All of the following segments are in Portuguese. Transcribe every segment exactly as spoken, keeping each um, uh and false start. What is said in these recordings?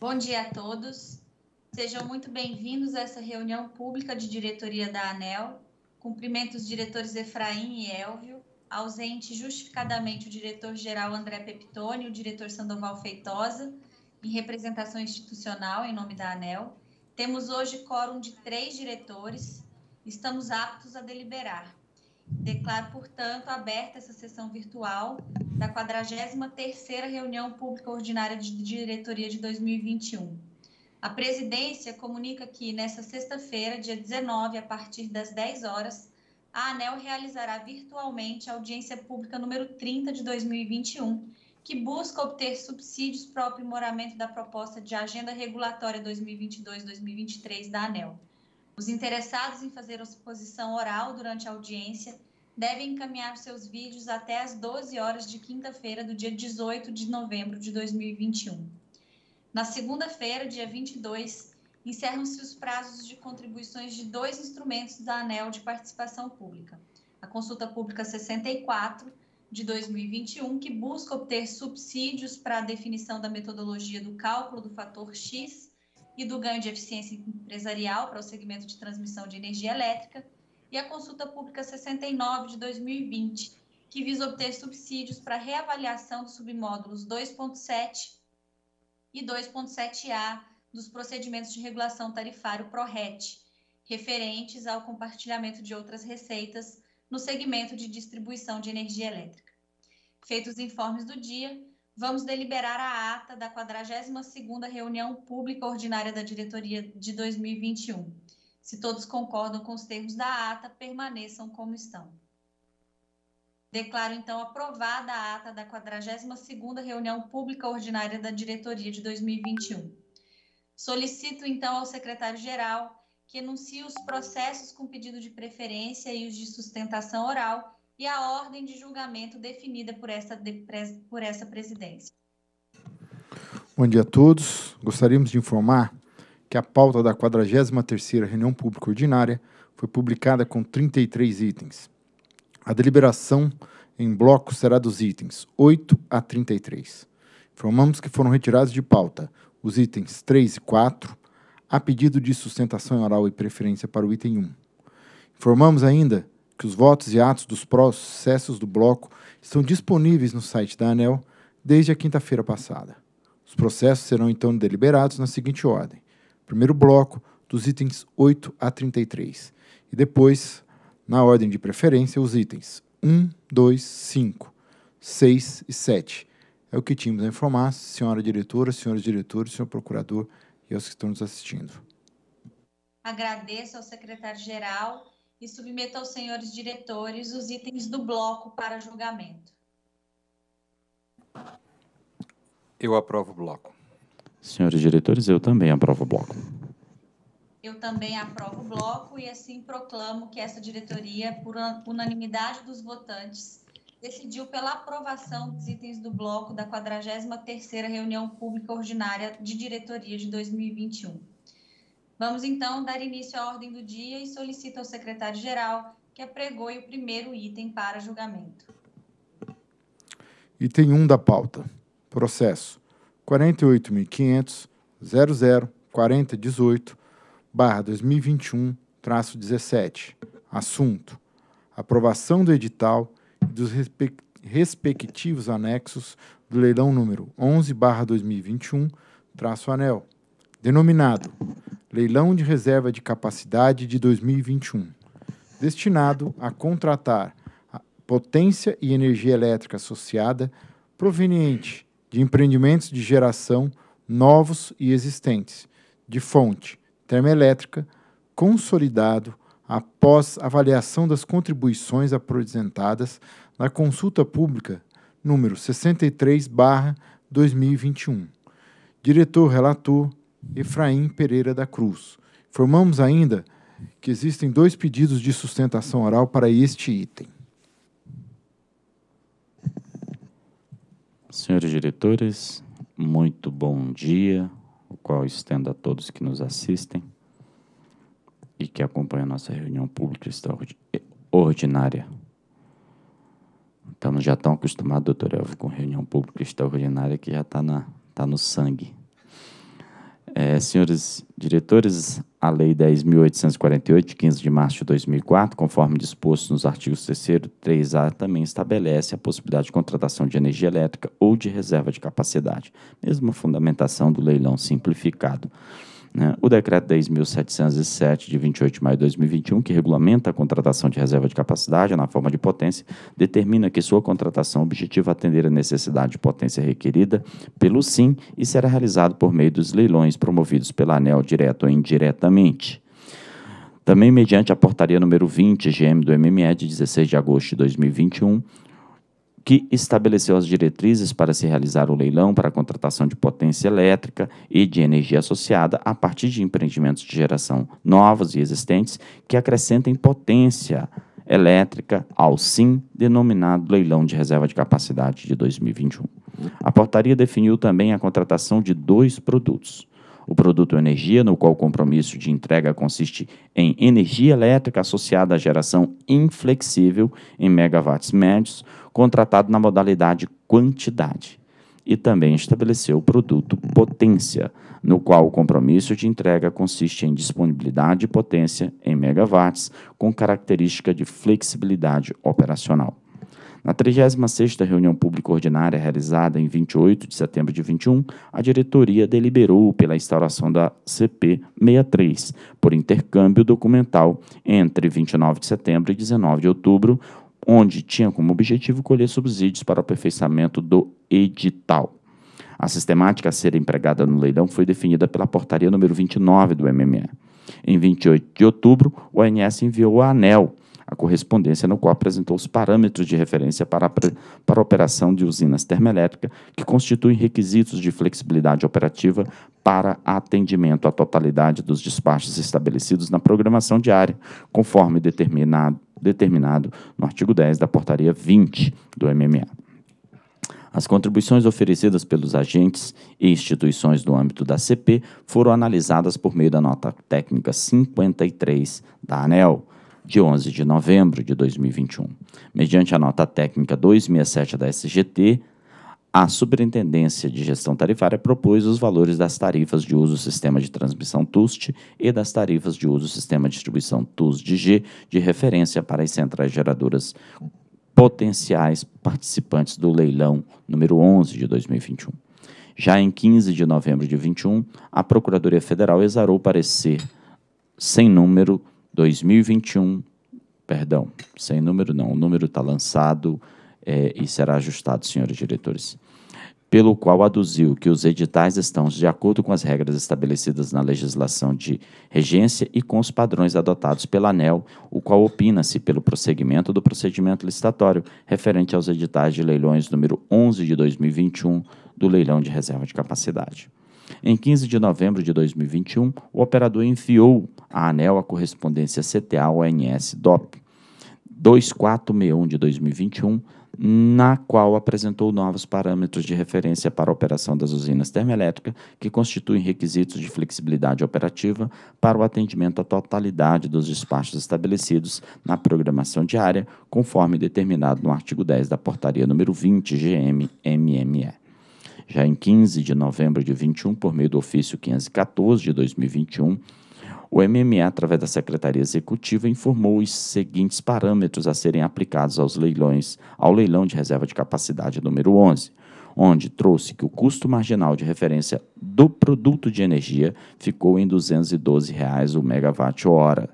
Bom dia a todos. Sejam muito bem-vindos a essa reunião pública de diretoria da ANEEL. Cumprimento os diretores Efraim e Hélvio, ausente justificadamente o diretor-geral André Pepitone e o diretor Sandoval Feitosa, em representação institucional em nome da ANEEL. Temos hoje quórum de três diretores, estamos aptos a deliberar. Declaro, portanto, aberta essa sessão virtual da quadragésima terceira Reunião Pública Ordinária de Diretoria de dois mil e vinte e um. A presidência comunica que, nesta sexta-feira, dia dezenove, a partir das dez horas, a ANEEL realizará virtualmente a audiência pública número trinta de dois mil e vinte e um, que busca obter subsídios para o aprimoramento da proposta de Agenda Regulatória dois mil e vinte e dois a dois mil e vinte e três da ANEEL. Os interessados em fazer oposição oral durante a audiência devem encaminhar seus vídeos até às doze horas de quinta-feira do dia dezoito de novembro de dois mil e vinte e um. Na segunda-feira, dia vinte e dois, encerram-se os prazos de contribuições de dois instrumentos da ANEEL de participação pública. A Consulta Pública sessenta e quatro de dois mil e vinte e um, que busca obter subsídios para a definição da metodologia do cálculo do fator X e do ganho de eficiência empresarial para o segmento de transmissão de energia elétrica, e a Consulta Pública sessenta e nove de dois mil e vinte, que visa obter subsídios para a reavaliação dos submódulos dois ponto sete e dois ponto sete A dos procedimentos de regulação tarifário PRORET, referentes ao compartilhamento de outras receitas no segmento de distribuição de energia elétrica. Feitos os informes do dia, vamos deliberar a ata da quadragésima segunda Reunião Pública Ordinária da Diretoria de dois mil e vinte e um. Se todos concordam com os termos da ata, permaneçam como estão. Declaro, então, aprovada a ata da quadragésima segunda Reunião Pública Ordinária da Diretoria de dois mil e vinte e um. Solicito, então, ao secretário-geral que enuncie os processos com pedido de preferência e os de sustentação oral e a ordem de julgamento definida por essa, de, por essa presidência. Bom dia a todos. Gostaríamos de informar que a pauta da quadragésima terceira Reunião Pública Ordinária foi publicada com trinta e três itens. A deliberação em bloco será dos itens oito a trinta e três. Informamos que foram retirados de pauta os itens três e quatro, a pedido de sustentação oral e preferência para o item um. Informamos ainda que os votos e atos dos processos do bloco estão disponíveis no site da ANEEL desde a quinta-feira passada. Os processos serão, então, deliberados na seguinte ordem. Primeiro bloco, dos itens oito a trinta e três. E depois, na ordem de preferência, os itens um, dois, cinco, seis e sete. É o que tínhamos a informar, senhora diretora, senhores diretores, senhor procurador, e aos que estão nos assistindo. Agradeço ao secretário-geral e submeto aos senhores diretores os itens do bloco para julgamento. Eu aprovo o bloco. Senhores diretores, eu também aprovo o bloco. Eu também aprovo o bloco e assim proclamo que essa diretoria, por unanimidade dos votantes, decidiu pela aprovação dos itens do bloco da quadragésima terceira Reunião Pública Ordinária de Diretoria de dois mil e vinte e um. Vamos, então, dar início à ordem do dia e solicito ao secretário-geral que apregoe o primeiro item para julgamento. Item um da pauta. Processo quarenta e oito mil quinhentos ponto zero zero quatro mil e dezoito barra dois mil e vinte e um traço dezessete. Assunto: aprovação do edital dos respectivos anexos do leilão número onze barra dois mil e vinte e um traço ANEEL, denominado Leilão de Reserva de Capacidade de dois mil e vinte e um, destinado a contratar a potência e energia elétrica associada proveniente de empreendimentos de geração novos e existentes, de fonte termoelétrica, consolidado após avaliação das contribuições apresentadas na Consulta Pública número sessenta e três barra dois mil e vinte e um. Diretor-relator Efraim Pereira da Cruz. Informamos ainda que existem dois pedidos de sustentação oral para este item. Senhores diretores, muito bom dia, o qual estendo a todos que nos assistem e que acompanha a nossa reunião pública extraordinária. Estamos já tão acostumados, doutor Hélvio, com reunião pública extraordinária que já está tá no sangue. É, senhores diretores, a Lei dez mil oitocentos e quarenta e oito, de quinze de março de dois mil e quatro, conforme disposto nos artigos terceiro, três A, também estabelece a possibilidade de contratação de energia elétrica ou de reserva de capacidade, mesma fundamentação do leilão simplificado. O decreto dez mil setecentos e sete, de vinte e oito de maio de dois mil e vinte e um, que regulamenta a contratação de reserva de capacidade na forma de potência, determina que sua contratação objetiva atender a necessidade de potência requerida pelo S I M e será realizado por meio dos leilões promovidos pela ANEEL, direto ou indiretamente. Também, mediante a portaria número vinte, G M do M M E, de dezesseis de agosto de dois mil e vinte e um, que estabeleceu as diretrizes para se realizar o leilão para a contratação de potência elétrica e de energia associada a partir de empreendimentos de geração novos e existentes que acrescentem potência elétrica ao S I M, denominado Leilão de Reserva de Capacidade de dois mil e vinte e um. A portaria definiu também a contratação de dois produtos. O produto energia, no qual o compromisso de entrega consiste em energia elétrica associada à geração inflexível em megawatts médios, contratado na modalidade quantidade. E também estabeleceu o produto potência, no qual o compromisso de entrega consiste em disponibilidade de potência em megawatts, com característica de flexibilidade operacional. Na trigésima sexta reunião pública ordinária, realizada em vinte e oito de setembro de vinte e um, a diretoria deliberou pela instauração da C P sessenta e três, por intercâmbio documental entre vinte e nove de setembro e dezenove de outubro, onde tinha como objetivo colher subsídios para o aperfeiçoamento do edital. A sistemática a ser empregada no leilão foi definida pela portaria número vinte e nove do M M E. Em vinte e oito de outubro, o A N S enviou a ANEEL a correspondência no qual apresentou os parâmetros de referência para a, para a operação de usinas termoelétricas, que constituem requisitos de flexibilidade operativa para atendimento à totalidade dos despachos estabelecidos na programação diária, conforme determinado, determinado no artigo dez da portaria vinte do M M A. As contribuições oferecidas pelos agentes e instituições no âmbito da C P foram analisadas por meio da nota técnica cinquenta e três da ANEEL, de onze de novembro de dois mil e vinte e um. Mediante a nota técnica duzentos e sessenta e sete da S G T, a Superintendência de Gestão Tarifária propôs os valores das tarifas de uso do Sistema de Transmissão T U S T e das tarifas de uso do Sistema de Distribuição T U S D G de referência para as centrais geradoras potenciais participantes do leilão número onze de dois mil e vinte e um. Já em quinze de novembro de vinte e um, a Procuradoria Federal exarou parecer sem número dois mil e vinte e um, perdão, sem número não, o número está lançado é, e será ajustado, senhores diretores, pelo qual aduziu que os editais estão de acordo com as regras estabelecidas na legislação de regência e com os padrões adotados pela ANEEL, o qual opina-se pelo prosseguimento do procedimento licitatório referente aos editais de leilões número onze de dois mil e vinte e um do leilão de reserva de capacidade. Em quinze de novembro de dois mil e vinte e um, o operador enviou à ANEEL a correspondência C T A O N S D O P dois mil quatrocentos e sessenta e um de dois mil e vinte e um, na qual apresentou novos parâmetros de referência para a operação das usinas termoelétricas, que constituem requisitos de flexibilidade operativa para o atendimento à totalidade dos despachos estabelecidos na programação diária, conforme determinado no artigo dez da portaria número vinte G M M M E. Já em quinze de novembro de vinte e um, por meio do ofício quinhentos e catorze de dois mil e vinte e um, o M M E, através da Secretaria Executiva, informou os seguintes parâmetros a serem aplicados aos leilões, ao leilão de reserva de capacidade número onze, onde trouxe que o custo marginal de referência do produto de energia ficou em duzentos e doze reais o megawatt-hora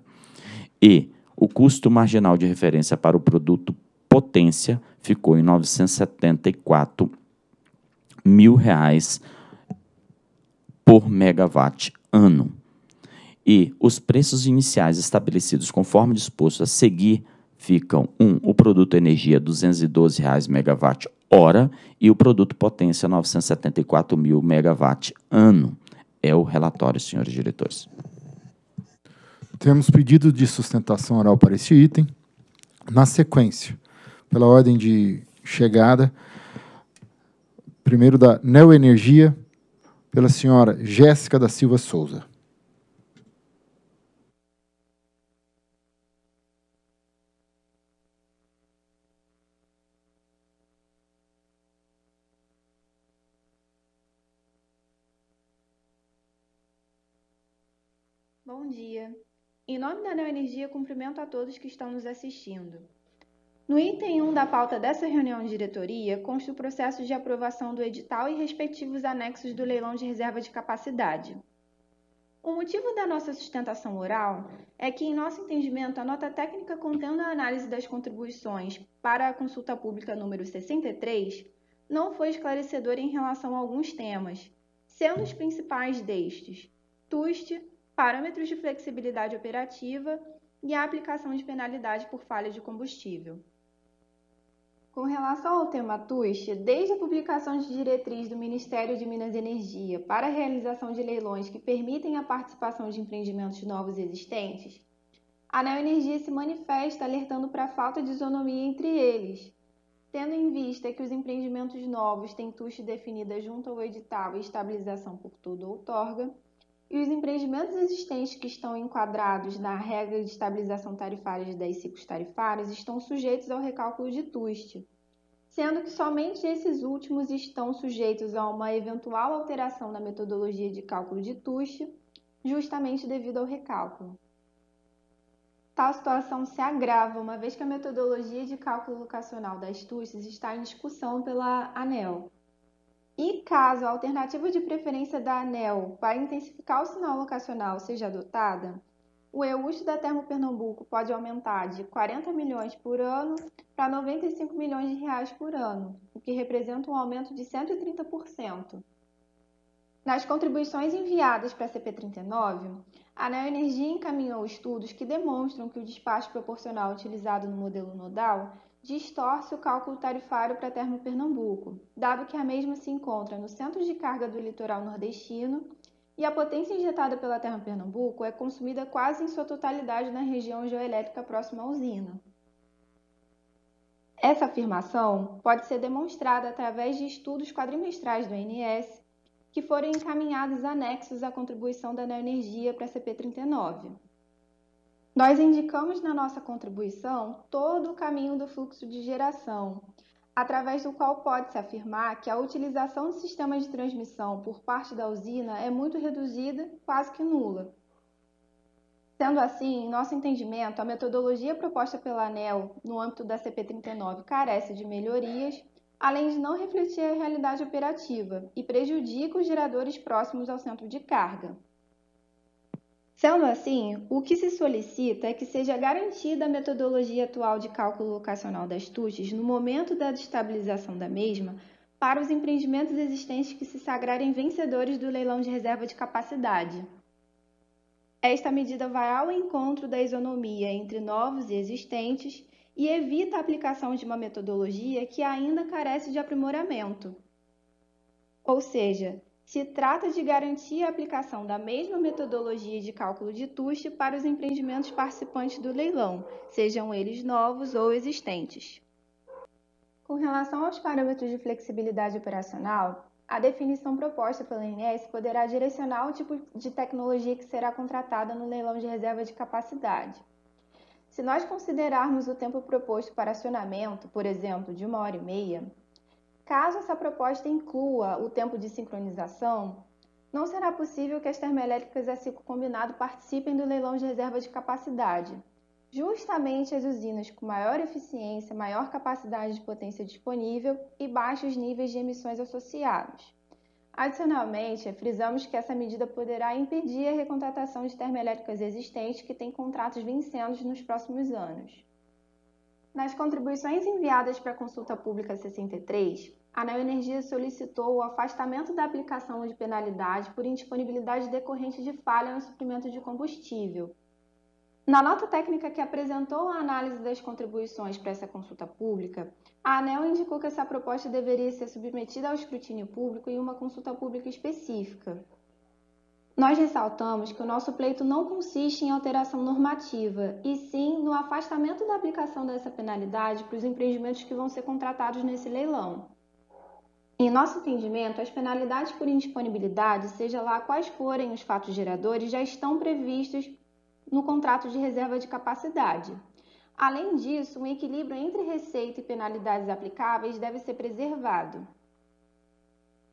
e o custo marginal de referência para o produto potência ficou em novecentos e setenta e quatro mil reais por megawatt ano. E os preços iniciais estabelecidos conforme disposto a seguir ficam um o produto energia duzentos e doze reais megawatt hora e o produto potência novecentos e setenta e quatro mil megawatt ano. É o relatório, senhores diretores. Temos pedido de sustentação oral para este item. Na sequência, pela ordem de chegada, primeiro da Neoenergia, pela senhora Jéssica da Silva Souza. Bom dia. Em nome da Neoenergia, cumprimento a todos que estão nos assistindo. No item um da pauta dessa reunião de diretoria, consta o processo de aprovação do edital e respectivos anexos do leilão de reserva de capacidade. O motivo da nossa sustentação oral é que, em nosso entendimento, a nota técnica contendo a análise das contribuições para a consulta pública número sessenta e três não foi esclarecedora em relação a alguns temas, sendo os principais destes: T U S T, parâmetros de flexibilidade operativa e a aplicação de penalidade por falha de combustível. Com relação ao tema T U S T, desde a publicação de diretriz do Ministério de Minas e Energia para a realização de leilões que permitem a participação de empreendimentos novos existentes, a Neoenergia se manifesta alertando para a falta de isonomia entre eles, tendo em vista que os empreendimentos novos têm T U S T definida junto ao edital e estabilização por todo outorga, e os empreendimentos existentes que estão enquadrados na regra de estabilização tarifária de dez ciclos tarifários estão sujeitos ao recálculo de T U S T, sendo que somente esses últimos estão sujeitos a uma eventual alteração na metodologia de cálculo de T U S T, justamente devido ao recálculo. Tal situação se agrava, uma vez que a metodologia de cálculo locacional das T U S Ts está em discussão pela ANEEL. E caso a alternativa de preferência da ANEEL para intensificar o sinal locacional seja adotada, o E U S T da Termo Pernambuco pode aumentar de quarenta milhões por ano para noventa e cinco milhões de reais por ano, o que representa um aumento de cento e trinta por cento. Nas contribuições enviadas para a C P trinta e nove, a Neoenergia encaminhou estudos que demonstram que o despacho proporcional utilizado no modelo nodal distorce o cálculo tarifário para Termo Pernambuco, dado que a mesma se encontra no centro de carga do litoral nordestino e a potência injetada pela Termo Pernambuco é consumida quase em sua totalidade na região geoelétrica próxima à usina. Essa afirmação pode ser demonstrada através de estudos quadrimestrais do A N S, que foram encaminhados anexos à contribuição da Neoenergia para a C P trinta e nove. Nós indicamos na nossa contribuição todo o caminho do fluxo de geração, através do qual pode-se afirmar que a utilização do sistema de transmissão por parte da usina é muito reduzida, quase que nula. Sendo assim, em nosso entendimento, a metodologia proposta pela ANEEL no âmbito da C P trinta e nove carece de melhorias, além de não refletir a realidade operativa e prejudica os geradores próximos ao centro de carga. Sendo assim, o que se solicita é que seja garantida a metodologia atual de cálculo locacional das T U S Ts no momento da destabilização da mesma para os empreendimentos existentes que se sagrarem vencedores do leilão de reserva de capacidade. Esta medida vai ao encontro da isonomia entre novos e existentes e evita a aplicação de uma metodologia que ainda carece de aprimoramento. Ou seja, se trata de garantir a aplicação da mesma metodologia de cálculo de T U S T para os empreendimentos participantes do leilão, sejam eles novos ou existentes. Com relação aos parâmetros de flexibilidade operacional, a definição proposta pela ANEEL poderá direcionar o tipo de tecnologia que será contratada no leilão de reserva de capacidade. Se nós considerarmos o tempo proposto para acionamento, por exemplo, de uma hora e meia, caso essa proposta inclua o tempo de sincronização, não será possível que as termoelétricas a ciclo combinado participem do leilão de reserva de capacidade. Justamente as usinas com maior eficiência, maior capacidade de potência disponível e baixos níveis de emissões associados. Adicionalmente, frisamos que essa medida poderá impedir a recontratação de termoelétricas existentes que têm contratos vencendo nos próximos anos. Nas contribuições enviadas para a consulta pública sessenta e três, a Neoenergia solicitou o afastamento da aplicação de penalidade por indisponibilidade decorrente de falha no suprimento de combustível. Na nota técnica que apresentou a análise das contribuições para essa consulta pública, a ANEEL indicou que essa proposta deveria ser submetida ao escrutínio público em uma consulta pública específica. Nós ressaltamos que o nosso pleito não consiste em alteração normativa, e sim no afastamento da aplicação dessa penalidade para os empreendimentos que vão ser contratados nesse leilão. Em nosso entendimento, as penalidades por indisponibilidade, seja lá quais forem os fatos geradores, já estão previstos no contrato de reserva de capacidade. Além disso, o equilíbrio entre receita e penalidades aplicáveis deve ser preservado.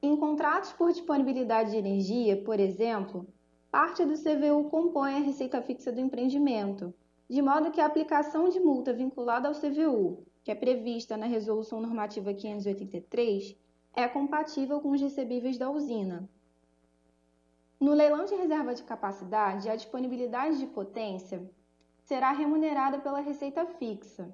Em contratos por disponibilidade de energia, por exemplo, parte do C V U compõe a receita fixa do empreendimento, de modo que a aplicação de multa vinculada ao C V U, que é prevista na Resolução Normativa quinhentos e oitenta e três, é compatível com os recebíveis da usina. No leilão de reserva de capacidade, a disponibilidade de potência será remunerada pela receita fixa.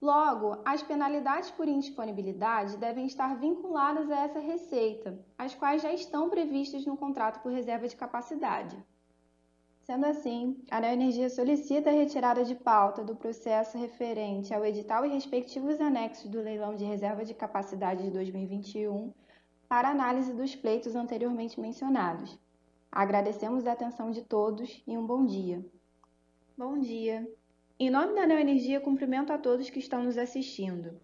Logo, as penalidades por indisponibilidade devem estar vinculadas a essa receita, as quais já estão previstas no contrato por reserva de capacidade. Sendo assim, a Neoenergia solicita a retirada de pauta do processo referente ao edital e respectivos anexos do leilão de reserva de capacidade de dois mil e vinte e um para análise dos pleitos anteriormente mencionados. Agradecemos a atenção de todos e um bom dia. Bom dia! Em nome da Neoenergia, cumprimento a todos que estão nos assistindo.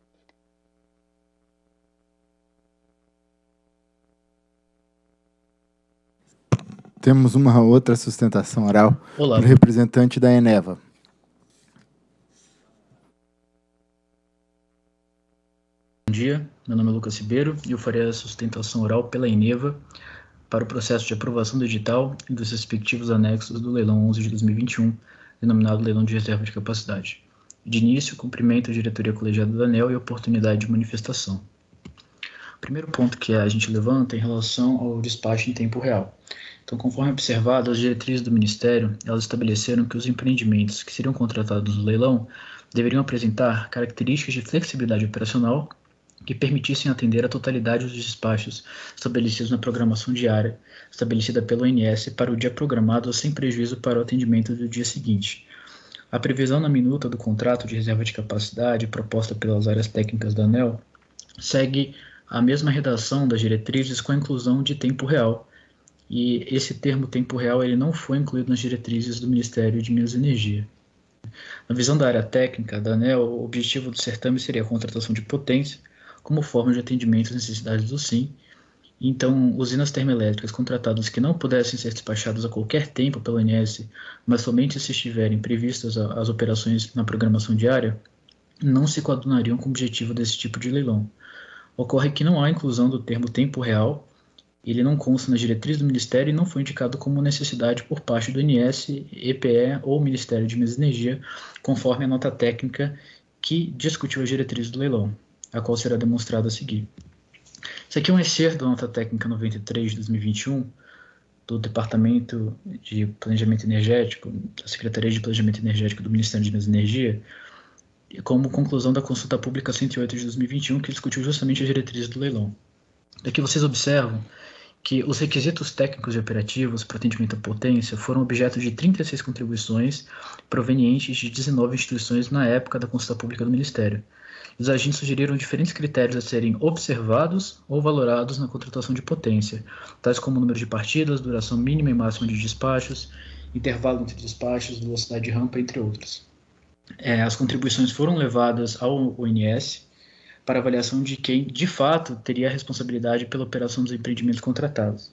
Temos uma outra sustentação oral Olá. do representante da Eneva. Bom dia, meu nome é Lucas Ribeiro e eu farei a sustentação oral pela Eneva para o processo de aprovação do edital e dos respectivos anexos do leilão onze de dois mil e vinte e um, denominado leilão de reserva de capacidade. De início, cumprimento a diretoria colegiada da ANEEL e a oportunidade de manifestação. O primeiro ponto que a gente levanta é em relação ao despacho em tempo real. Então, conforme observado, as diretrizes do Ministério, elas estabeleceram que os empreendimentos que seriam contratados no leilão deveriam apresentar características de flexibilidade operacional que permitissem atender a totalidade dos despachos estabelecidos na programação diária, estabelecida pelo A N S para o dia programado sem prejuízo para o atendimento do dia seguinte. A previsão na minuta do contrato de reserva de capacidade proposta pelas áreas técnicas da ANEEL segue a mesma redação das diretrizes com a inclusão de tempo real, e esse termo tempo real ele não foi incluído nas diretrizes do Ministério de Minas e Energia. Na visão da área técnica da ANEEL, o objetivo do certame seria a contratação de potência, como forma de atendimento às necessidades do S I M. Então, usinas termoelétricas contratadas que não pudessem ser despachadas a qualquer tempo pelo A N S, mas somente se estiverem previstas as operações na programação diária, não se coadunariam com o objetivo desse tipo de leilão. Ocorre que não há inclusão do termo tempo real, ele não consta na diretriz do Ministério e não foi indicado como necessidade por parte do A N S, E P E ou Ministério de Minas e Energia, conforme a nota técnica que discutiu as diretrizes do leilão, a qual será demonstrada a seguir. Isso aqui é um excerto da nota técnica noventa e três de dois mil e vinte e um, do Departamento de Planejamento Energético, da Secretaria de Planejamento Energético do Ministério de Minas e Energia, como conclusão da consulta pública cento e oito de dois mil e vinte e um, que discutiu justamente as diretrizes do leilão. Daqui vocês observam que os requisitos técnicos e operativos para atendimento à potência foram objeto de trinta e seis contribuições provenientes de dezenove instituições na época da consulta pública do Ministério. Os agentes sugeriram diferentes critérios a serem observados ou valorados na contratação de potência, tais como o número de partidas, duração mínima e máxima de despachos, intervalo entre despachos, velocidade de rampa, entre outros. É, as contribuições foram levadas ao O N S para avaliação de quem, de fato, teria a responsabilidade pela operação dos empreendimentos contratados.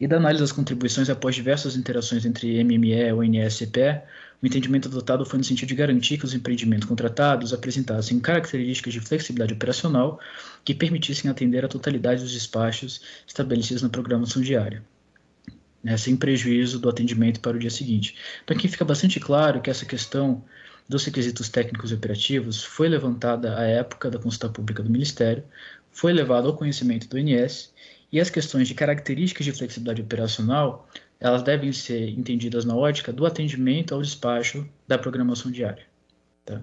E da análise das contribuições após diversas interações entre M M E, O N S e C P E, o entendimento adotado foi no sentido de garantir que os empreendimentos contratados apresentassem características de flexibilidade operacional que permitissem atender a totalidade dos despachos estabelecidos na programação diária, né, sem prejuízo do atendimento para o dia seguinte. Então aqui fica bastante claro que essa questão dos requisitos técnicos e operativos foi levantada à época da consulta pública do Ministério, foi levada ao conhecimento do A N S, e as questões de características de flexibilidade operacional, elas devem ser entendidas na ótica do atendimento ao despacho da programação diária. Tá?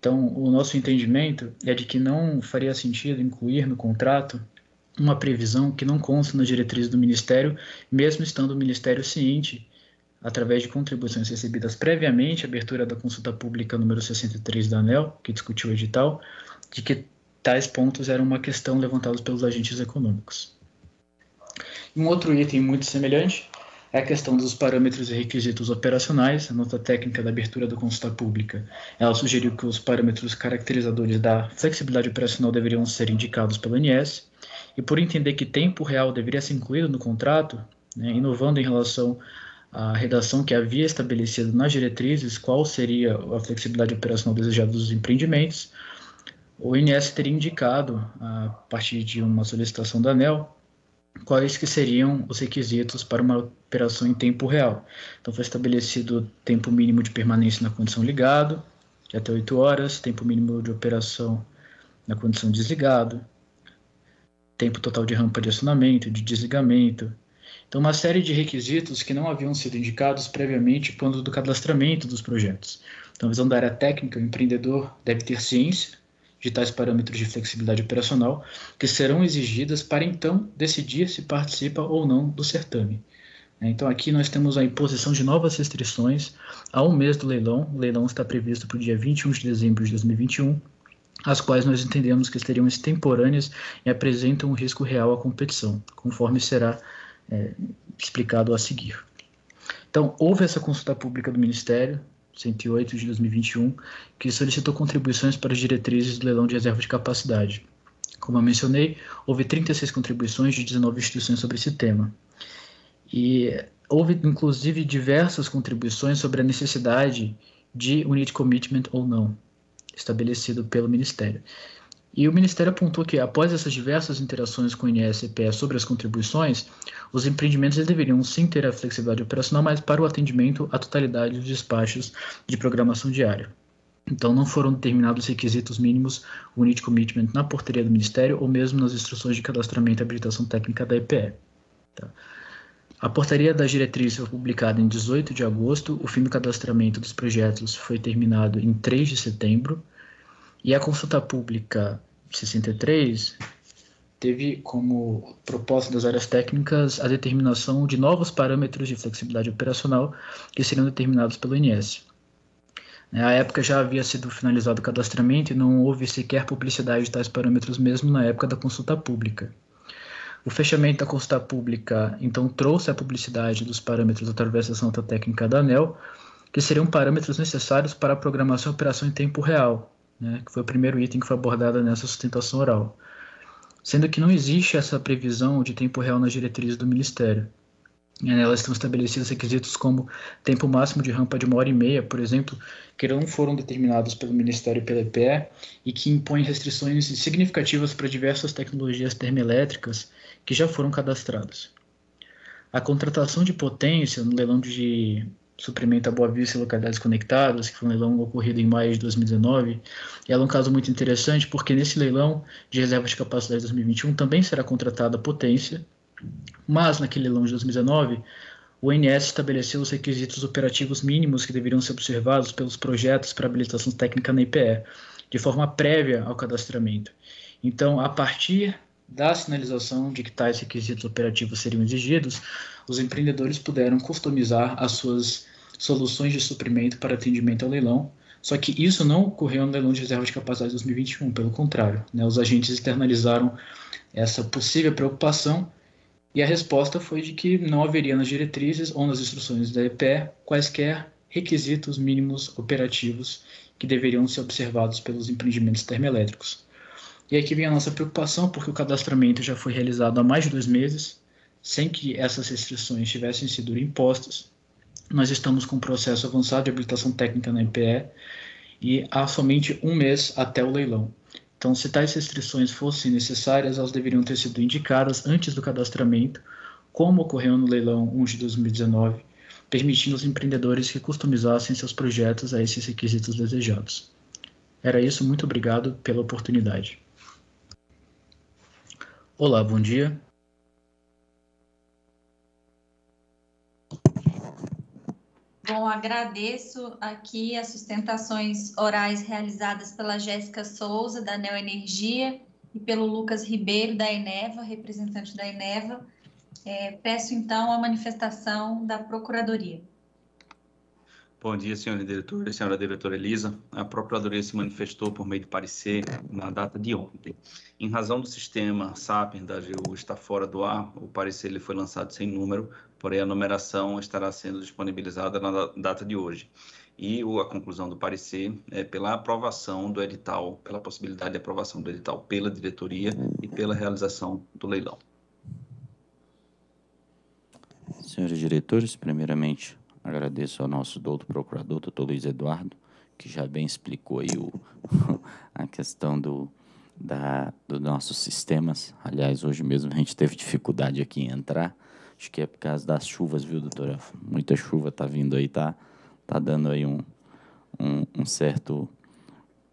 Então, o nosso entendimento é de que não faria sentido incluir no contrato uma previsão que não consta nas diretrizes do Ministério, mesmo estando o Ministério ciente, através de contribuições recebidas previamente à abertura da consulta pública número sessenta e três da ANEEL, que discutiu o edital, de que tais pontos eram uma questão levantada pelos agentes econômicos. Um outro item muito semelhante é a questão dos parâmetros e requisitos operacionais. A nota técnica da abertura da consulta pública, ela sugeriu que os parâmetros caracterizadores da flexibilidade operacional deveriam ser indicados pelo A N S, e por entender que tempo real deveria ser incluído no contrato, né, inovando em relação à redação que havia estabelecido nas diretrizes qual seria a flexibilidade operacional desejada dos empreendimentos, o A N S teria indicado, a partir de uma solicitação da ANEEL, quais que seriam os requisitos para uma operação em tempo real. Então foi estabelecido tempo mínimo de permanência na condição ligado, de até oito horas, tempo mínimo de operação na condição desligado, tempo total de rampa de acionamento, de desligamento. Então, uma série de requisitos que não haviam sido indicados previamente quando do cadastramento dos projetos. Então, a visão da área técnica, o empreendedor deve ter ciência de tais parâmetros de flexibilidade operacional que serão exigidas para, então, decidir se participa ou não do certame. Então, aqui nós temos a imposição de novas restrições a um mês do leilão. O leilão está previsto para o dia vinte e um de dezembro de dois mil e vinte e um, as quais nós entendemos que seriam extemporâneas e apresentam um risco real à competição, conforme será É, explicado a seguir. Então, houve essa consulta pública do Ministério, cento e oito de dois mil e vinte e um, que solicitou contribuições para as diretrizes do leilão de reserva de capacidade. Como eu mencionei, houve trinta e seis contribuições de dezenove instituições sobre esse tema. E houve, inclusive, diversas contribuições sobre a necessidade de unit commitment ou não, estabelecido pelo Ministério. E o Ministério apontou que, após essas diversas interações com o I N S e I P S sobre as contribuições, os empreendimentos eles deveriam sim ter a flexibilidade operacional, mas para o atendimento à totalidade dos despachos de programação diária. Então, não foram determinados requisitos mínimos unit commitment na portaria do Ministério ou mesmo nas instruções de cadastramento e habilitação técnica da I P E. Tá? A portaria das diretrizes foi publicada em dezoito de agosto, o fim do cadastramento dos projetos foi terminado em três de setembro, e a consulta pública sessenta e três teve como proposta das áreas técnicas a determinação de novos parâmetros de flexibilidade operacional que seriam determinados pelo I N S. Na época já havia sido finalizado o cadastramento e não houve sequer publicidade de tais parâmetros mesmo na época da consulta pública. O fechamento da consulta pública, então, trouxe a publicidade dos parâmetros através da nota técnica da ANEEL, que seriam parâmetros necessários para a programação e operação em tempo real, né, que foi o primeiro item que foi abordado nessa sustentação oral, sendo que não existe essa previsão de tempo real nas diretrizes do Ministério. E nelas estão estabelecidos requisitos como tempo máximo de rampa de uma hora e meia, por exemplo, que não foram determinados pelo Ministério e pela I P E, e que impõem restrições significativas para diversas tecnologias termoelétricas que já foram cadastradas. A contratação de potência no leilão de suprimento a Boa Vista e localidades conectadas, que foi um leilão ocorrido em maio de dois mil e dezenove, e ela é um caso muito interessante porque nesse leilão de reserva de capacidade de dois mil e vinte e um também será contratada potência, mas naquele leilão de dois mil e dezenove o I N S estabeleceu os requisitos operativos mínimos que deveriam ser observados pelos projetos para habilitação técnica na I P E, de forma prévia ao cadastramento. Então, a partir da sinalização de que tais requisitos operativos seriam exigidos, os empreendedores puderam customizar as suas soluções de suprimento para atendimento ao leilão, só que isso não ocorreu no leilão de reserva de capacidade de dois mil e vinte e um, pelo contrário, né, os agentes internalizaram essa possível preocupação e a resposta foi de que não haveria nas diretrizes ou nas instruções da I P E quaisquer requisitos mínimos operativos que deveriam ser observados pelos empreendimentos termoelétricos. E aqui vem a nossa preocupação, porque o cadastramento já foi realizado há mais de dois meses, sem que essas restrições tivessem sido impostas. Nós estamos com um processo avançado de habilitação técnica na I P E e há somente um mês até o leilão. Então, se tais restrições fossem necessárias, elas deveriam ter sido indicadas antes do cadastramento, como ocorreu no leilão um de dois mil e dezenove, permitindo aos empreendedores que customizassem seus projetos a esses requisitos desejados. Era isso, muito obrigado pela oportunidade. Olá, bom dia. Bom, agradeço aqui as sustentações orais realizadas pela Jéssica Souza, da Neoenergia, e pelo Lucas Ribeiro, da Eneva, representante da Eneva. É, peço, então, a manifestação da Procuradoria. Bom dia, senhora diretora e senhora diretora Elisa. A Procuradoria se manifestou por meio de parecer na data de ontem. Em razão do sistema SAPEN da AGU estar fora do ar, o parecer ele foi lançado sem número, porém a numeração estará sendo disponibilizada na data de hoje. E a conclusão do parecer é pela aprovação do edital, pela possibilidade de aprovação do edital pela diretoria e pela realização do leilão. Senhores diretores, primeiramente, agradeço ao nosso doutor procurador, doutor Luiz Eduardo, que já bem explicou aí o, a questão do, da, dos nossos sistemas. Aliás, hoje mesmo a gente teve dificuldade aqui em entrar. Acho que é por causa das chuvas, viu, doutora? Muita chuva está vindo aí, tá, tá dando aí um, um, um certo,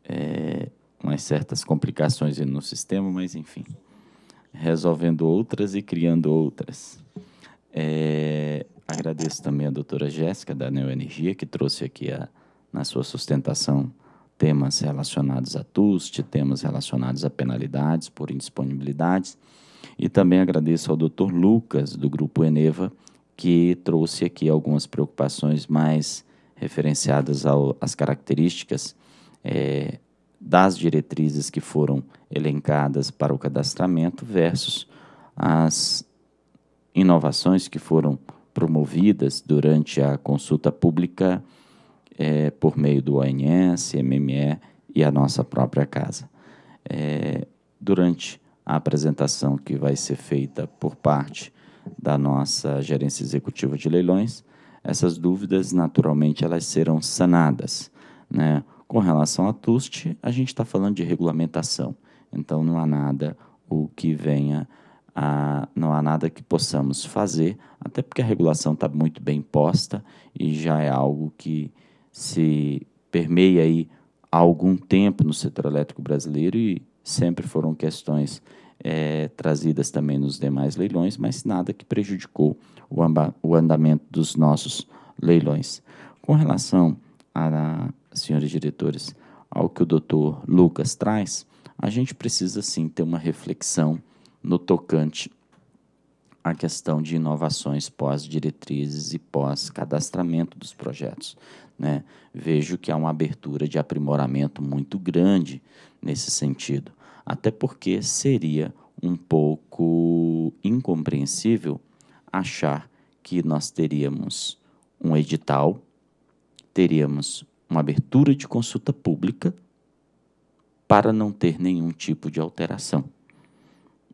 é, umas certas complicações aí no sistema, mas enfim, resolvendo outras e criando outras. É, agradeço também a doutora Jéssica, da Neoenergia, que trouxe aqui a, na sua sustentação temas relacionados a T U S T, temas relacionados a penalidades por indisponibilidades. E também agradeço ao doutor Lucas, do Grupo Eneva, que trouxe aqui algumas preocupações mais referenciadas ao, às características é, das diretrizes que foram elencadas para o cadastramento versus as inovações que foram promovidas durante a consulta pública é, por meio do O N S, M M E e a nossa própria casa. É, durante a apresentação que vai ser feita por parte da nossa gerência executiva de leilões, essas dúvidas, naturalmente, elas serão sanadas, né? Com relação à T U S T, a gente está falando de regulamentação, então não há nada o que venha a, não há nada que possamos fazer, até porque a regulação está muito bem posta e já é algo que se permeia aí há algum tempo no setor elétrico brasileiro e sempre foram questões é, trazidas também nos demais leilões, mas nada que prejudicou o, o andamento dos nossos leilões. Com relação a, senhores diretores, ao que o doutor Lucas traz, a gente precisa sim ter uma reflexão no tocante à questão de inovações pós-diretrizes e pós-cadastramento dos projetos, né? Vejo que há uma abertura de aprimoramento muito grande nesse sentido, até porque seria um pouco incompreensível achar que nós teríamos um edital, teríamos uma abertura de consulta pública para não ter nenhum tipo de alteração,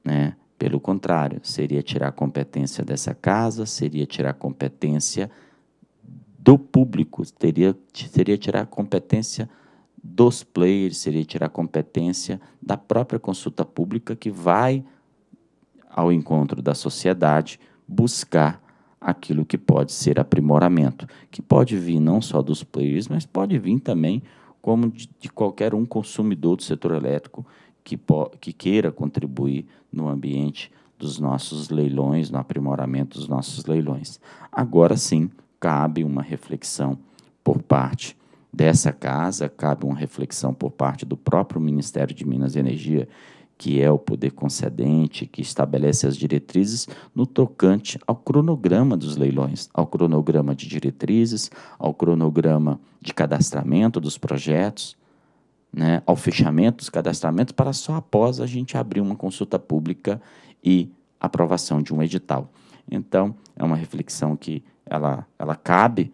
né? Pelo contrário, seria tirar a competência dessa casa, seria tirar a competência do público, teria, seria tirar a competência dos players, seria tirar a competência da própria consulta pública que vai ao encontro da sociedade buscar aquilo que pode ser aprimoramento, que pode vir não só dos players, mas pode vir também como de, de qualquer um consumidor do setor elétrico que, po, que queira contribuir no ambiente dos nossos leilões, no aprimoramento dos nossos leilões. Agora sim, cabe uma reflexão por parte dessa casa, cabe uma reflexão por parte do próprio Ministério de Minas e Energia, que é o poder concedente, que estabelece as diretrizes no tocante ao cronograma dos leilões, ao cronograma de diretrizes, ao cronograma de cadastramento dos projetos, né, ao fechamento dos cadastramentos, para só após a gente abrir uma consulta pública e aprovação de um edital. Então, é uma reflexão que ela, ela cabe,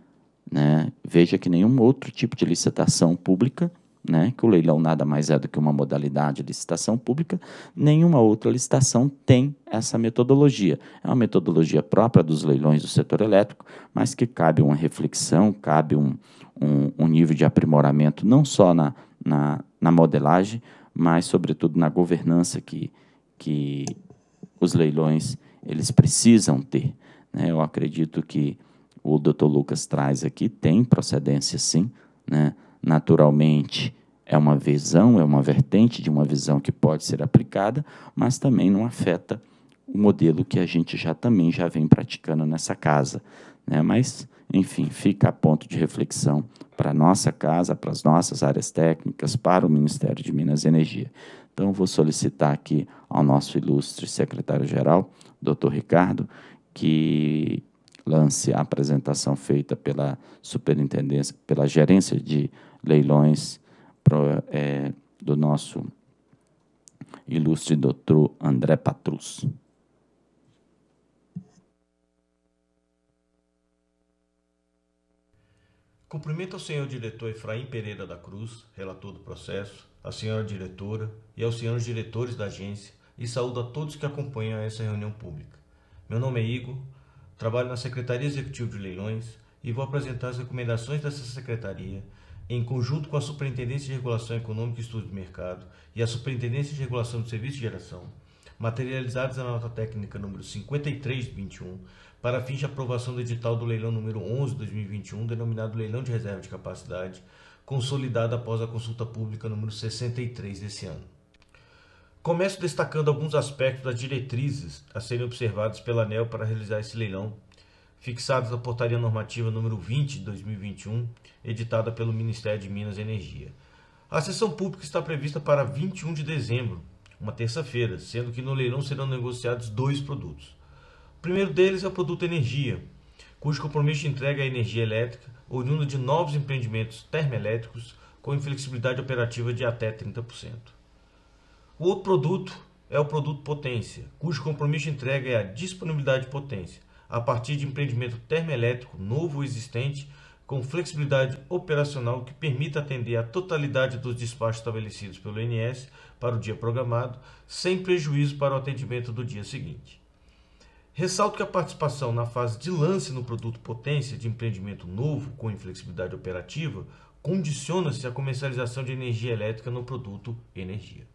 né? Veja que nenhum outro tipo de licitação pública, né, que o leilão nada mais é do que uma modalidade de licitação pública, nenhuma outra licitação tem essa metodologia. É uma metodologia própria dos leilões do setor elétrico, mas que cabe uma reflexão, cabe um, um, um nível de aprimoramento, não só na, na, na modelagem, mas, sobretudo, na governança que, que os leilões eles precisam ter, né? Eu acredito que o doutor Lucas traz aqui, tem procedência, sim, né? Naturalmente, é uma visão, é uma vertente de uma visão que pode ser aplicada, mas também não afeta o modelo que a gente já também já vem praticando nessa casa, né? Mas, enfim, fica a ponto de reflexão para a nossa casa, para as nossas áreas técnicas, para o Ministério de Minas e Energia. Então, vou solicitar aqui ao nosso ilustre secretário-geral, doutor Ricardo, que lance a apresentação feita pela superintendência, pela gerência de leilões pro, é, do nosso ilustre doutor André Patrus. Cumprimento ao senhor diretor Efraim Pereira da Cruz, relator do processo, à senhora diretora e aos senhores diretores da agência, e saúdo a todos que acompanham essa reunião pública. Meu nome é Igor, trabalho na Secretaria Executiva de Leilões e vou apresentar as recomendações dessa secretaria em conjunto com a Superintendência de Regulação Econômica e Estudo de Mercado e a Superintendência de Regulação do Serviço de Geração, materializados na nota técnica número cinquenta e três, vinte e um, para fins de aprovação do edital do leilão número onze, dois mil e vinte e um, denominado Leilão de Reserva de Capacidade, consolidado após a consulta pública número sessenta e três desse ano. Começo destacando alguns aspectos das diretrizes a serem observados pela ANEEL para realizar esse leilão, fixados na portaria normativa número vinte, de dois mil e vinte e um, editada pelo Ministério de Minas e Energia. A sessão pública está prevista para vinte e um de dezembro, uma terça-feira, sendo que no leilão serão negociados dois produtos. O primeiro deles é o produto energia, cujo compromisso de entrega é a energia elétrica, oriunda de novos empreendimentos termoelétricos com inflexibilidade operativa de até trinta por cento. O outro produto é o produto potência, cujo compromisso de entrega é a disponibilidade de potência, a partir de empreendimento termoelétrico novo ou existente, com flexibilidade operacional que permita atender a totalidade dos despachos estabelecidos pelo I N S para o dia programado, sem prejuízo para o atendimento do dia seguinte. Ressalto que a participação na fase de lance no produto potência de empreendimento novo com inflexibilidade operativa condiciona-se à comercialização de energia elétrica no produto energia.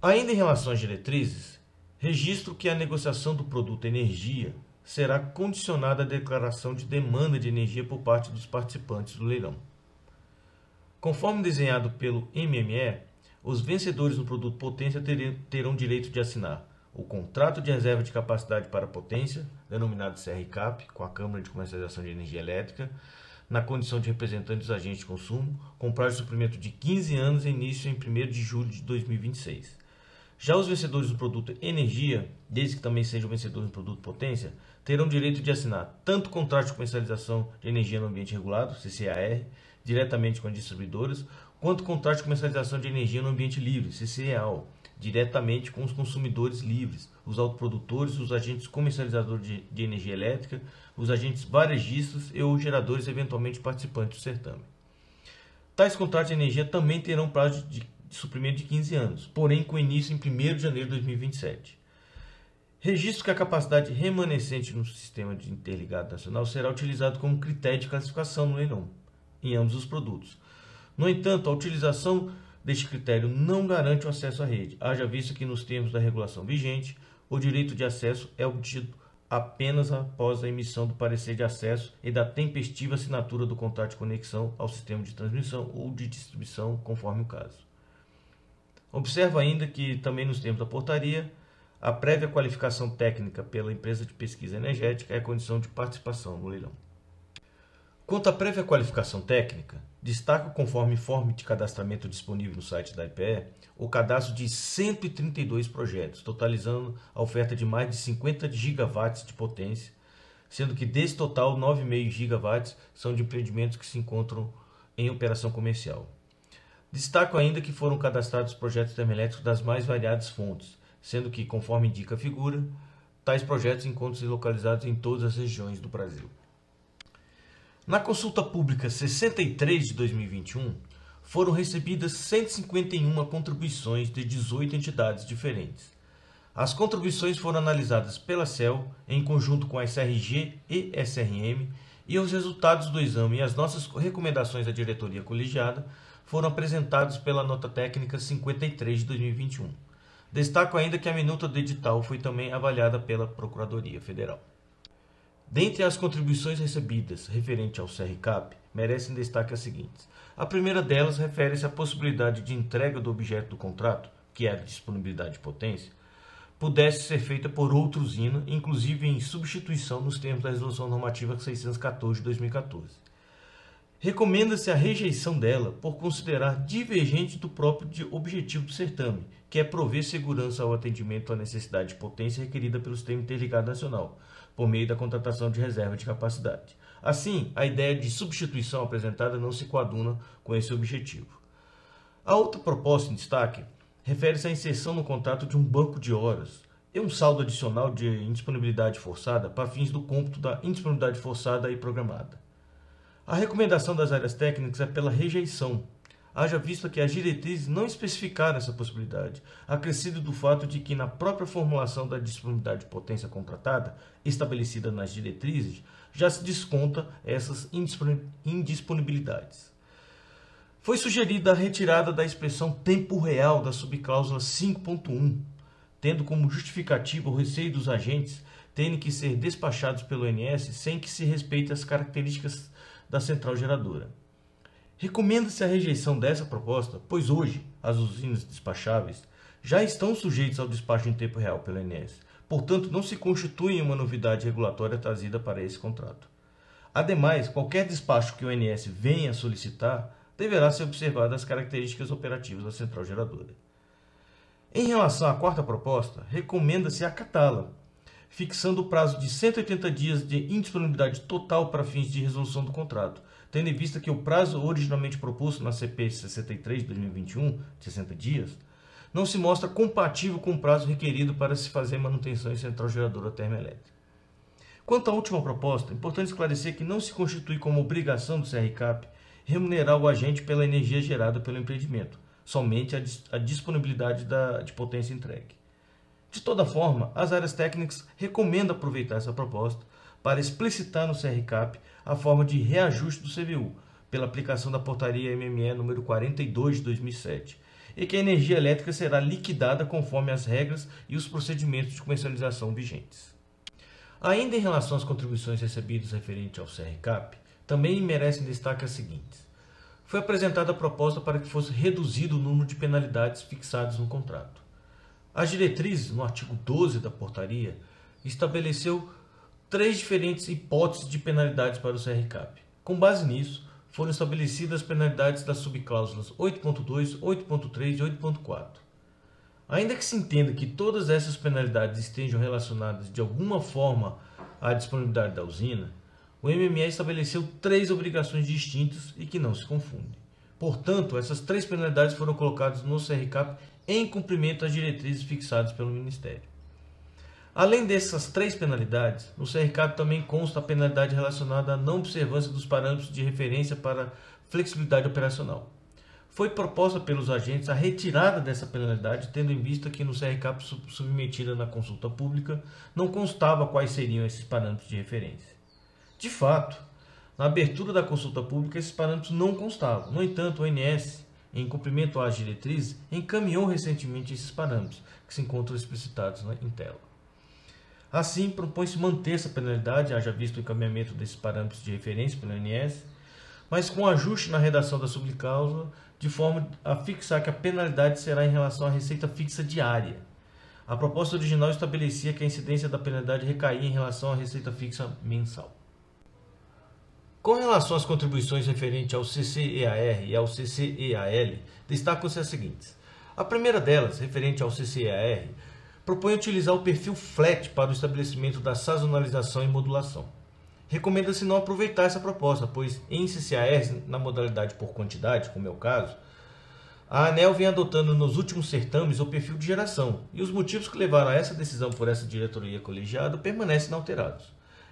Ainda em relação às diretrizes, registro que a negociação do produto energia será condicionada à declaração de demanda de energia por parte dos participantes do leilão. Conforme desenhado pelo M M E, os vencedores do produto potência terão direito de assinar o contrato de reserva de capacidade para potência, denominado C R CAP, com a Câmara de Comercialização de Energia Elétrica, na condição de representante dos agentes de consumo, com prazo de suprimento de quinze anos e início em primeiro de julho de dois mil e vinte e seis. Já os vencedores do produto energia, desde que também sejam vencedores do produto potência, terão direito de assinar tanto contrato de comercialização de energia no ambiente regulado, C C A R, diretamente com as distribuidoras, quanto contrato de comercialização de energia no ambiente livre, C C E A L, diretamente com os consumidores livres, os autoprodutores, os agentes comercializadores de, de energia elétrica, os agentes varejistas e os geradores eventualmente participantes do certame. Tais contratos de energia também terão prazo de de suprimento de quinze anos, porém com início em primeiro de janeiro de dois mil e vinte e sete. Registro que a capacidade remanescente no Sistema de Interligado Nacional será utilizado como critério de classificação no leilão, em ambos os produtos. No entanto, a utilização deste critério não garante o acesso à rede, haja visto que nos termos da regulação vigente, o direito de acesso é obtido apenas após a emissão do parecer de acesso e da tempestiva assinatura do contrato de conexão ao sistema de transmissão ou de distribuição, conforme o caso. Observa ainda que, também nos termos da portaria, a prévia qualificação técnica pela empresa de pesquisa energética é condição de participação no leilão. Quanto à prévia qualificação técnica, destaca, conforme informe de cadastramento disponível no site da I P E, o cadastro de cento e trinta e dois projetos, totalizando a oferta de mais de cinquenta gigawatts de potência, sendo que desse total, nove vírgula cinco gigawatts são de empreendimentos que se encontram em operação comercial. Destaco ainda que foram cadastrados projetos termoelétricos das mais variadas fontes, sendo que, conforme indica a figura, tais projetos encontram-se localizados em todas as regiões do Brasil. Na consulta pública sessenta e três de dois mil e vinte e um, foram recebidas cento e cinquenta e uma contribuições de dezoito entidades diferentes. As contribuições foram analisadas pela C E L, em conjunto com a S R G e S R M, e os resultados do exame e as nossas recomendações à diretoria colegiada foram apresentados pela nota técnica cinquenta e três de dois mil e vinte e um. Destaco ainda que a minuta do edital foi também avaliada pela Procuradoria Federal. Dentre as contribuições recebidas referente ao C R CAP, merecem destaque as seguintes. A primeira delas refere-se à possibilidade de entrega do objeto do contrato, que é a disponibilidade de potência, pudesse ser feita por outra usina, inclusive em substituição nos termos da Resolução Normativa seiscentos e catorze de dois mil e catorze. Recomenda-se a rejeição dela por considerar divergente do próprio objetivo do certame, que é prover segurança ao atendimento à necessidade de potência requerida pelo Sistema Interligado Nacional, por meio da contratação de reserva de capacidade. Assim, a ideia de substituição apresentada não se coaduna com esse objetivo. A outra proposta em destaque refere-se à inserção no contrato de um banco de horas e um saldo adicional de indisponibilidade forçada para fins do cômputo da indisponibilidade forçada e programada. A recomendação das áreas técnicas é pela rejeição, haja visto que as diretrizes não especificaram essa possibilidade, acrescido do fato de que na própria formulação da disponibilidade de potência contratada, estabelecida nas diretrizes, já se desconta essas indisponibilidades. Foi sugerida a retirada da expressão tempo real da subcláusula cinco ponto um, tendo como justificativa o receio dos agentes terem que ser despachados pelo O N S sem que se respeite as características da central geradora. Recomenda-se a rejeição dessa proposta, pois hoje as usinas despacháveis já estão sujeitas ao despacho em tempo real pelo O N S, portanto não se constitui uma novidade regulatória trazida para esse contrato. Ademais, qualquer despacho que o O N S venha a solicitar deverá ser observada as características operativas da central geradora. Em relação à quarta proposta, recomenda-se acatá-la, fixando o prazo de cento e oitenta dias de indisponibilidade total para fins de resolução do contrato, tendo em vista que o prazo originalmente proposto na C P sessenta e três de dois mil e vinte e um, sessenta dias, não se mostra compatível com o prazo requerido para se fazer manutenção em central geradora termoelétrica. Quanto à última proposta, é importante esclarecer que não se constitui como obrigação do C R CAP remunerar o agente pela energia gerada pelo empreendimento, somente a, dis a disponibilidade da, de potência entregue. De toda forma, as áreas técnicas recomendam aproveitar essa proposta para explicitar no C R CAP a forma de reajuste do C V U pela aplicação da portaria M M E número quarenta e dois de dois mil e sete, e que a energia elétrica será liquidada conforme as regras e os procedimentos de comercialização vigentes. Ainda em relação às contribuições recebidas referente ao C R CAP, também merecem destaque as seguintes. Foi apresentada a proposta para que fosse reduzido o número de penalidades fixadas no contrato. As diretrizes, no artigo doze da portaria, estabeleceu três diferentes hipóteses de penalidades para o C R CAP. Com base nisso, foram estabelecidas as penalidades das subcláusulas oito ponto dois, oito ponto três e oito ponto quatro. Ainda que se entenda que todas essas penalidades estejam relacionadas de alguma forma à disponibilidade da usina, o M M E estabeleceu três obrigações distintas e que não se confundem. Portanto, essas três penalidades foram colocadas no C R CAP em cumprimento às diretrizes fixadas pelo Ministério. Além dessas três penalidades, no C R CAP também consta a penalidade relacionada à não observância dos parâmetros de referência para flexibilidade operacional. Foi proposta pelos agentes a retirada dessa penalidade, tendo em vista que no C R CAP submetida na consulta pública não constava quais seriam esses parâmetros de referência. De fato, na abertura da consulta pública, esses parâmetros não constavam. No entanto, o O N S, em cumprimento às diretrizes, encaminhou recentemente esses parâmetros, que se encontram explicitados em tela. Assim, propõe-se manter essa penalidade, haja visto o encaminhamento desses parâmetros de referência pelo O N S, mas com ajuste na redação da subcláusula, de forma a fixar que a penalidade será em relação à receita fixa diária. A proposta original estabelecia que a incidência da penalidade recaía em relação à receita fixa mensal. Com relação às contribuições referentes ao C C E A R e ao C C E A L, destacam-se as seguintes. A primeira delas, referente ao C C E A R, propõe utilizar o perfil flat para o estabelecimento da sazonalização e modulação. Recomenda-se não aproveitar essa proposta, pois em C C E A R, na modalidade por quantidade, como é o caso, a ANEEL vem adotando nos últimos certames o perfil de geração, e os motivos que levaram a essa decisão por essa diretoria colegiada permanecem inalterados.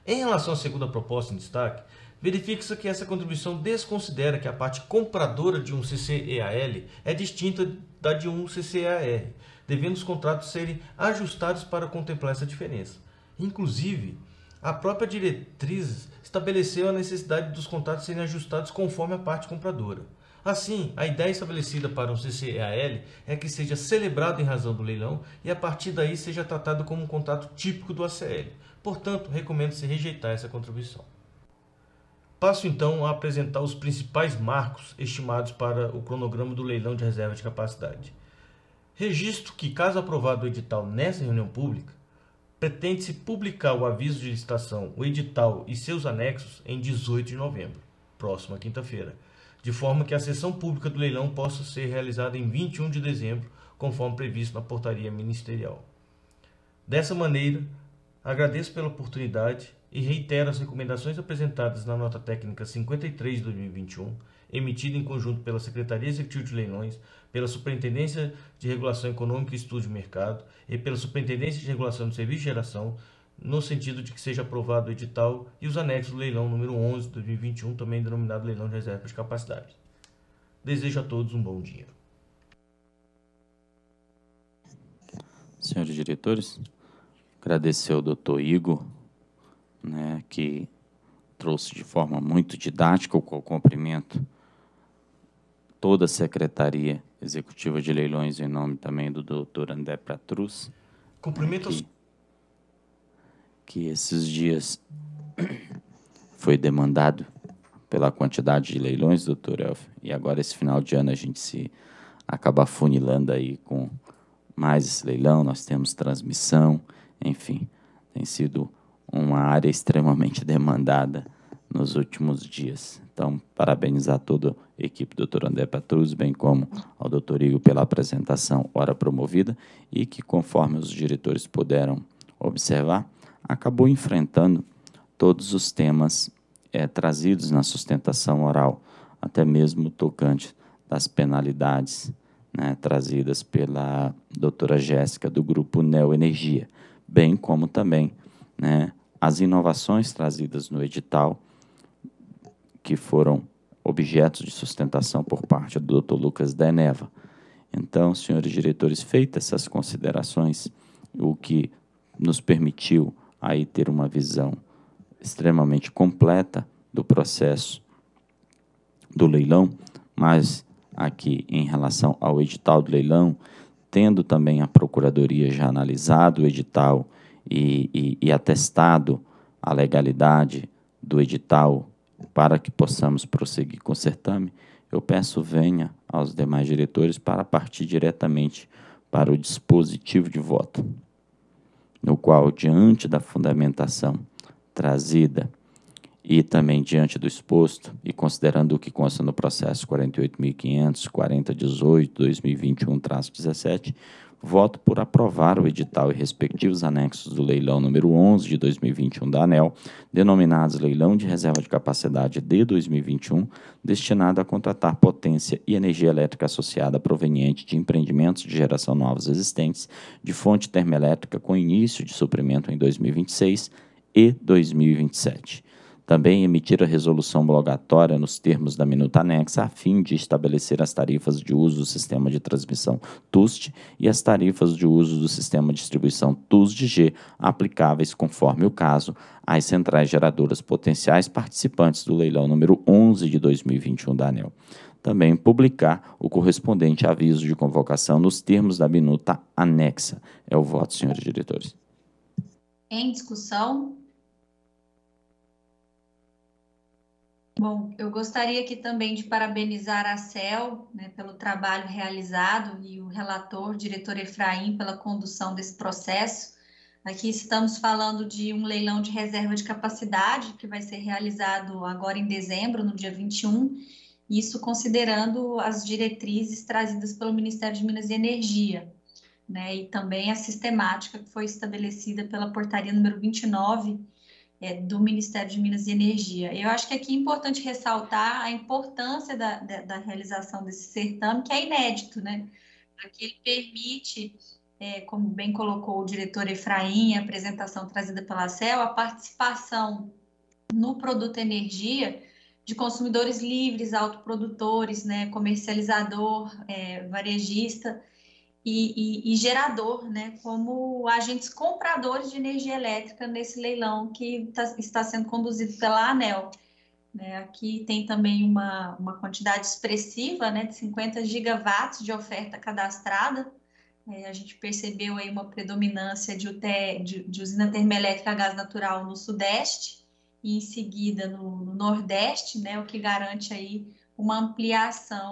Em relação à segunda proposta em destaque, verifica-se que essa contribuição desconsidera que a parte compradora de um C C E A L é distinta da de um C C E A R, devendo os contratos serem ajustados para contemplar essa diferença. Inclusive, a própria diretriz estabeleceu a necessidade dos contratos serem ajustados conforme a parte compradora. Assim, a ideia estabelecida para um C C E A L é que seja celebrado em razão do leilão e a partir daí seja tratado como um contrato típico do A C L. Portanto, recomenda-se rejeitar essa contribuição. Passo então a apresentar os principais marcos estimados para o cronograma do leilão de reserva de capacidade. Registro que, caso aprovado o edital nessa reunião pública, pretende-se publicar o aviso de licitação, o edital e seus anexos em dezoito de novembro, próxima quinta-feira, de forma que a sessão pública do leilão possa ser realizada em vinte e um de dezembro, conforme previsto na portaria ministerial. Dessa maneira, agradeço pela oportunidade e reitero as recomendações apresentadas na nota técnica cinquenta e três de dois mil e vinte e um, emitida em conjunto pela Secretaria Executiva de Leilões, pela Superintendência de Regulação Econômica e Estudo de Mercado e pela Superintendência de Regulação do Serviço de Geração, no sentido de que seja aprovado o edital e os anexos do leilão número onze de dois mil e vinte e um, também denominado leilão de reserva de capacidade. Desejo a todos um bom dia. Senhores diretores, agradecer ao doutor Igor, né, que trouxe de forma muito didática o cumprimento toda a Secretaria Executiva de Leilões, em nome também do doutor André Pratruz. Cumprimento que, que esses dias foi demandado pela quantidade de leilões, doutor Hélvio, e agora esse final de ano a gente se acaba funilando aí com mais esse leilão, nós temos transmissão, enfim, tem sido uma área extremamente demandada nos últimos dias. Então, parabenizar toda a equipe do doutor André Patrus, bem como ao doutor Igor pela apresentação ora promovida e que, conforme os diretores puderam observar, acabou enfrentando todos os temas é, trazidos na sustentação oral, até mesmo tocante das penalidades, né, trazidas pela doutora Jéssica do grupo Neoenergia, bem como também, né, as inovações trazidas no edital que foram objetos de sustentação por parte do doutor Lucas da Eneva. Então, senhores diretores, feitas essas considerações, o que nos permitiu aí ter uma visão extremamente completa do processo do leilão, mas aqui em relação ao edital do leilão, tendo também a Procuradoria já analisado o edital e, e, e atestado a legalidade do edital para que possamos prosseguir com o certame, eu peço venha aos demais diretores para partir diretamente para o dispositivo de voto, no qual, diante da fundamentação trazida e também diante do exposto, e considerando o que consta no processo quarenta e oito mil quinhentos, quarenta, dezoito, dois mil e vinte e um, traço dezessete, voto por aprovar o edital e respectivos anexos do leilão número onze de dois mil e vinte e um da ANEEL, denominados Leilão de Reserva de Capacidade de dois mil e vinte e um, destinado a contratar potência e energia elétrica associada proveniente de empreendimentos de geração novos existentes de fonte termoelétrica com início de suprimento em dois mil e vinte e seis e dois mil e vinte e sete. Também emitir a resolução homologatória nos termos da minuta anexa a fim de estabelecer as tarifas de uso do sistema de transmissão T U S D e as tarifas de uso do sistema de distribuição T U S D G aplicáveis, conforme o caso, às centrais geradoras potenciais participantes do leilão número onze de dois mil e vinte e um da ANEEL. Também publicar o correspondente aviso de convocação nos termos da minuta anexa. É o voto, senhores diretores. Em discussão... Bom, eu gostaria aqui também de parabenizar a ACEL, né, pelo trabalho realizado e o relator, o diretor Efraim, pela condução desse processo. Aqui estamos falando de um leilão de reserva de capacidade que vai ser realizado agora em dezembro, no dia vinte e um, isso considerando as diretrizes trazidas pelo Ministério de Minas e Energia, né, e também a sistemática que foi estabelecida pela portaria número vinte e nove, do Ministério de Minas e Energia. Eu acho que aqui é importante ressaltar a importância da, da, da realização desse certame, que é inédito, né? Porque ele permite, é, como bem colocou o diretor Efraim, a apresentação trazida pela ACEL, a participação no produto energia de consumidores livres, autoprodutores, né? Comercializador, é, varejista E, e, e gerador, né, como agentes compradores de energia elétrica nesse leilão que tá, está sendo conduzido pela ANEEL. Né, aqui tem também uma, uma quantidade expressiva, né, de cinquenta gigawatts de oferta cadastrada. É, a gente percebeu aí uma predominância de, U T E, de, de usina termoelétrica a gás natural no Sudeste e em seguida no, no Nordeste, né, o que garante aí uma ampliação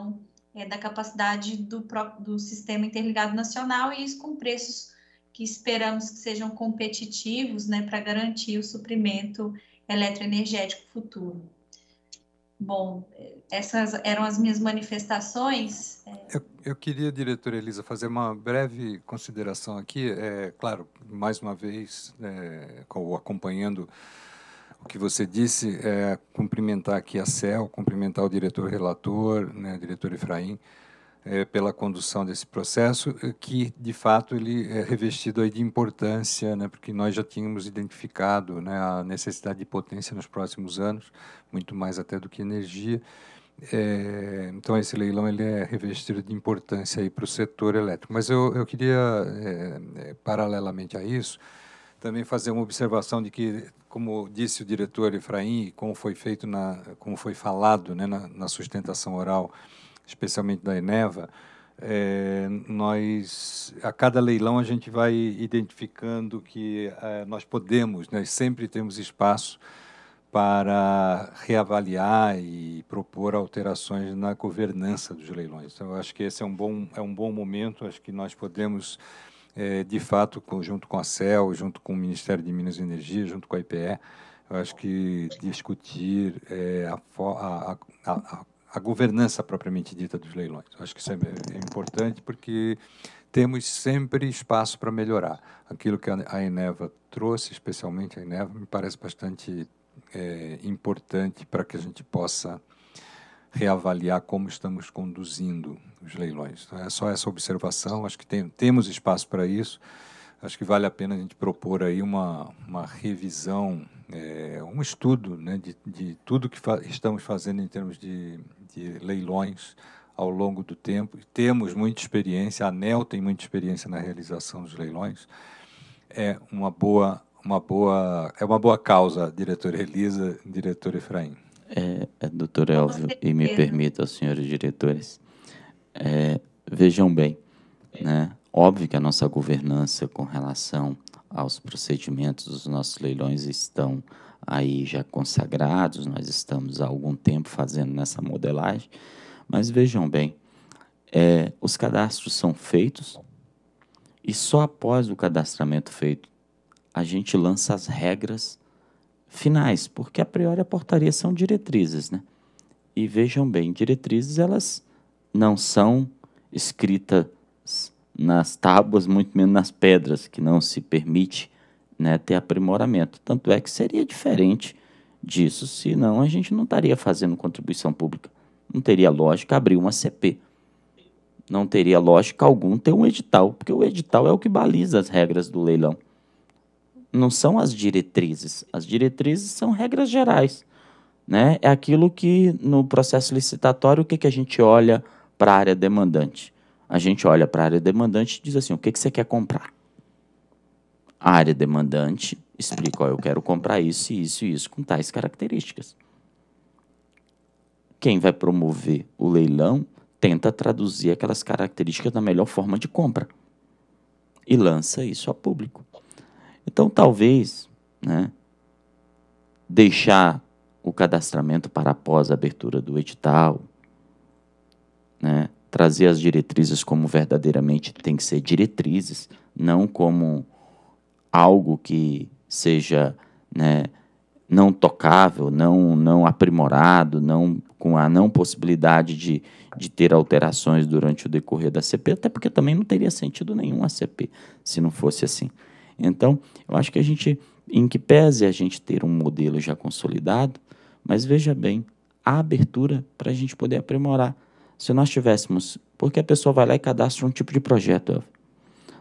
É, da capacidade do, próprio, do sistema interligado nacional, e isso com preços que esperamos que sejam competitivos, né, para garantir o suprimento eletroenergético futuro. Bom, essas eram as minhas manifestações. Eu, eu queria, diretora Elisa, fazer uma breve consideração aqui. É, claro, mais uma vez, é, acompanhando o que você disse, é cumprimentar aqui a ACEL, cumprimentar o diretor relator, né, diretor Efraim, é, pela condução desse processo, que, de fato, ele é revestido aí de importância, né, porque nós já tínhamos identificado, né, a necessidade de potência nos próximos anos, muito mais até do que energia. É, então, esse leilão ele é revestido de importância aí para o setor elétrico. Mas eu, eu queria, é, paralelamente a isso, também fazer uma observação de que, como disse o diretor Efraim, como foi feito, na, como foi falado, né, na, na sustentação oral especialmente da Eneva, é, nós, a cada leilão, a gente vai identificando que é, nós podemos, nós sempre temos espaço para reavaliar e propor alterações na governança dos leilões. Então, eu acho que esse é um bom, é um bom momento, acho que nós podemos, é, de fato, junto com a C E L, junto com o Ministério de Minas e Energia, junto com a I P E, eu acho que discutir é, a, a, a, a governança propriamente dita dos leilões. Eu acho que isso é, é importante, porque temos sempre espaço para melhorar. Aquilo que a, a Eneva trouxe, especialmente a Eneva, me parece bastante é, importante para que a gente possa reavaliar como estamos conduzindo os leilões. Então, é só essa observação, acho que tem, temos espaço para isso. Acho que vale a pena a gente propor aí uma, uma revisão, é, um estudo, né, de, de tudo que fa estamos fazendo em termos de, de leilões ao longo do tempo. Temos muita experiência, a ANEEL tem muita experiência na realização dos leilões. É uma boa, uma boa, é uma boa causa, diretora Elisa, diretor Efraim. É, é, doutor Hélvio, e me permita, senhores diretores, é, vejam bem, né? Óbvio que a nossa governança com relação aos procedimentos dos nossos leilões estão aí já consagrados, nós estamos há algum tempo fazendo nessa modelagem, mas vejam bem, é, os cadastros são feitos e só após o cadastramento feito a gente lança as regras finais, porque a priori a portaria são diretrizes, né? E vejam bem, diretrizes elas não são escritas nas tábuas, muito menos nas pedras, que não se permite, né, ter aprimoramento. Tanto é que seria diferente disso, senão a gente não estaria fazendo contribuição pública. Não teria lógica abrir uma C P. Não teria lógica algum ter um edital, porque o edital é o que baliza as regras do leilão. Não são as diretrizes. As diretrizes são regras gerais, né? É aquilo que, no processo licitatório, o que, que a gente olha para a área demandante? A gente olha para a área demandante e diz assim, o que, que você quer comprar? A área demandante explica, ó, eu quero comprar isso, isso e isso, com tais características. Quem vai promover o leilão tenta traduzir aquelas características da melhor forma de compra e lança isso ao público. Então, talvez, né, deixar o cadastramento para após a abertura do edital, né, trazer as diretrizes como verdadeiramente tem que ser diretrizes, não como algo que seja, né, não tocável, não, não aprimorado, não, com a não possibilidade de, de ter alterações durante o decorrer da C P, até porque também não teria sentido nenhum a C P se não fosse assim. Então, eu acho que a gente, em que pese a gente ter um modelo já consolidado, mas veja bem, a abertura para a gente poder aprimorar. Se nós tivéssemos, porque a pessoa vai lá e cadastra um tipo de projeto.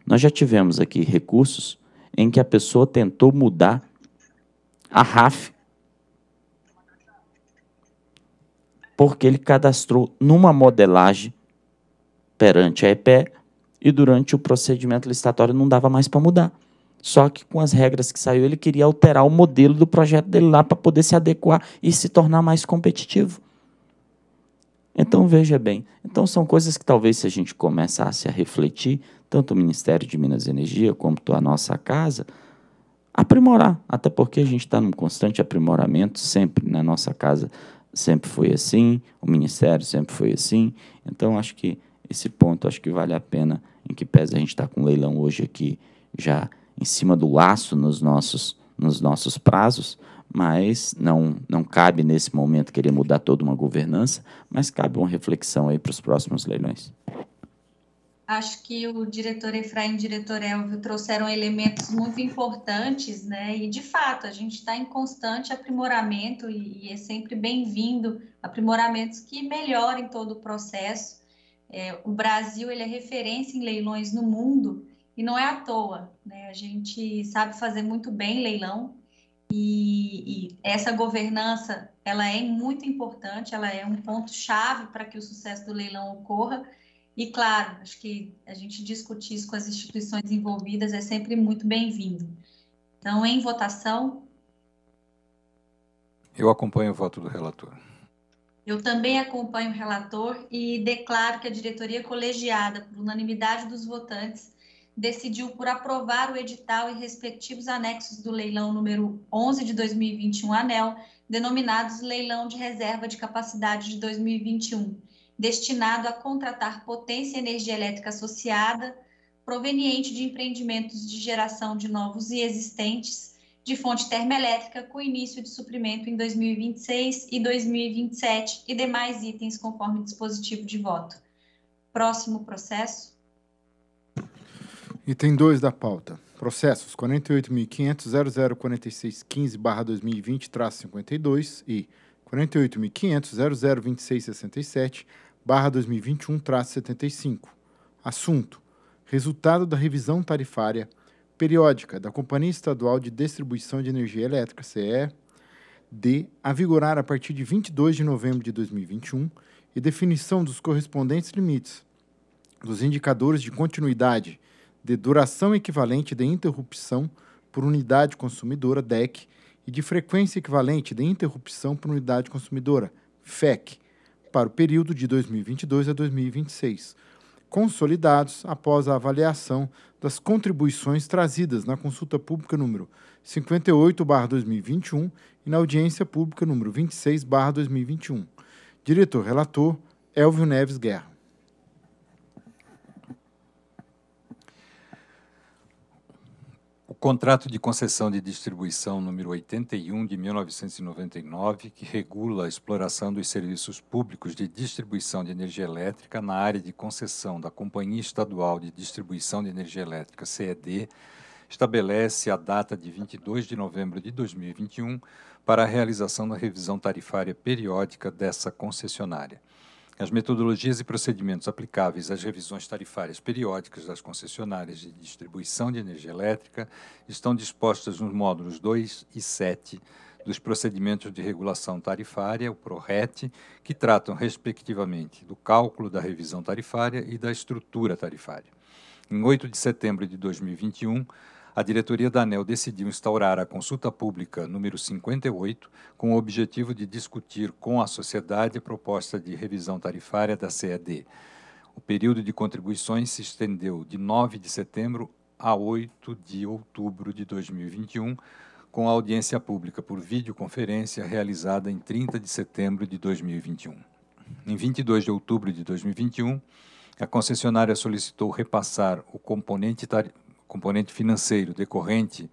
Nós já tivemos aqui recursos em que a pessoa tentou mudar a R A F, porque ele cadastrou numa modelagem perante a E P E e durante o procedimento licitatório não dava mais para mudar. Só que com as regras que saiu, ele queria alterar o modelo do projeto dele lá para poder se adequar e se tornar mais competitivo. Então, veja bem, então são coisas que talvez se a gente começasse a refletir, tanto o Ministério de Minas e Energia quanto a nossa casa, aprimorar, até porque a gente está num constante aprimoramento, sempre na nossa casa sempre foi assim, o Ministério sempre foi assim, então acho que esse ponto acho que vale a pena, em que pese a gente estar com o leilão hoje aqui já em cima do laço nos nossos, nos nossos prazos, mas não, não cabe nesse momento querer mudar toda uma governança, mas cabe uma reflexão aí para os próximos leilões. Acho que o diretor Efraim e o diretor Hélvio trouxeram elementos muito importantes, né? E, de fato, a gente está em constante aprimoramento e é sempre bem-vindo aprimoramentos que melhorem todo o processo. É, o Brasil ele é referência em leilões no mundo e não é à toa, né? A gente sabe fazer muito bem leilão, E, e essa governança, ela é muito importante, ela é um ponto-chave para que o sucesso do leilão ocorra. E, claro, acho que a gente discutir isso com as instituições envolvidas é sempre muito bem-vindo. Então, em votação. Eu acompanho o voto do relator. Eu também acompanho o relator e declaro que a diretoria colegiada, por unanimidade dos votantes, decidiu por aprovar o edital e respectivos anexos do leilão número onze de dois mil e vinte e um ANEEL, denominados Leilão de Reserva de Capacidade de dois mil e vinte e um, destinado a contratar potência e energia elétrica associada, proveniente de empreendimentos de geração de novos e existentes, de fonte termoelétrica, com início de suprimento em dois mil e vinte e seis e dois mil e vinte e sete e demais itens conforme dispositivo de voto. Próximo processo. Item dois da pauta. Processos quarenta e oito mil quinhentos ponto zero zero quatro mil seiscentos e quinze barra dois mil e vinte traço cinquenta e dois e quarenta e oito mil quinhentos ponto zero zero vinte e seis sessenta e sete barra dois mil e vinte e um traço setenta e cinco. Assunto: resultado da revisão tarifária periódica da Companhia Estadual de Distribuição de Energia Elétrica, C E E E-D, a vigorar a partir de vinte e dois de novembro de dois mil e vinte e um e definição dos correspondentes limites dos indicadores de continuidade de duração equivalente de interrupção por unidade consumidora, D E C, e de frequência equivalente de interrupção por unidade consumidora, F E C, para o período de dois mil e vinte e dois a dois mil e vinte e seis, consolidados após a avaliação das contribuições trazidas na consulta pública número cinquenta e oito barra dois mil e vinte e um e na audiência pública número vinte e seis barra dois mil e vinte e um. Diretor-relator, Hélvio Neves Guerra. O contrato de concessão de distribuição número oitenta e um de mil novecentos e noventa e nove, que regula a exploração dos serviços públicos de distribuição de energia elétrica na área de concessão da Companhia Estadual de Distribuição de Energia Elétrica, C E E E D, estabelece a data de vinte e dois de novembro de dois mil e vinte e um para a realização da revisão tarifária periódica dessa concessionária. As metodologias e procedimentos aplicáveis às revisões tarifárias periódicas das concessionárias de distribuição de energia elétrica estão dispostas nos módulos dois e sete dos procedimentos de regulação tarifária, o PRORET, que tratam, respectivamente, do cálculo da revisão tarifária e da estrutura tarifária. Em oito de setembro de dois mil e vinte e um, a diretoria da ANEEL decidiu instaurar a consulta pública número cinquenta e oito com o objetivo de discutir com a sociedade a proposta de revisão tarifária da C E E E D. O período de contribuições se estendeu de nove de setembro a oito de outubro de dois mil e vinte e um, com a audiência pública por videoconferência realizada em trinta de setembro de dois mil e vinte e um. Em vinte e dois de outubro de dois mil e vinte e um, a concessionária solicitou repassar o componente tarifário componente financeiro decorrente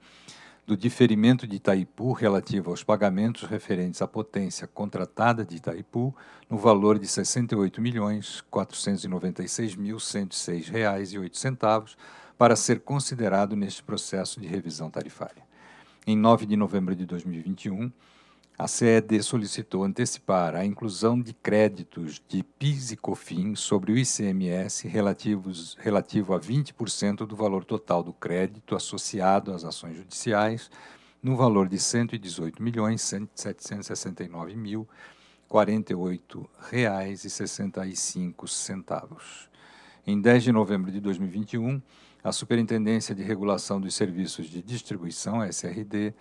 do diferimento de Itaipu relativo aos pagamentos referentes à potência contratada de Itaipu no valor de sessenta e oito milhões quatrocentos e noventa e seis mil cento e seis reais e oito centavos para ser considerado neste processo de revisão tarifária. Em nove de novembro de dois mil e vinte e um, a C E E E D solicitou antecipar a inclusão de créditos de PIS e COFINS sobre o I C M S relativos, relativo a vinte por cento do valor total do crédito associado às ações judiciais, no valor de cento e dezoito milhões setecentos e sessenta e nove mil quarenta e oito reais e sessenta e cinco centavos. Em dez de novembro de dois mil e vinte e um, a Superintendência de Regulação dos Serviços de Distribuição, S R D,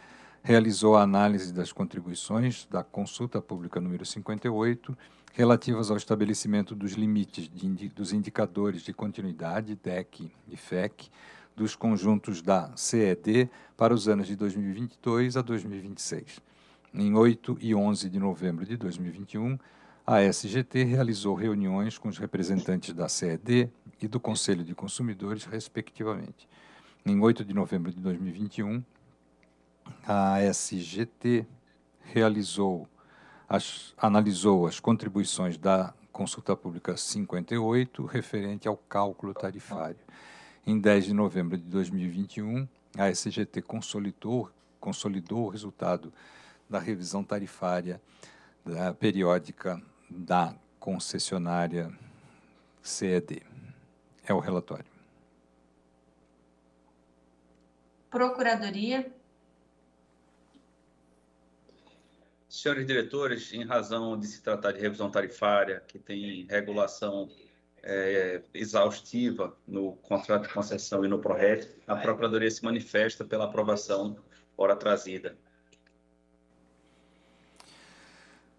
realizou a análise das contribuições da consulta pública número cinquenta e oito, relativas ao estabelecimento dos limites de indi dos indicadores de continuidade, D E C e F E C, dos conjuntos da C E E E D para os anos de dois mil e vinte e dois a dois mil e vinte e seis. Em oito e onze de novembro de dois mil e vinte e um, a S G T realizou reuniões com os representantes da C E E E D e do Conselho de Consumidores, respectivamente. Em oito de novembro de dois mil e vinte e um, a S G T realizou, as, analisou as contribuições da Consulta Pública cinquenta e oito referente ao cálculo tarifário. Em dez de novembro de dois mil e vinte e um, a S G T consolidou, consolidou o resultado da revisão tarifária da periódica da concessionária C E E E D. É o relatório. Procuradoria. Senhores diretores, em razão de se tratar de revisão tarifária, que tem regulação é, exaustiva no contrato de concessão e no PRORET, a Procuradoria se manifesta pela aprovação ora trazida.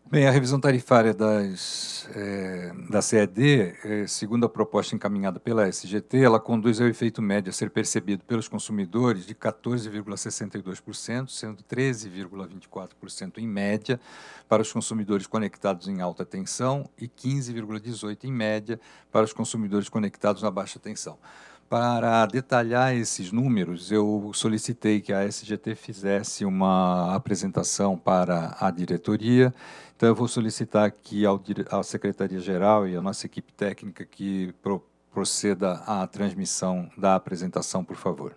Bem, a revisão tarifária das, é, da C E E D, é, segundo a proposta encaminhada pela S G T, ela conduz ao efeito médio a ser percebido pelos consumidores de quatorze vírgula sessenta e dois por cento, sendo treze vírgula vinte e quatro por cento em média para os consumidores conectados em alta tensão e quinze vírgula dezoito por cento em média para os consumidores conectados na baixa tensão. Para detalhar esses números, eu solicitei que a S G T fizesse uma apresentação para a diretoria. Então, eu vou solicitar que a Secretaria-Geral e a nossa equipe técnica que proceda à transmissão da apresentação, por favor.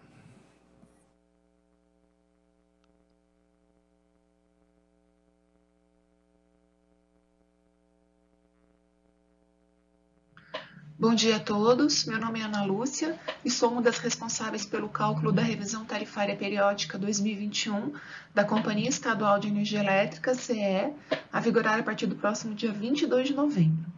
Bom dia a todos, meu nome é Ana Lúcia e sou uma das responsáveis pelo cálculo da revisão tarifária periódica dois mil e vinte e um da Companhia Estadual de Energia Elétrica, C E E, a vigorar a partir do próximo dia vinte e dois de novembro.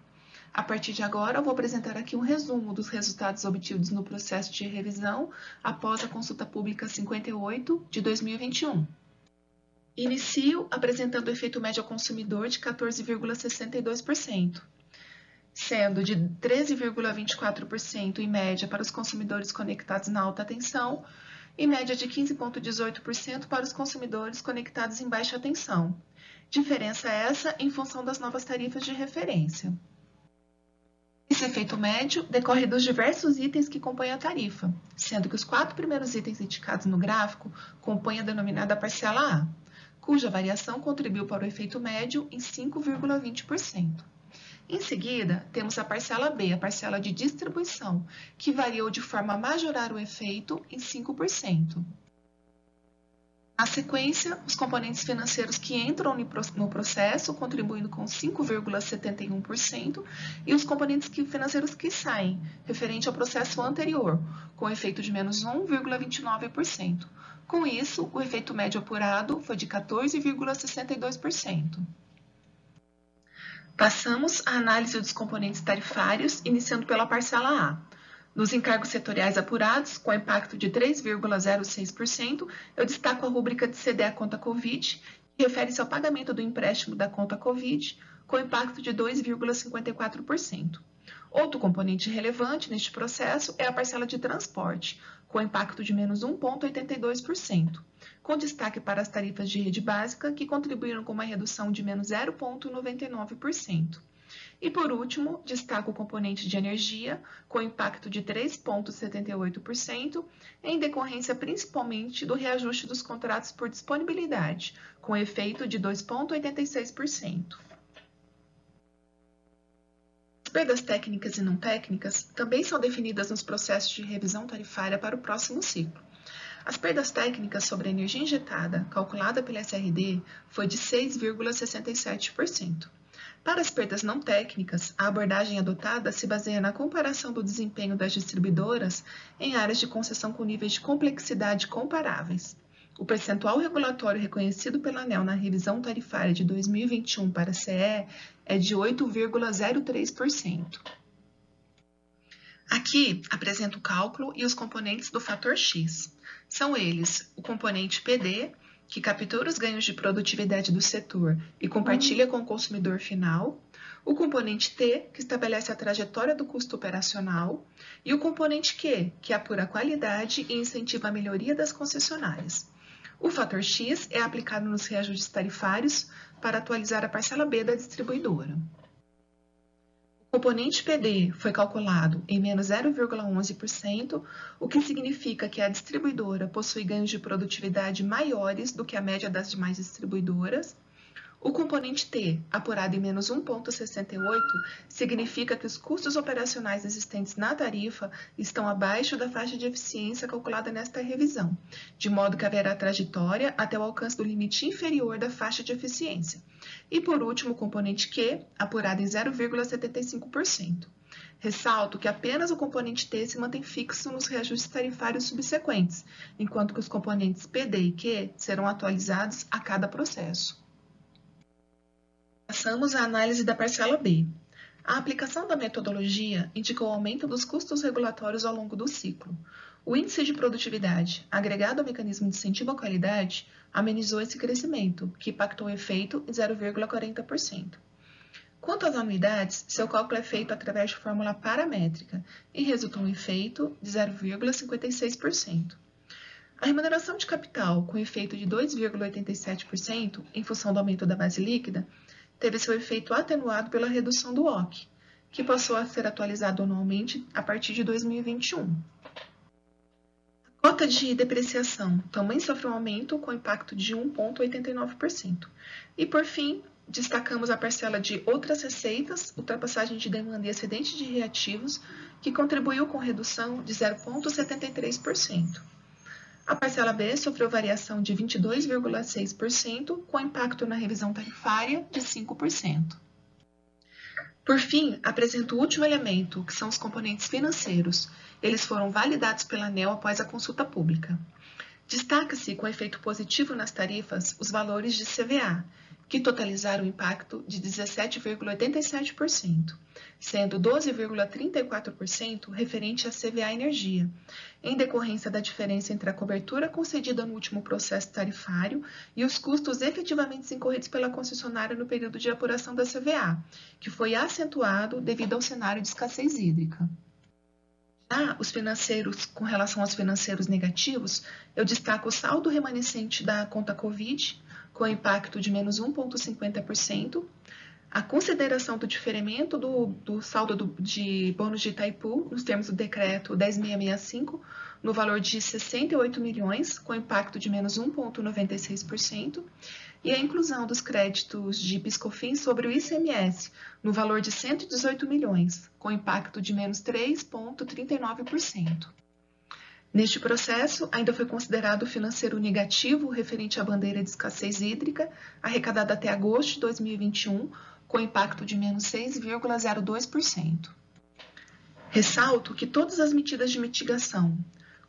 A partir de agora, eu vou apresentar aqui um resumo dos resultados obtidos no processo de revisão após a consulta pública cinquenta e oito de dois mil e vinte e um. Inicio apresentando o efeito médio ao consumidor de quatorze vírgula sessenta e dois por cento. Sendo de treze vírgula vinte e quatro por cento em média para os consumidores conectados na alta tensão e média de quinze vírgula dezoito por cento para os consumidores conectados em baixa tensão. Diferença essa em função das novas tarifas de referência. Esse efeito médio decorre dos diversos itens que compõem a tarifa, sendo que os quatro primeiros itens indicados no gráfico compõem a denominada parcela A, cuja variação contribuiu para o efeito médio em cinco vírgula vinte por cento. Em seguida, temos a parcela B, a parcela de distribuição, que variou de forma a majorar o efeito em cinco por cento. Na sequência, os componentes financeiros que entram no processo, contribuindo com cinco vírgula setenta e um por cento, e os componentes financeiros que saem, referente ao processo anterior, com efeito de menos um vírgula vinte e nove por cento. Com isso, o efeito médio apurado foi de quatorze vírgula sessenta e dois por cento. Passamos à análise dos componentes tarifários, iniciando pela parcela A. Nos encargos setoriais apurados, com impacto de três vírgula zero seis por cento, eu destaco a rúbrica de C D à conta Covid, que refere-se ao pagamento do empréstimo da conta Covid, com impacto de dois vírgula cinquenta e quatro por cento. Outro componente relevante neste processo é a parcela de transporte, com impacto de menos um vírgula oitenta e dois por cento, com destaque para as tarifas de rede básica, que contribuíram com uma redução de menos zero vírgula noventa e nove por cento. E, por último, destaco o componente de energia, com impacto de três vírgula setenta e oito por cento, em decorrência principalmente do reajuste dos contratos por disponibilidade, com efeito de dois vírgula oitenta e seis por cento. As perdas técnicas e não técnicas também são definidas nos processos de revisão tarifária para o próximo ciclo. As perdas técnicas sobre a energia injetada, calculada pela S R D, foi de seis vírgula sessenta e sete por cento. Para as perdas não técnicas, a abordagem adotada se baseia na comparação do desempenho das distribuidoras em áreas de concessão com níveis de complexidade comparáveis. O percentual regulatório reconhecido pela ANEEL na revisão tarifária de dois mil e vinte e um para a C E E é de oito vírgula zero três por cento. Aqui apresento o cálculo e os componentes do fator X. São eles o componente P D, que captura os ganhos de produtividade do setor e compartilha com o consumidor final, o componente T, que estabelece a trajetória do custo operacional, e o componente Q, que apura a qualidade e incentiva a melhoria das concessionárias. O fator X é aplicado nos reajustes tarifários para atualizar a parcela B da distribuidora. O componente P D foi calculado em menos zero vírgula onze por cento, o que significa que a distribuidora possui ganhos de produtividade maiores do que a média das demais distribuidoras. O componente T, apurado em menos um vírgula sessenta e oito por cento, significa que os custos operacionais existentes na tarifa estão abaixo da faixa de eficiência calculada nesta revisão, de modo que haverá trajetória até o alcance do limite inferior da faixa de eficiência. E, por último, o componente Q, apurado em zero vírgula setenta e cinco por cento. Ressalto que apenas o componente T se mantém fixo nos reajustes tarifários subsequentes, enquanto que os componentes P D e Q serão atualizados a cada processo. Passamos à análise da parcela B. A aplicação da metodologia indicou o aumento dos custos regulatórios ao longo do ciclo. O índice de produtividade, agregado ao mecanismo de incentivo à qualidade, amenizou esse crescimento, que impactou o efeito em zero vírgula quarenta por cento. Quanto às anuidades, seu cálculo é feito através de fórmula paramétrica e resultou um efeito de zero vírgula cinquenta e seis por cento. A remuneração de capital, com efeito de dois vírgula oitenta e sete por cento em função do aumento da base líquida, teve seu efeito atenuado pela redução do O C, que passou a ser atualizado anualmente a partir de dois mil e vinte e um. A cota de depreciação também sofreu um aumento com impacto de um vírgula oitenta e nove por cento. E, por fim, destacamos a parcela de outras receitas, ultrapassagem de demanda e excedente de reativos, que contribuiu com redução de zero vírgula setenta e três por cento. A parcela B sofreu variação de vinte e dois vírgula seis por cento, com impacto na revisão tarifária de cinco por cento. Por fim, apresento o último elemento, que são os componentes financeiros. Eles foram validados pela ANEEL após a consulta pública. Destaca-se, com efeito positivo nas tarifas, os valores de C V A, que totalizaram o impacto de dezessete vírgula oitenta e sete por cento, sendo doze vírgula trinta e quatro por cento referente à C V A Energia, em decorrência da diferença entre a cobertura concedida no último processo tarifário e os custos efetivamente incorridos pela concessionária no período de apuração da C V A, que foi acentuado devido ao cenário de escassez hídrica. Ah, os financeiros, com relação aos financeiros negativos, eu destaco o saldo remanescente da conta Covid, com impacto de menos um vírgula cinquenta por cento, a consideração do diferimento do, do saldo do, de bônus de Itaipu, nos termos do decreto dez mil seiscentos e sessenta e cinco, no valor de sessenta e oito milhões, com impacto de menos um vírgula noventa e seis por cento, e a inclusão dos créditos de Piscofins sobre o I C M S, no valor de cento e dezoito milhões, com impacto de menos três vírgula trinta e nove por cento. Neste processo, ainda foi considerado o financeiro negativo referente à bandeira de escassez hídrica, arrecadada até agosto de dois mil e vinte e um, com impacto de menos seis vírgula zero dois por cento. Ressalto que todas as medidas de mitigação,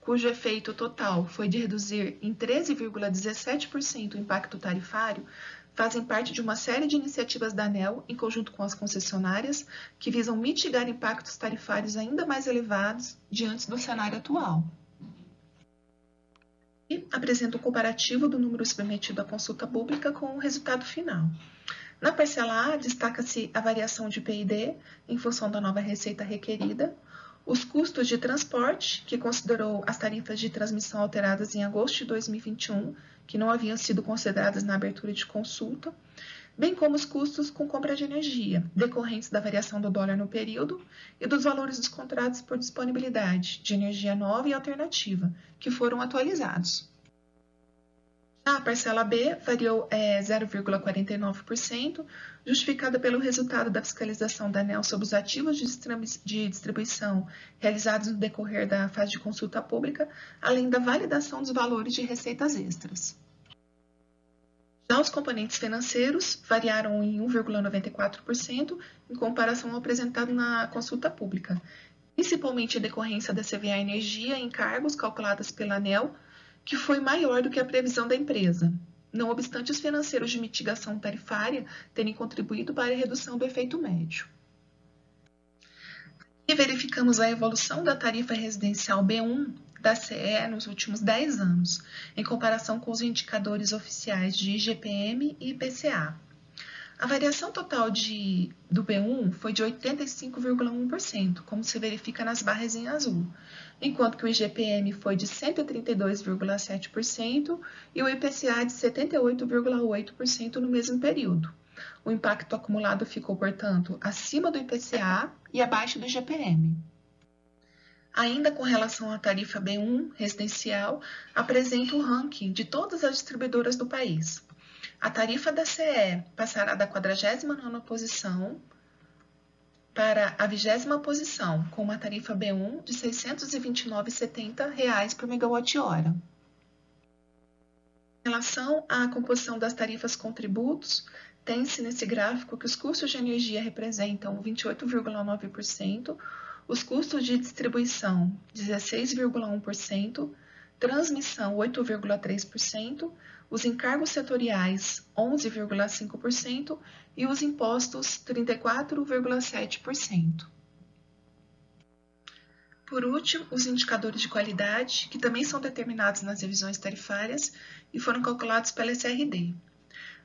cujo efeito total foi de reduzir em treze vírgula dezessete por cento o impacto tarifário, fazem parte de uma série de iniciativas da ANEEL, em conjunto com as concessionárias, que visam mitigar impactos tarifários ainda mais elevados diante do cenário atual. E apresento o comparativo do número submetido à consulta pública com o resultado final. Na parcela A, destaca-se a variação de P I D em função da nova receita requerida, os custos de transporte, que considerou as tarifas de transmissão alteradas em agosto de dois mil e vinte e um, que não haviam sido consideradas na abertura de consulta, bem como os custos com compra de energia, decorrentes da variação do dólar no período e dos valores dos contratos por disponibilidade de energia nova e alternativa, que foram atualizados. A parcela B variou é, zero vírgula quarenta e nove por cento, justificada pelo resultado da fiscalização da ANEEL sobre os ativos de distribuição realizados no decorrer da fase de consulta pública, além da validação dos valores de receitas extras. Já os componentes financeiros variaram em um vírgula noventa e quatro por cento em comparação ao apresentado na consulta pública, principalmente em decorrência da C V A Energia e encargos calculadas pela ANEEL, que foi maior do que a previsão da empresa, não obstante os financeiros de mitigação tarifária terem contribuído para a redução do efeito médio. E verificamos a evolução da tarifa residencial B um da C E nos últimos dez anos, em comparação com os indicadores oficiais de I G P M e I P C A. A variação total de, do B um foi de oitenta e cinco vírgula um por cento, como se verifica nas barras em azul, enquanto que o I G P M foi de cento e trinta e dois vírgula sete por cento e o I P C A de setenta e oito vírgula oito por cento no mesmo período. O impacto acumulado ficou, portanto, acima do I P C A e abaixo do I G P M. Ainda com relação à tarifa B um residencial, apresenta o ranking de todas as distribuidoras do país. A tarifa da C E passará da quadragésima nona posição para a vigésima posição, com uma tarifa B um de seiscentos e vinte e nove reais e setenta centavos por megawatt-hora. Em relação à composição das tarifas com tributos, tem-se nesse gráfico que os custos de energia representam vinte e oito vírgula nove por cento, os custos de distribuição dezesseis vírgula um por cento, transmissão oito vírgula três por cento, os encargos setoriais onze vírgula cinco por cento e os impostos trinta e quatro vírgula sete por cento. Por último, os indicadores de qualidade, que também são determinados nas revisões tarifárias e foram calculados pela S R D.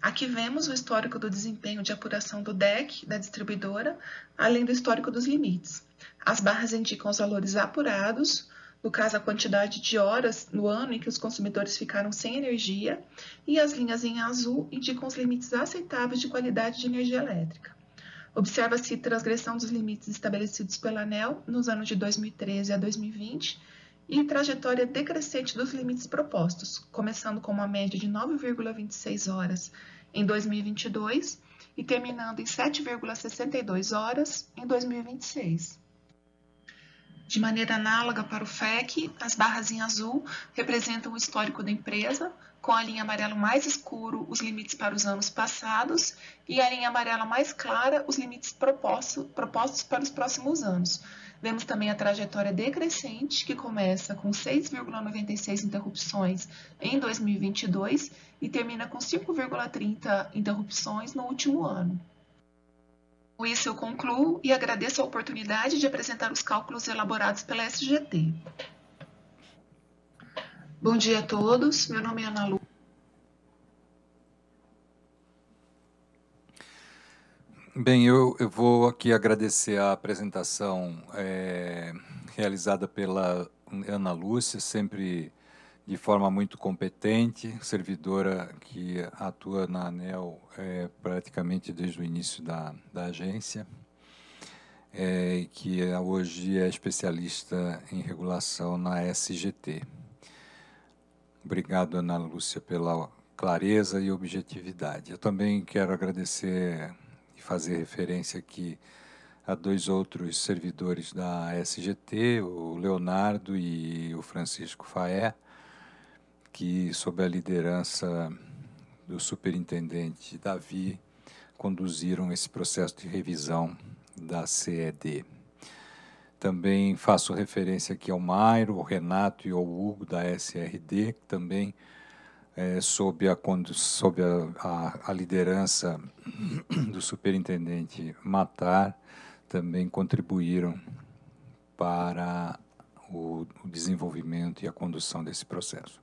Aqui vemos o histórico do desempenho de apuração do D E C da distribuidora, além do histórico dos limites. As barras indicam os valores apurados, no caso a quantidade de horas no ano em que os consumidores ficaram sem energia, e as linhas em azul indicam os limites aceitáveis de qualidade de energia elétrica. Observa-se transgressão dos limites estabelecidos pela ANEEL nos anos de dois mil e treze a dois mil e vinte e trajetória decrescente dos limites propostos, começando com uma média de nove vírgula vinte e seis horas em dois mil e vinte e dois e terminando em sete vírgula sessenta e dois horas em dois mil e vinte e seis. De maneira análoga para o F E C, as barras em azul representam o histórico da empresa, com a linha amarela mais escuro os limites para os anos passados e a linha amarela mais clara os limites proposto, propostos para os próximos anos. Vemos também a trajetória decrescente, que começa com seis vírgula noventa e seis interrupções em dois mil e vinte e dois e termina com cinco vírgula trinta interrupções no último ano. Com isso eu concluo e agradeço a oportunidade de apresentar os cálculos elaborados pela S G T. Bom dia a todos, meu nome é Ana Lu. Bem, eu, eu vou aqui agradecer a apresentação é, realizada pela Ana Lúcia, sempre de forma muito competente, servidora que atua na ANEEL é, praticamente desde o início da, da agência, e é, que hoje é especialista em regulação na S G T. Obrigado, Ana Lúcia, pela clareza e objetividade. Eu também quero agradecer e fazer referência aqui a dois outros servidores da S G T, o Leonardo e o Francisco Faé, que, sob a liderança do superintendente Davi, conduziram esse processo de revisão da C E E D. Também faço referência aqui ao Mairo, ao Renato e ao Hugo, da S R D, que também, é, sob, a, sob a, a, a liderança do superintendente Matar, também contribuíram para o, o desenvolvimento e a condução desse processo.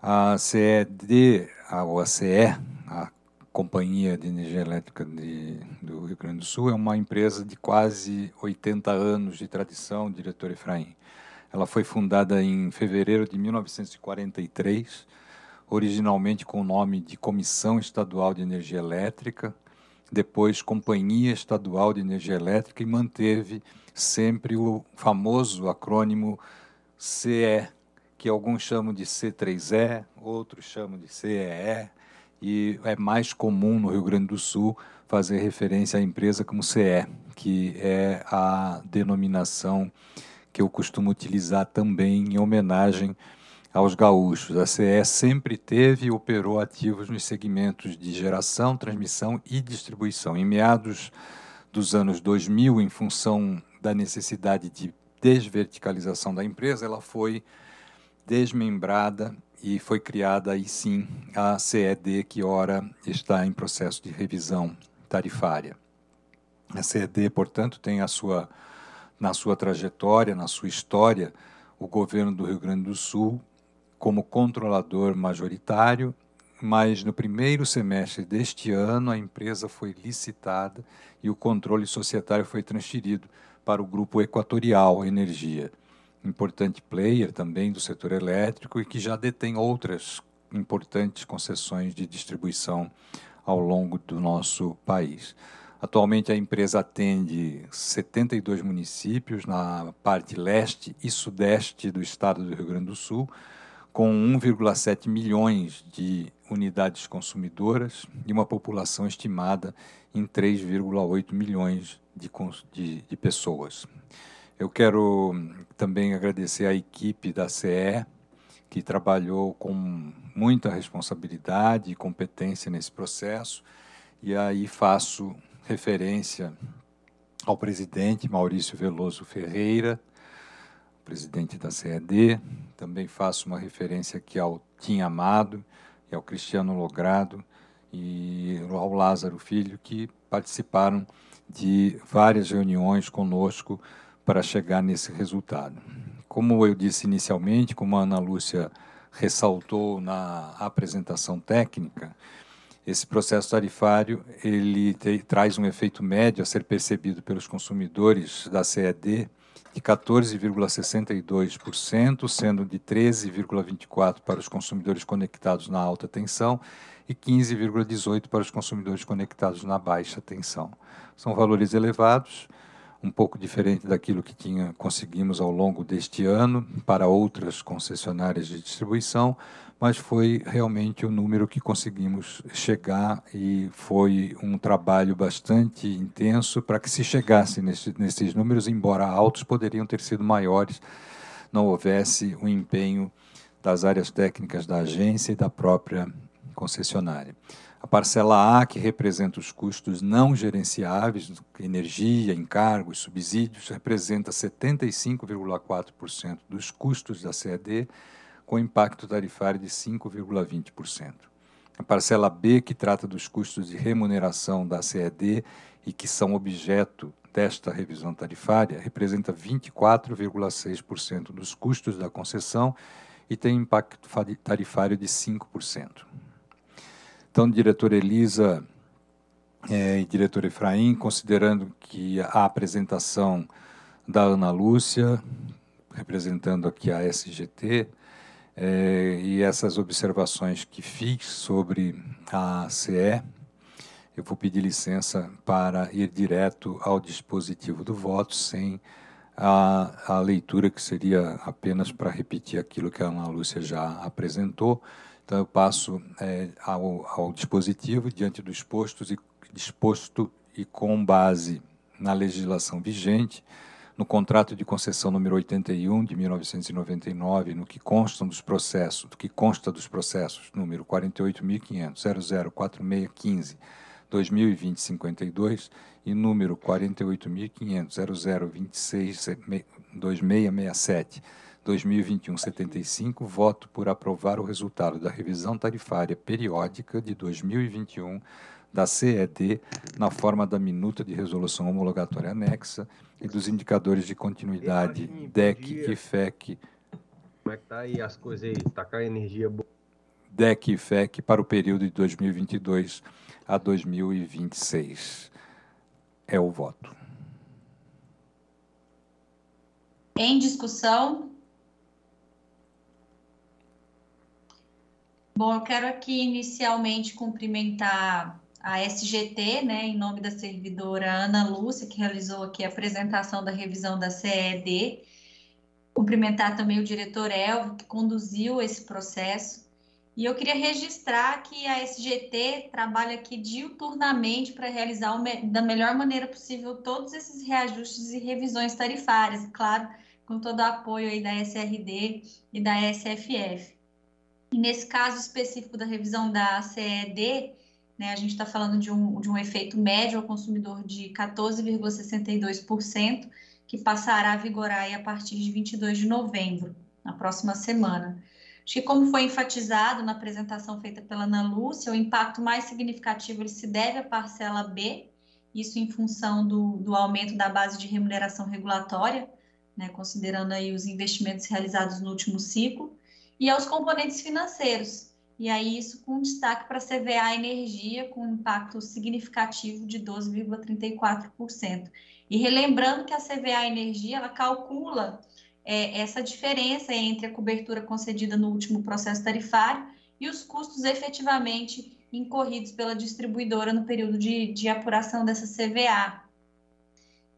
A C E E D, a O A C E, a Companhia de Energia Elétrica de, do Rio Grande do Sul, é uma empresa de quase oitenta anos de tradição, diretor Efraim. Ela foi fundada em fevereiro de mil novecentos e quarenta e três, originalmente com o nome de Comissão Estadual de Energia Elétrica, depois Companhia Estadual de Energia Elétrica, e manteve sempre o famoso acrônimo C E, que alguns chamam de C três E, outros chamam de C E E, e é mais comum no Rio Grande do Sul fazer referência à empresa como C E, que é a denominação que eu costumo utilizar também em homenagem aos gaúchos. A C E sempre teve e operou ativos nos segmentos de geração, transmissão e distribuição. Em meados dos anos dois mil, em função da necessidade de desverticalização da empresa, ela foi desmembrada e foi criada, aí sim, a C E E D, que ora está em processo de revisão tarifária. A C E E D, portanto, tem a sua, na sua trajetória, na sua história, o governo do Rio Grande do Sul como controlador majoritário, mas no primeiro semestre deste ano a empresa foi licitada e o controle societário foi transferido para o grupo Equatorial Energia, importante player também do setor elétrico e que já detém outras importantes concessões de distribuição ao longo do nosso país. Atualmente a empresa atende setenta e dois municípios na parte leste e sudeste do estado do Rio Grande do Sul, com um vírgula sete milhões de unidades consumidoras e uma população estimada em três vírgula oito milhões de, de, de pessoas. Eu quero também agradecer à equipe da C E, que trabalhou com muita responsabilidade e competência nesse processo, e aí faço referência ao presidente Maurício Veloso Ferreira, presidente da C E D, também faço uma referência aqui ao Tim Amado e ao Cristiano Logrado e ao Lázaro Filho, que participaram de várias reuniões conosco para chegar nesse resultado. Como eu disse inicialmente, como a Ana Lúcia ressaltou na apresentação técnica, esse processo tarifário ele te, traz um efeito médio a ser percebido pelos consumidores da C E E D de quatorze vírgula sessenta e dois por cento, sendo de treze vírgula vinte e quatro por cento para os consumidores conectados na alta tensão e quinze vírgula dezoito por cento para os consumidores conectados na baixa tensão. São valores elevados, um pouco diferente daquilo que tinha, conseguimos ao longo deste ano para outras concessionárias de distribuição, mas foi realmente o número que conseguimos chegar e foi um trabalho bastante intenso para que se chegasse nesse, nesses números, embora altos, poderiam ter sido maiores, não houvesse o empenho das áreas técnicas da agência e da própria concessionária. A parcela A, que representa os custos não gerenciáveis, energia, encargos, subsídios, representa setenta e cinco vírgula quatro por cento dos custos da C E E D, com impacto tarifário de cinco vírgula vinte por cento. A parcela B, que trata dos custos de remuneração da C E E D e que são objeto desta revisão tarifária, representa vinte e quatro vírgula seis por cento dos custos da concessão e tem impacto tarifário de cinco por cento. Então, diretora Elisa é, e diretor Efraim, considerando que a apresentação da Ana Lúcia, representando aqui a S G T, é, e essas observações que fiz sobre a C E, eu vou pedir licença para ir direto ao dispositivo do voto, sem a, a leitura, que seria apenas para repetir aquilo que a Ana Lúcia já apresentou. Então, eu passo é, ao, ao dispositivo, diante do exposto e, disposto e com base na legislação vigente, no contrato de concessão número oitenta e um de mil novecentos e noventa e nove, no que consta dos processos, do que consta dos processos número quarenta e oito mil quinhentos ponto zero zero quatro seis um cinco ponto dois mil e vinte ponto cinquenta e dois e número quarenta e oito mil quinhentos ponto zero zero vinte e seis ponto dois mil seiscentos e sessenta e sete. dois mil e vinte e um setenta e cinco, voto por aprovar o resultado da revisão tarifária periódica de dois mil e vinte e um da C E E D na forma da minuta de resolução homologatória anexa e dos indicadores de continuidade D E C e F E C. Como é que tá aí as coisas aí? Tá com a energia boa. D E C e F E C para o período de dois mil e vinte e dois a dois mil e vinte e seis. É o voto. Em discussão. Bom, eu quero aqui inicialmente cumprimentar a S G T, né, em nome da servidora Ana Lúcia, que realizou aqui a apresentação da revisão da C E E D. Cumprimentar também o diretor Hélvio, que conduziu esse processo. E eu queria registrar que a S G T trabalha aqui diuturnamente para realizar da melhor maneira possível todos esses reajustes e revisões tarifárias, claro, com todo o apoio aí da S R D e da S F F. E nesse caso específico da revisão da C E E D, né, a gente está falando de um, de um efeito médio ao consumidor de quatorze vírgula sessenta e dois por cento, que passará a vigorar aí a partir de vinte e dois de novembro, na próxima semana. Acho que, como foi enfatizado na apresentação feita pela Ana Lúcia, o impacto mais significativo ele se deve à parcela B, isso em função do, do aumento da base de remuneração regulatória, né, considerando aí os investimentos realizados no último ciclo, e aos componentes financeiros, e aí isso com destaque para a C V A Energia, com um impacto significativo de doze vírgula trinta e quatro por cento. E relembrando que a C V A Energia, ela calcula é, essa diferença entre a cobertura concedida no último processo tarifário e os custos efetivamente incorridos pela distribuidora no período de, de apuração dessa C V A.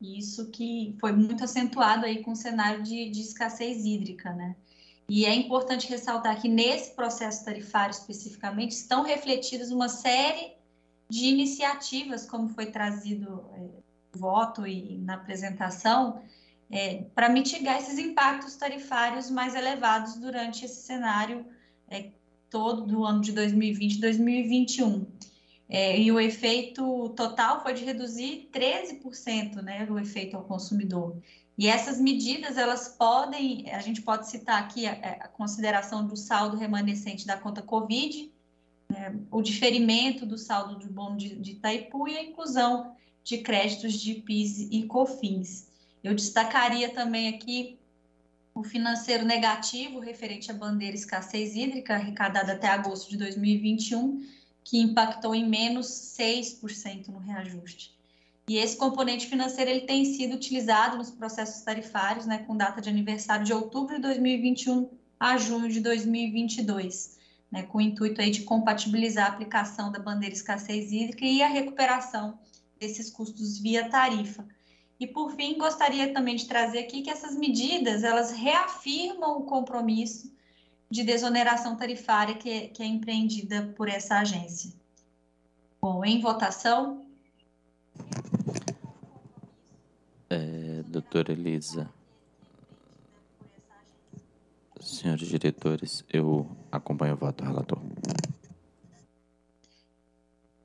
Isso que foi muito acentuado aí com o cenário de, de escassez hídrica, né? E é importante ressaltar que nesse processo tarifário especificamente estão refletidas uma série de iniciativas, como foi trazido é, no voto e na apresentação, é, para mitigar esses impactos tarifários mais elevados durante esse cenário é, todo do ano de dois mil e vinte e dois mil e vinte e um. É, e o efeito total foi de reduzir treze por cento, né, o efeito ao consumidor. E essas medidas, elas podem, a gente pode citar aqui a, a consideração do saldo remanescente da conta Covid, né, o diferimento do saldo de bono de, de Itaipu e a inclusão de créditos de PIS e COFINS. Eu destacaria também aqui o financeiro negativo referente à bandeira escassez hídrica arrecadada até agosto de dois mil e vinte e um, que impactou em menos seis por cento no reajuste. E esse componente financeiro ele tem sido utilizado nos processos tarifários, né, com data de aniversário de outubro de dois mil e vinte e um a junho de dois mil e vinte e dois, né, com o intuito aí de compatibilizar a aplicação da bandeira escassez hídrica e a recuperação desses custos via tarifa. E, por fim, gostaria também de trazer aqui que essas medidas, elas reafirmam o compromisso de desoneração tarifária que é, que é empreendida por essa agência. Bom, em votação... É, doutora Elisa, senhores diretores, eu acompanho o voto do relator.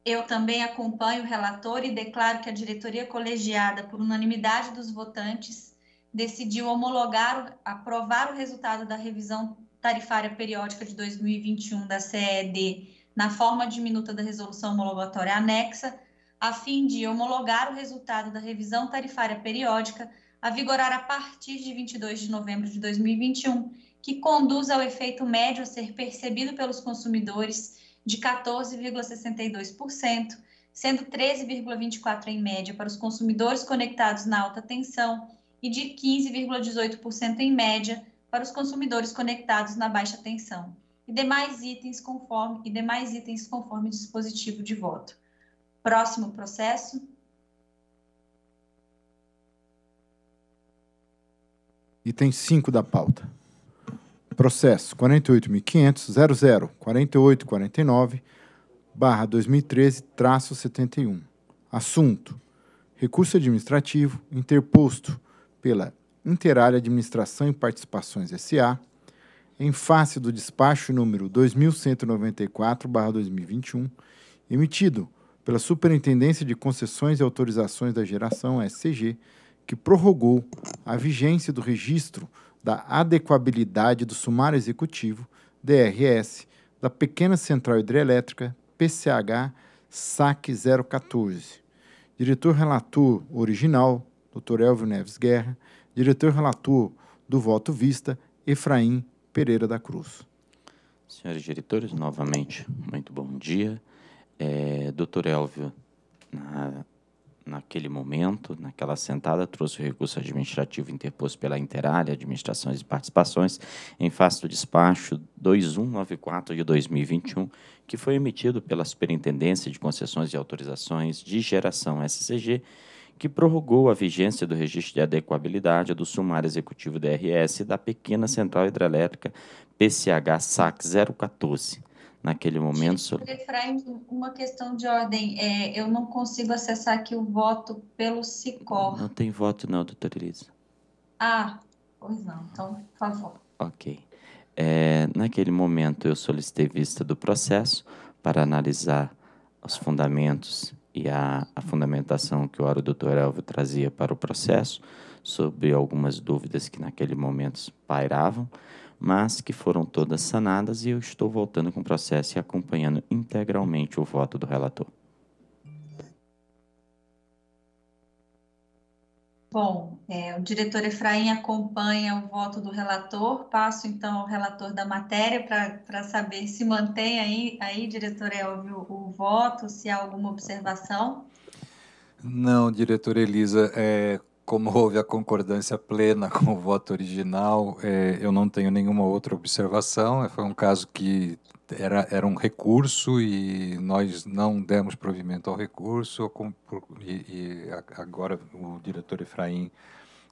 Eu também acompanho o relator e declaro que a diretoria colegiada, por unanimidade dos votantes, decidiu homologar, aprovar o resultado da revisão tarifária periódica de dois mil e vinte e um da C E E E D na forma de minuta da resolução homologatória anexa, a fim de homologar o resultado da revisão tarifária periódica a vigorar a partir de vinte e dois de novembro de dois mil e vinte e um, que conduz ao efeito médio a ser percebido pelos consumidores de quatorze vírgula sessenta e dois por cento, sendo treze vírgula vinte e quatro por cento em média para os consumidores conectados na alta tensão e de quinze vírgula dezoito por cento em média para os consumidores conectados na baixa tensão, e demais itens conforme, e demais itens conforme dispositivo de voto. Próximo processo. Item cinco da pauta. Processo quarenta e oito mil e quinhentos ponto zero zero quatro mil oitocentos e quarenta e nove barra dois mil e treze traço setenta e um. Assunto: recurso administrativo interposto pela Interalli Administração e Participações S A em face do despacho número dois mil cento e noventa e quatro barra dois mil e vinte e um, emitido pela Superintendência de Concessões e Autorizações da Geração, S C G, que prorrogou a vigência do registro da adequabilidade do sumário executivo, D R S, da pequena central hidrelétrica, P C H, S A C zero quatorze. Diretor-relator original, doutor Hélvio Neves Guerra. Diretor-relator do voto vista, Efraim Pereira da Cruz. Senhores diretores, novamente, muito bom dia. É, doutor Hélvio, na, naquele momento, naquela sentada, trouxe o recurso administrativo interposto pela Interalli Administrações e Participações em face do despacho dois mil cento e noventa e quatro de dois mil e vinte e um, que foi emitido pela Superintendência de Concessões e Autorizações de Geração, S C G, que prorrogou a vigência do registro de adequabilidade do sumário executivo D R S da pequena central hidrelétrica P C H S A C zero quatorze. Naquele momento... Sobre... Efraim, uma questão de ordem. É, eu não consigo acessar aqui o voto pelo SICOR. Não tem voto não, doutora Elisa. Ah, pois não. Então, por favor. Ok. É, naquele momento, eu solicitei vista do processo para analisar os fundamentos e a, a fundamentação que ora o doutor Hélvio trazia para o processo, sobre algumas dúvidas que naquele momento pairavam, mas que foram todas sanadas, e eu estou voltando com o processo e acompanhando integralmente o voto do relator. Bom, é, o diretor Efraim acompanha o voto do relator. Passo, então, ao relator da matéria para saber se mantém aí, aí diretor Hélvio, o, o voto, se há alguma observação. Não, diretor Elisa, é... como houve a concordância plena com o voto original, é, eu não tenho nenhuma outra observação. Foi um caso que era, era um recurso e nós não demos provimento ao recurso, e, e agora o diretor Efraim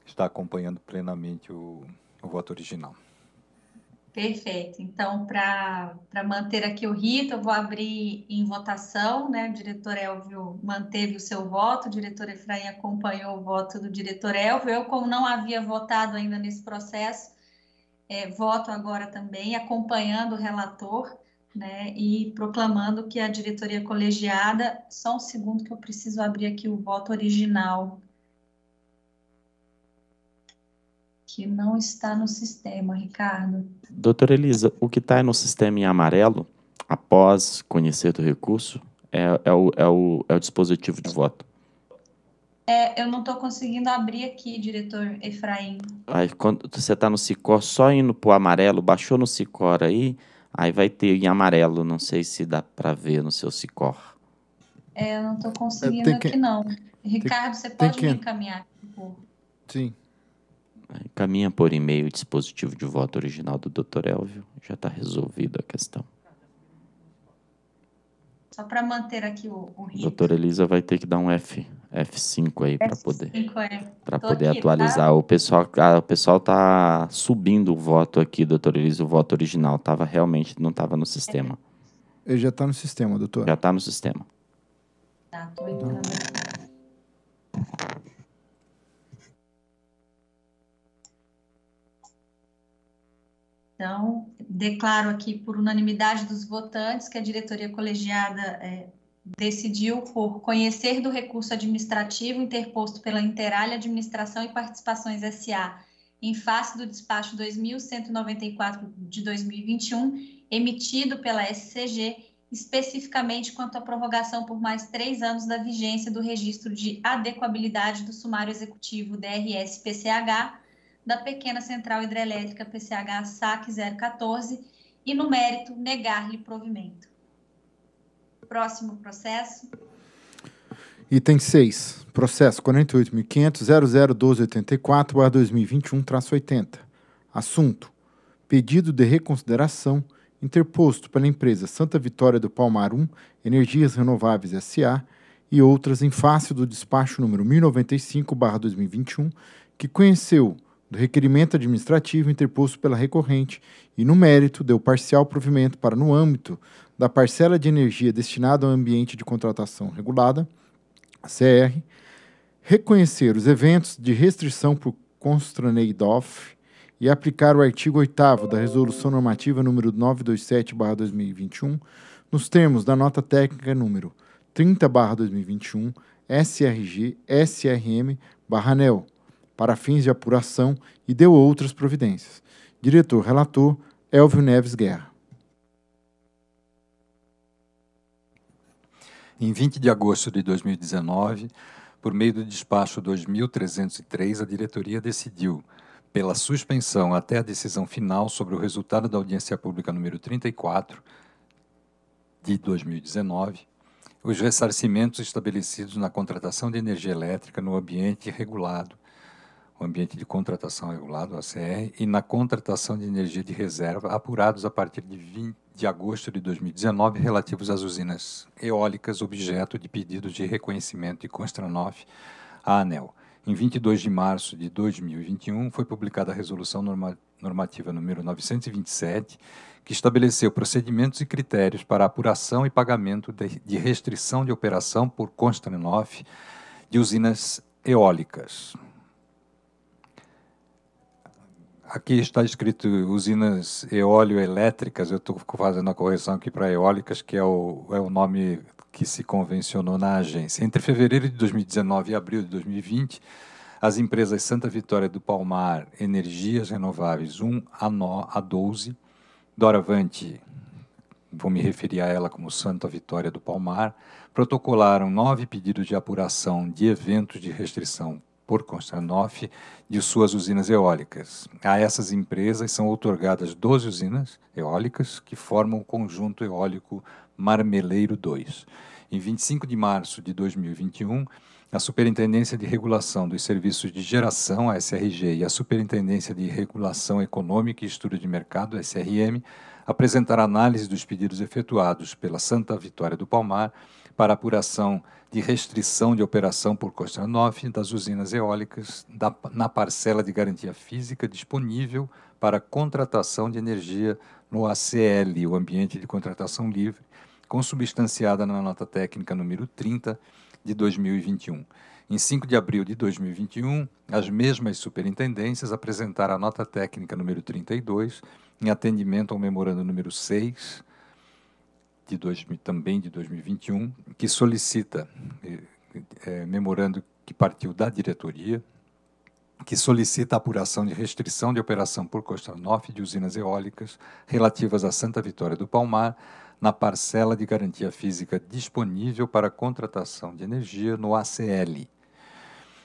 está acompanhando plenamente o, o voto original. Perfeito. Então, para manter aqui o rito, eu vou abrir em votação, né? O diretor Hélvio manteve o seu voto, o diretor Efraim acompanhou o voto do diretor Hélvio. Eu, como não havia votado ainda nesse processo, é, voto agora também, acompanhando o relator, né? E proclamando que a diretoria colegiada... Só um segundo que eu preciso abrir aqui o voto original, que não está no sistema, Ricardo. Doutora Elisa, o que está no sistema em amarelo, após conhecer do recurso, é, é, o, é, o, é o dispositivo de voto. É, eu não estou conseguindo abrir aqui, diretor Efraim. Aí, quando você está no Sicor, só indo para o amarelo, baixou no Sicor aí, aí vai ter em amarelo, não sei se dá para ver no seu Sicor. É, eu não estou conseguindo aqui, que... não. Ricardo, tem... você pode me encaminhar? Que... Por... Sim. Encaminha por e-mail o dispositivo de voto original do doutor Hélvio. Já está resolvida a questão. Só para manter aqui o, o rito. Doutora Elisa vai ter que dar um F, F cinco aí para poder, para poder aqui, atualizar. Tá? O pessoal, a, o pessoal tá subindo o voto aqui, doutora Elisa, o voto original tava realmente não estava no sistema. É. Ele já está no sistema, doutor. Já está no sistema. Tá, tô entrando. Então, declaro aqui por unanimidade dos votantes que a diretoria colegiada é, decidiu por conhecer do recurso administrativo interposto pela Interalli Administração e Participações S A em face do despacho dois mil cento e noventa e quatro de dois mil e vinte e um, emitido pela S C G, especificamente quanto à prorrogação por mais três anos da vigência do registro de adequabilidade do sumário executivo D R S P C H, da pequena central hidrelétrica P C H S A C zero quatorze e, no mérito, negar-lhe provimento. Próximo processo. Item seis. Processo quarenta e oito mil quinhentos ponto zero zero um dois oito quatro barra dois mil e vinte e um traço oitenta. Assunto. Pedido de reconsideração interposto pela empresa Santa Vitória do Palmar um, Energias Renováveis S A e outras em face do despacho número mil e noventa e cinco barra dois mil e vinte e um, que conheceu do requerimento administrativo interposto pela recorrente e, no mérito, deu parcial provimento para, no âmbito da parcela de energia destinada ao ambiente de contratação regulada, C R, reconhecer os eventos de restrição por constraneid-off e aplicar o artigo oitavo da Resolução Normativa número novecentos e vinte e sete barra dois mil e vinte e um, nos termos da nota técnica número trinta barra dois mil e vinte e um, S R G, S R M, barra ANEEL, para fins de apuração e deu outras providências. Diretor relator, Hélvio Neves Guerra. Em vinte de agosto de dois mil e dezenove, por meio do despacho dois mil trezentos e três, a diretoria decidiu, pela suspensão até a decisão final sobre o resultado da audiência pública número trinta e quatro de dois mil e dezenove, os ressarcimentos estabelecidos na contratação de energia elétrica no ambiente regulado, o ambiente de contratação regulado, A C R, e na contratação de energia de reserva, apurados a partir de vinte de agosto de dois mil e dezenove, relativos às usinas eólicas, objeto de pedidos de reconhecimento de Constranoff à ANEEL. Em vinte e dois de março de dois mil e vinte e um, foi publicada a Resolução Normativa número novecentos e vinte e sete, que estabeleceu procedimentos e critérios para apuração e pagamento de restrição de operação por Constranoff de usinas eólicas. Aqui está escrito usinas eólio-elétricas, eu estou fazendo a correção aqui para eólicas, que é o, é o nome que se convencionou na agência. Entre fevereiro de dois mil e dezenove e abril de dois mil e vinte, as empresas Santa Vitória do Palmar, Energias Renováveis um, A doze, Doravante, vou me referir a ela como Santa Vitória do Palmar, protocolaram nove pedidos de apuração de eventos de restrição por Constranoff de suas usinas eólicas. A essas empresas são outorgadas doze usinas eólicas que formam o conjunto eólico Marmeleiro dois. Em vinte e cinco de março de dois mil e vinte e um, a Superintendência de Regulação dos Serviços de Geração, a S R G, e a Superintendência de Regulação Econômica e Estudo de Mercado, a S R M, apresentará análise dos pedidos efetuados pela Santa Vitória do Palmar para apuração de restrição de operação por Constranoff das usinas eólicas da, na parcela de garantia física disponível para contratação de energia no A C L, o Ambiente de Contratação Livre, consubstanciada na nota técnica número trinta de dois mil e vinte e um. Em cinco de abril de dois mil e vinte e um, as mesmas superintendências apresentaram a nota técnica número trinta e dois, em atendimento ao memorando número seis, de dois, também de dois mil e vinte e um, que solicita, é, memorando que partiu da diretoria, que solicita a apuração de restrição de operação por Constranoff de usinas eólicas relativas à Santa Vitória do Palmar na parcela de garantia física disponível para contratação de energia no A C L.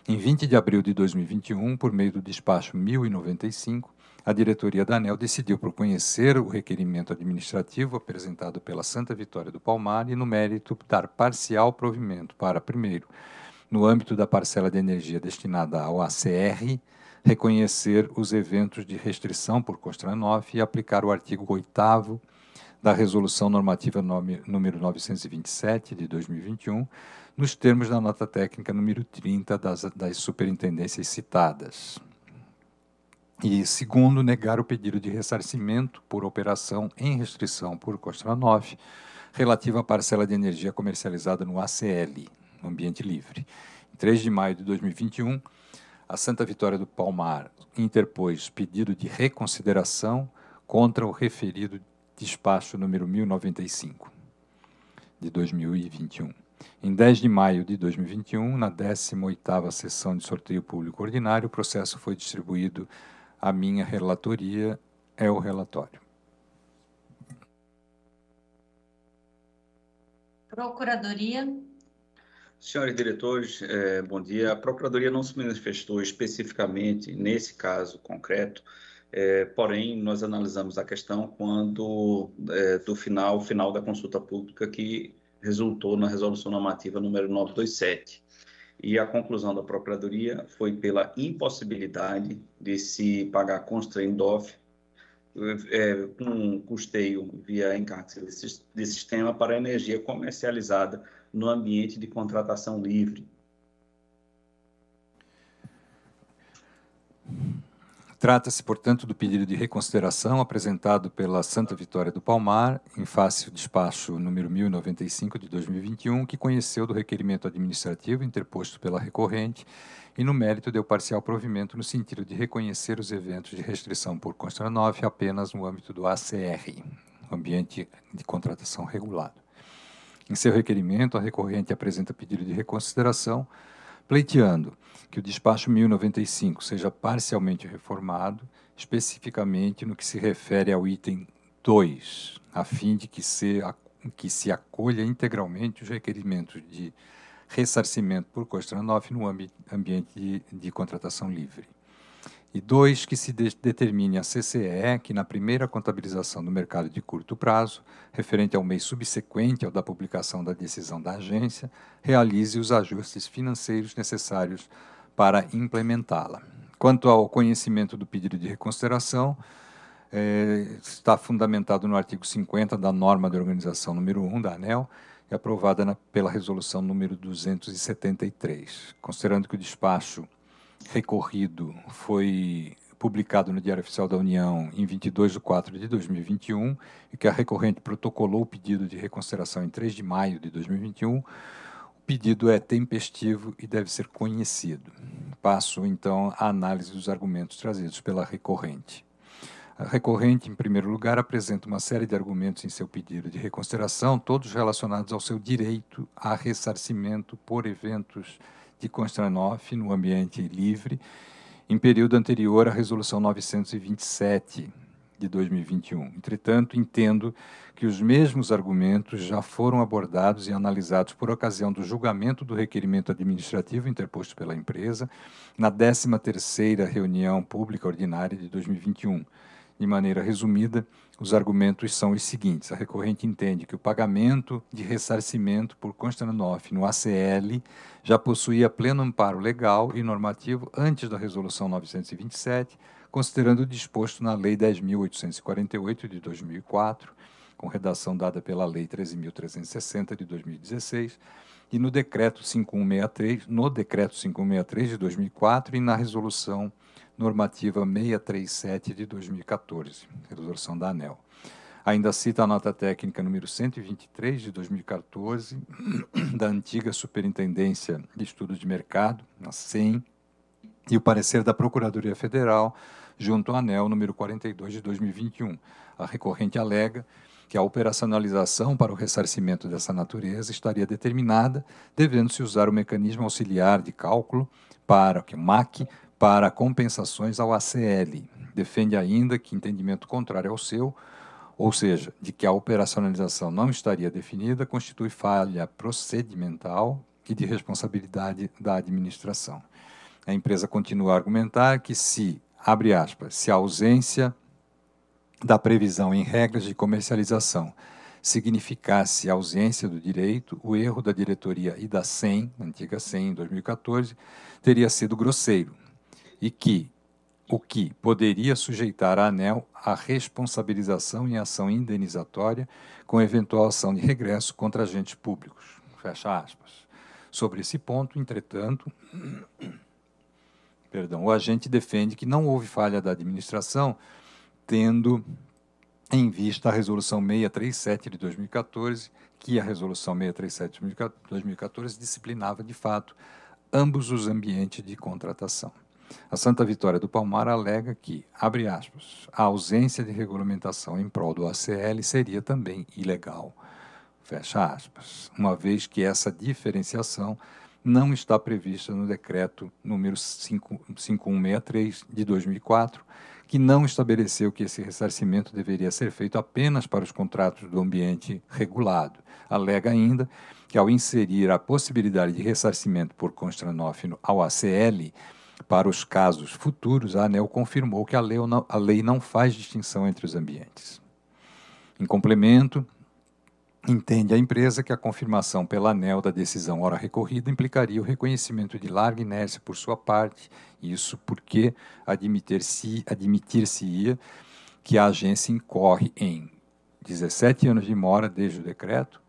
Em vinte de abril de dois mil e vinte e um, por meio do despacho mil e noventa e cinco, a diretoria da ANEEL decidiu por conhecer o requerimento administrativo apresentado pela Santa Vitória do Palmar e, no mérito, dar parcial provimento para, primeiro, no âmbito da parcela de energia destinada ao A C R, reconhecer os eventos de restrição por CONSTRANOF e aplicar o artigo oitavo da Resolução Normativa número novecentos e vinte e sete, de dois mil e vinte e um, nos termos da nota técnica número trinta das, das superintendências citadas. E, segundo, negar o pedido de ressarcimento por operação em restrição por CONSTRANOF relativa à parcela de energia comercializada no A C L, no ambiente livre. Em três de maio de dois mil e vinte e um, a Santa Vitória do Palmar interpôs pedido de reconsideração contra o referido despacho número mil e noventa e cinco, de dois mil e vinte e um. Em dez de maio de dois mil e vinte e um, na décima oitava sessão de sorteio público ordinário, o processo foi distribuído à minha relatoria, é o relatório. Procuradoria. Senhores diretores, eh, bom dia. A Procuradoria não se manifestou especificamente nesse caso concreto, eh, porém, nós analisamos a questão quando eh, do final, final da consulta pública que resultou na Resolução Normativa número novecentos e vinte e sete. E a conclusão da Procuradoria foi pela impossibilidade de se pagar constraint-off é, um custeio via encargo de sistema para a energia comercializada no ambiente de contratação livre. Trata-se, portanto, do pedido de reconsideração apresentado pela Santa Vitória do Palmar, em face do despacho número mil e noventa e cinco de dois mil e vinte e um, que conheceu do requerimento administrativo interposto pela recorrente e, no mérito, deu parcial provimento no sentido de reconhecer os eventos de restrição por CONSTRANOF apenas no âmbito do A C R, ambiente de contratação regulado. Em seu requerimento, a recorrente apresenta pedido de reconsideração, pleiteando que o despacho mil e noventa e cinco seja parcialmente reformado, especificamente no que se refere ao item dois, a fim de que se, a, que se acolha integralmente os requerimentos de ressarcimento por CONSTRANOF no ambi, ambiente de, de contratação livre. E dois, que se de, determine a C C E E que, na primeira contabilização do mercado de curto prazo, referente ao mês subsequente ao da publicação da decisão da agência, realize os ajustes financeiros necessários para implementá-la. Quanto ao conhecimento do pedido de reconsideração, eh, está fundamentado no artigo cinquenta da norma de organização número um da ANEEL, e aprovada na, pela resolução número duzentos e setenta e três, considerando que o despacho recorrido foi publicado no Diário Oficial da União em vinte e dois de quatro de dois mil e vinte e um e que a recorrente protocolou o pedido de reconsideração em três de maio de dois mil e vinte e um, o pedido é tempestivo e deve ser conhecido. Passo, então, à análise dos argumentos trazidos pela recorrente. A recorrente, em primeiro lugar, apresenta uma série de argumentos em seu pedido de reconsideração, todos relacionados ao seu direito a ressarcimento por eventos de CONSTRANOF no ambiente livre, em período anterior à Resolução novecentos e vinte e sete de dois mil e vinte e um. Entretanto, entendo que os mesmos argumentos já foram abordados e analisados por ocasião do julgamento do requerimento administrativo interposto pela empresa na décima terceira reunião pública ordinária de dois mil e vinte e um. De maneira resumida, os argumentos são os seguintes. A recorrente entende que o pagamento de ressarcimento por CONSTRANOF no A C L já possuía pleno amparo legal e normativo antes da Resolução novecentos e vinte e sete, considerando o disposto na Lei dez mil oitocentos e quarenta e oito, de dois mil e quatro, com redação dada pela Lei treze mil trezentos e sessenta, de dois mil e dezesseis, e no Decreto cinco mil cento e sessenta e três, no Decreto cinco mil cento e sessenta e três, de dois mil e quatro, e na Resolução Normativa seiscentos e trinta e sete de dois mil e quatorze, resolução da ANEEL. Ainda cita a nota técnica número cento e vinte e três de dois mil e quatorze da antiga Superintendência de Estudos de Mercado, a SEM, e o parecer da Procuradoria Federal junto à ANEEL número quarenta e dois de dois mil e vinte e um. A recorrente alega que a operacionalização para o ressarcimento dessa natureza estaria determinada, devendo-se usar o mecanismo auxiliar de cálculo para que o M A C para compensações ao A C L. Defende ainda que entendimento contrário ao seu, ou seja, de que a operacionalização não estaria definida, constitui falha procedimental e de responsabilidade da administração. A empresa continua a argumentar que se, abre aspas, se a ausência da previsão em regras de comercialização significasse a ausência do direito, o erro da diretoria e da S E M, antiga S E M, em dois mil e quatorze, teria sido grosseiro e que o que poderia sujeitar a ANEEL à responsabilização em ação indenizatória com eventual ação de regresso contra agentes públicos. Fecha aspas. Sobre esse ponto, entretanto, perdão, o agente defende que não houve falha da administração, tendo em vista a Resolução seiscentos e trinta e sete de dois mil e quatorze, que a Resolução seiscentos e trinta e sete de dois mil e quatorze disciplinava, de fato, ambos os ambientes de contratação. A Santa Vitória do Palmar alega que, abre aspas, a ausência de regulamentação em prol do A C L seria também ilegal, fecha aspas, uma vez que essa diferenciação não está prevista no decreto número cinco mil cento e sessenta e três de dois mil e quatro, que não estabeleceu que esse ressarcimento deveria ser feito apenas para os contratos do ambiente regulado. Alega ainda que, ao inserir a possibilidade de ressarcimento por constranófino ao A C L, para os casos futuros, a ANEEL confirmou que a lei, não, a lei não faz distinção entre os ambientes. Em complemento, entende a empresa que a confirmação pela ANEEL da decisão ora recorrida implicaria o reconhecimento de larga inércia por sua parte, isso porque admitir-se-ia admitir que a agência incorre em dezessete anos de mora desde o decreto,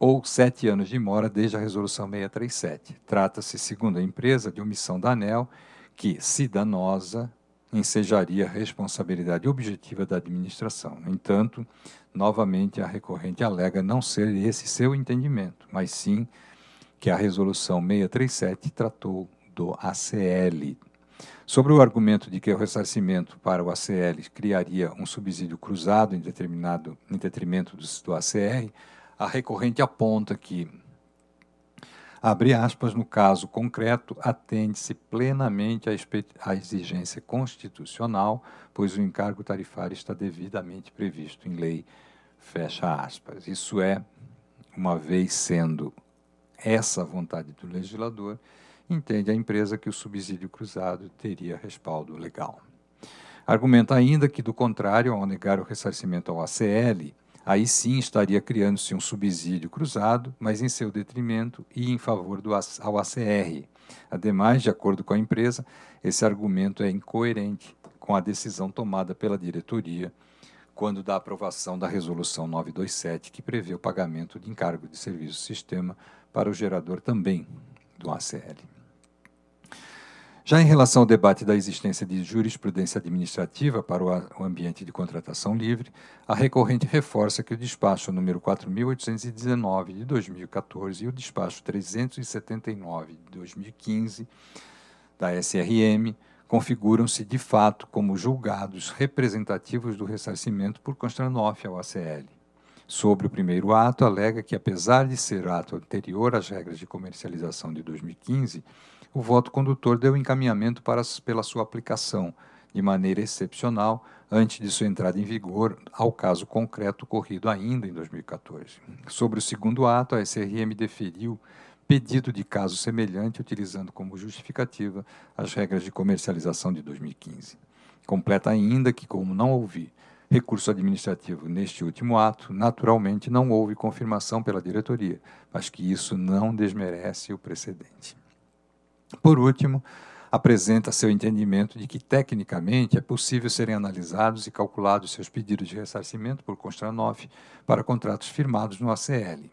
ou sete anos de mora desde a Resolução seiscentos e trinta e sete. Trata-se, segundo a empresa, de omissão da ANEEL, que, se danosa, ensejaria a responsabilidade objetiva da administração. No entanto, novamente, a recorrente alega não ser esse seu entendimento, mas sim que a Resolução seiscentos e trinta e sete tratou do A C L. Sobre o argumento de que o ressarcimento para o A C L criaria um subsídio cruzado em, determinado, em detrimento do, do A C R, a recorrente aponta que, abre aspas, no caso concreto, atende-se plenamente à exigência constitucional, pois o encargo tarifário está devidamente previsto em lei, fecha aspas. Isso é, uma vez sendo essa a vontade do legislador, entende a empresa que o subsídio cruzado teria respaldo legal. Argumenta ainda que, do contrário, ao negar o ressarcimento ao A C L, aí sim estaria criando-se um subsídio cruzado, mas em seu detrimento e em favor do ao A C R. Ademais, de acordo com a empresa, esse argumento é incoerente com a decisão tomada pela diretoria quando da aprovação da Resolução novecentos e vinte e sete, que prevê o pagamento de encargo de serviço sistema para o gerador também do A C L. Já em relação ao debate da existência de jurisprudência administrativa para o ambiente de contratação livre, a recorrente reforça que o despacho número quatro mil oitocentos e dezenove de dois mil e quatorze e o despacho trezentos e setenta e nove de dois mil e quinze da S R M configuram-se de fato como julgados representativos do ressarcimento por constranófio ao A C L. Sobre o primeiro ato, alega que, apesar de ser ato anterior às regras de comercialização de dois mil e quinze, o voto condutor deu encaminhamento para, pela sua aplicação, de maneira excepcional, antes de sua entrada em vigor, ao caso concreto ocorrido ainda em dois mil e quatorze. Sobre o segundo ato, a S R M deferiu pedido de caso semelhante, utilizando como justificativa as regras de comercialização de dois mil e quinze. Completa ainda que, como não houve recurso administrativo neste último ato, naturalmente não houve confirmação pela diretoria, mas que isso não desmerece o precedente. Por último, apresenta seu entendimento de que, tecnicamente, é possível serem analisados e calculados seus pedidos de ressarcimento por constranófio para contratos firmados no A C L.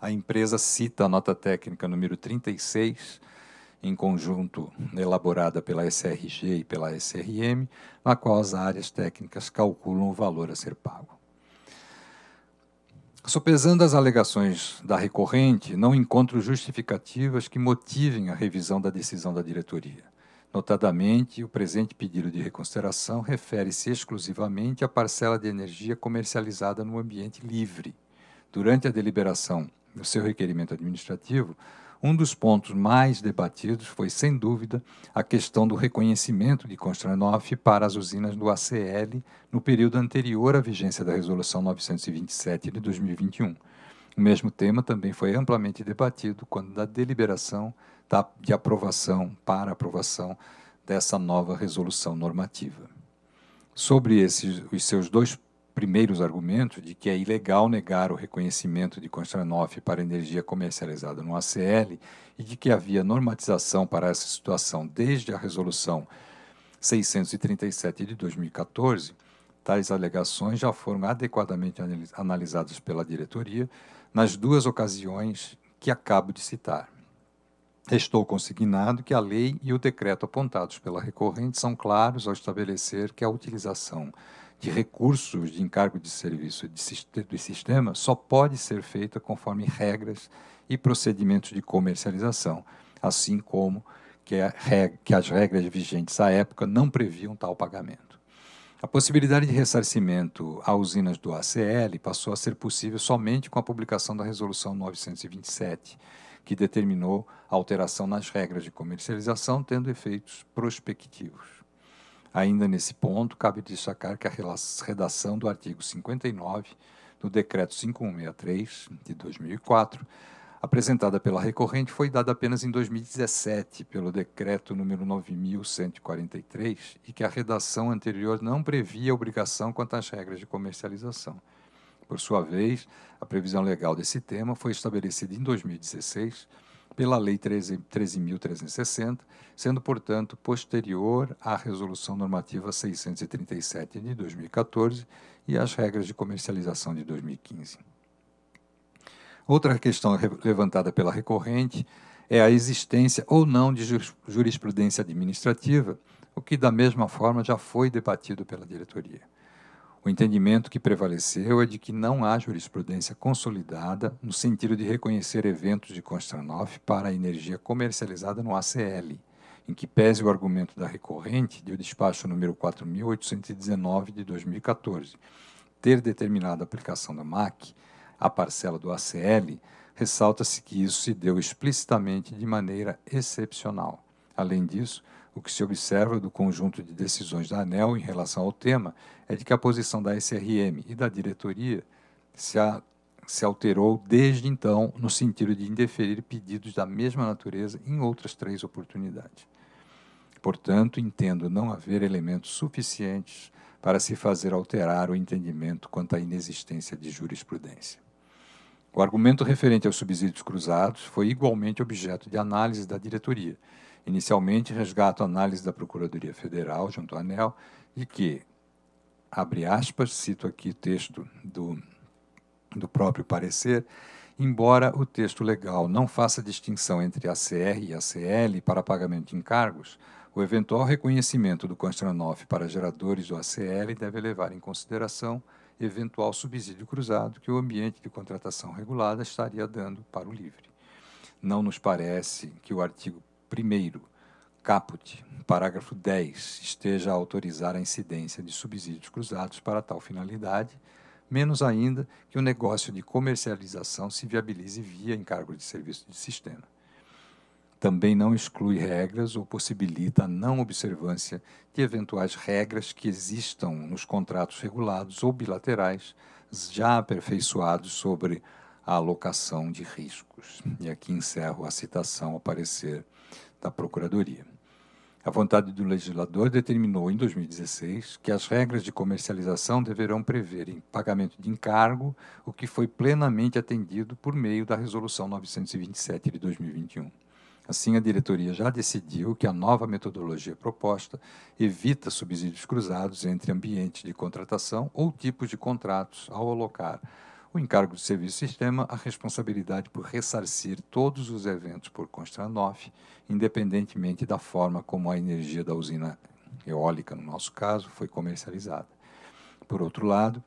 A empresa cita a nota técnica número trinta e seis, em conjunto elaborada pela S R G e pela S R M, na qual as áreas técnicas calculam o valor a ser pago. Sopesando as alegações da recorrente, não encontro justificativas que motivem a revisão da decisão da diretoria. Notadamente, o presente pedido de reconsideração refere-se exclusivamente à parcela de energia comercializada no ambiente livre. Durante a deliberação do seu requerimento administrativo, um dos pontos mais debatidos foi, sem dúvida, a questão do reconhecimento de constranófio para as usinas do A C L no período anterior à vigência da Resolução novecentos e vinte e sete de dois mil e vinte e um. O mesmo tema também foi amplamente debatido quando da deliberação da, de aprovação para aprovação dessa nova resolução normativa. Sobre esses, os seus dois primeiros argumentos, de que é ilegal negar o reconhecimento de Constranov para energia comercializada no A C L e de que havia normatização para essa situação desde a resolução seiscentos e trinta e sete de dois mil e quatorze, tais alegações já foram adequadamente analisadas pela diretoria nas duas ocasiões que acabo de citar. Restou consignado que a lei e o decreto apontados pela recorrente são claros ao estabelecer que a utilização de recursos de encargo de serviço do sistema só pode ser feita conforme regras e procedimentos de comercialização, assim como que, a regra, que as regras vigentes à época não previam tal pagamento. A possibilidade de ressarcimento a usinas do A C L passou a ser possível somente com a publicação da Resolução novecentos e vinte e sete, que determinou a alteração nas regras de comercialização, tendo efeitos prospectivos. Ainda nesse ponto, cabe destacar que a redação do artigo cinquenta e nove do Decreto cinco mil cento e sessenta e três, de dois mil e quatro, apresentada pela recorrente, foi dada apenas em dois mil e dezessete pelo Decreto número nove mil cento e quarenta e três e que a redação anterior não previa obrigação quanto às regras de comercialização. Por sua vez, a previsão legal desse tema foi estabelecida em dois mil e dezesseis, pela Lei treze mil trezentos e sessenta, sendo, portanto, posterior à Resolução Normativa seiscentos e trinta e sete de dois mil e quatorze e às regras de comercialização de dois mil e quinze. Outra questão levantada pela recorrente é a existência ou não de jurisprudência administrativa, o que, da mesma forma, já foi debatido pela diretoria. O entendimento que prevaleceu é de que não há jurisprudência consolidada no sentido de reconhecer eventos de Constranov para a energia comercializada no A C L, em que pese o argumento da recorrente de o despacho número quatro mil oitocentos e dezenove de dois mil e quatorze ter determinado a aplicação da M A C, a parcela do A C L, ressalta-se que isso se deu explicitamente de maneira excepcional. Além disso, o que se observa do conjunto de decisões da ANEEL em relação ao tema é de que a posição da S R M e da diretoria se, a, se alterou desde então no sentido de indeferir pedidos da mesma natureza em outras três oportunidades. Portanto, entendo não haver elementos suficientes para se fazer alterar o entendimento quanto à inexistência de jurisprudência. O argumento referente aos subsídios cruzados foi igualmente objeto de análise da diretoria. Inicialmente, resgato a análise da Procuradoria Federal, junto à ANEEL, de que, abre aspas, cito aqui o texto do, do próprio parecer, embora o texto legal não faça distinção entre A C R e A C L para pagamento de encargos, o eventual reconhecimento do Constranov para geradores do A C L deve levar em consideração eventual subsídio cruzado que o ambiente de contratação regulada estaria dando para o livre. Não nos parece que o artigo primeiro, caput, parágrafo dez, esteja a autorizar a incidência de subsídios cruzados para tal finalidade, menos ainda que o negócio de comercialização se viabilize via encargo de serviço de sistema. Também não exclui regras ou possibilita a não observância de eventuais regras que existam nos contratos regulados ou bilaterais já aperfeiçoados sobre a alocação de riscos. E aqui encerro a citação ao parecer da Procuradoria. A vontade do legislador determinou em dois mil e dezesseis que as regras de comercialização deverão prever em pagamento de encargo, o que foi plenamente atendido por meio da Resolução novecentos e vinte e sete de dois mil e vinte e um. Assim, a diretoria já decidiu que a nova metodologia proposta evita subsídios cruzados entre ambientes de contratação ou tipos de contratos ao alocar o encargo de serviço sistema, a responsabilidade por ressarcir todos os eventos por Constranov, independentemente da forma como a energia da usina eólica, no nosso caso, foi comercializada. Por outro lado,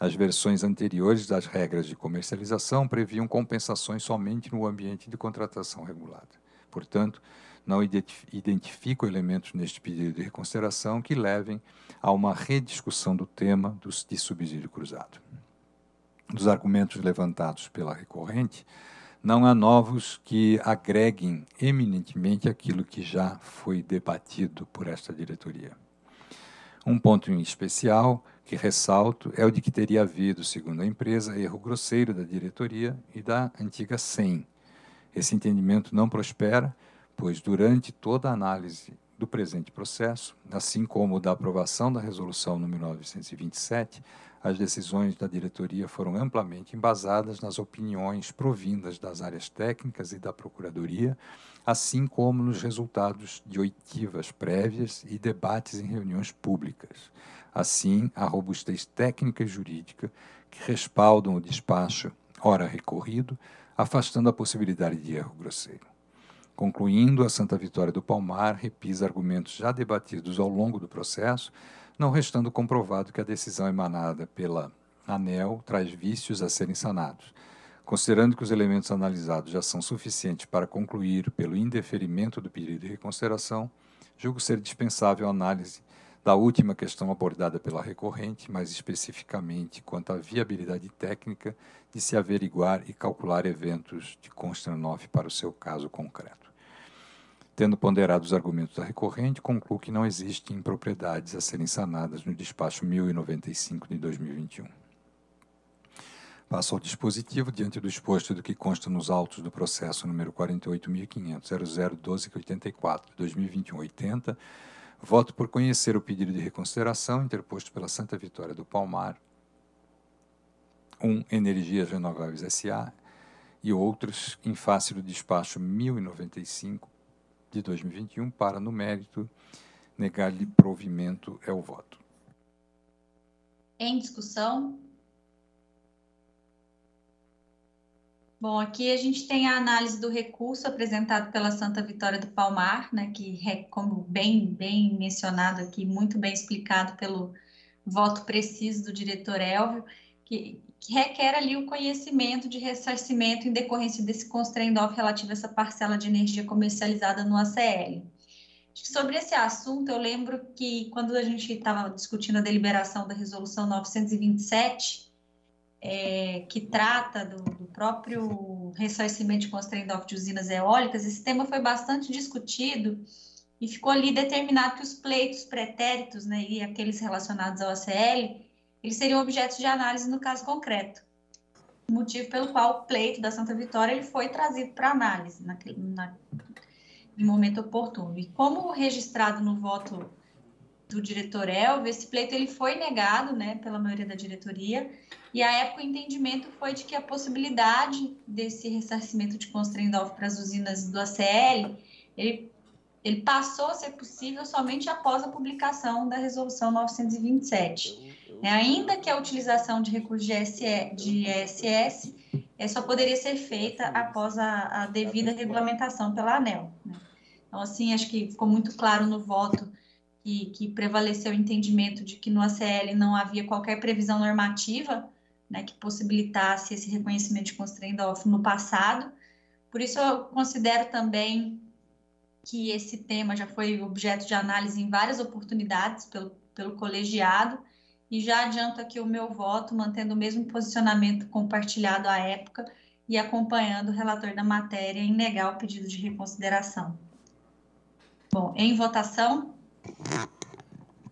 as versões anteriores das regras de comercialização previam compensações somente no ambiente de contratação regulada. Portanto, não identifico elementos neste pedido de reconsideração que levem a uma rediscussão do tema de subsídio cruzado. Dos argumentos levantados pela recorrente, não há novos que agreguem eminentemente aquilo que já foi debatido por esta diretoria. Um ponto em especial que ressalto é o de que teria havido, segundo a empresa, erro grosseiro da diretoria e da antiga S E M. Esse entendimento não prospera, pois durante toda a análise do presente processo, assim como da aprovação da resolução nº novecentos e vinte e sete, as decisões da diretoria foram amplamente embasadas nas opiniões provindas das áreas técnicas e da Procuradoria, assim como nos resultados de oitivas prévias e debates em reuniões públicas. Assim, a robustez técnica e jurídica que respaldam o despacho ora recorrido, afastando a possibilidade de erro grosseiro. Concluindo, a Santa Vitória do Palmar repisa argumentos já debatidos ao longo do processo, não restando comprovado que a decisão emanada pela ANEEL traz vícios a serem sanados. Considerando que os elementos analisados já são suficientes para concluir pelo indeferimento do pedido de reconsideração, julgo ser dispensável a análise da última questão abordada pela recorrente, mais especificamente quanto à viabilidade técnica de se averiguar e calcular eventos de Constantinov para o seu caso concreto. Tendo ponderado os argumentos da recorrente, concluo que não existem impropriedades a serem sanadas no despacho mil e noventa e cinco de dois mil e vinte e um. Passo ao dispositivo, diante do exposto do que consta nos autos do processo número quarenta e oito mil quinhentos ponto zero zero um dois oito quatro barra dois mil e vinte e um barra oitenta, voto por conhecer o pedido de reconsideração interposto pela Santa Vitória do Palmar, um Energias Renováveis S A e outros em face do despacho mil e noventa e cinco de dois mil e vinte e um para, no mérito, negar-lhe provimento é o voto. Em discussão? Bom, aqui a gente tem a análise do recurso apresentado pela Santa Vitória do Palmar, né, que, como bem, bem mencionado aqui, muito bem explicado pelo voto preciso do diretor Hélvio, que, que requer ali o conhecimento de ressarcimento em decorrência desse constrangimento relativo a essa parcela de energia comercializada no A C L. Sobre esse assunto, eu lembro que quando a gente estava discutindo a deliberação da resolução novecentos e vinte e sete, É, que trata do, do próprio ressarcimento de constrangimento de usinas eólicas, esse tema foi bastante discutido e ficou ali determinado que os pleitos pretéritos, né, e aqueles relacionados ao A C L, eles seriam objetos de análise no caso concreto, motivo pelo qual o pleito da Santa Vitória ele foi trazido para análise naquele, na, no momento oportuno. E como registrado no voto do diretor Hélvio, esse pleito ele foi negado, né, pela maioria da diretoria, e à época o entendimento foi de que a possibilidade desse ressarcimento de constrangimento para as usinas do A C L, ele, ele passou a ser possível somente após a publicação da resolução novecentos e vinte e sete. É, ainda que a utilização de recursos de E S S é, só poderia ser feita após a, a devida regulamentação pela ANEEL, né? Então, assim, acho que ficou muito claro no voto E que prevaleceu o entendimento de que no A C L não havia qualquer previsão normativa, né, que possibilitasse esse reconhecimento de constrangimento no passado. Por isso, eu considero também que esse tema já foi objeto de análise em várias oportunidades pelo, pelo colegiado, e já adianto aqui o meu voto, mantendo o mesmo posicionamento compartilhado à época e acompanhando o relator da matéria em negar o pedido de reconsideração. Bom, em votação...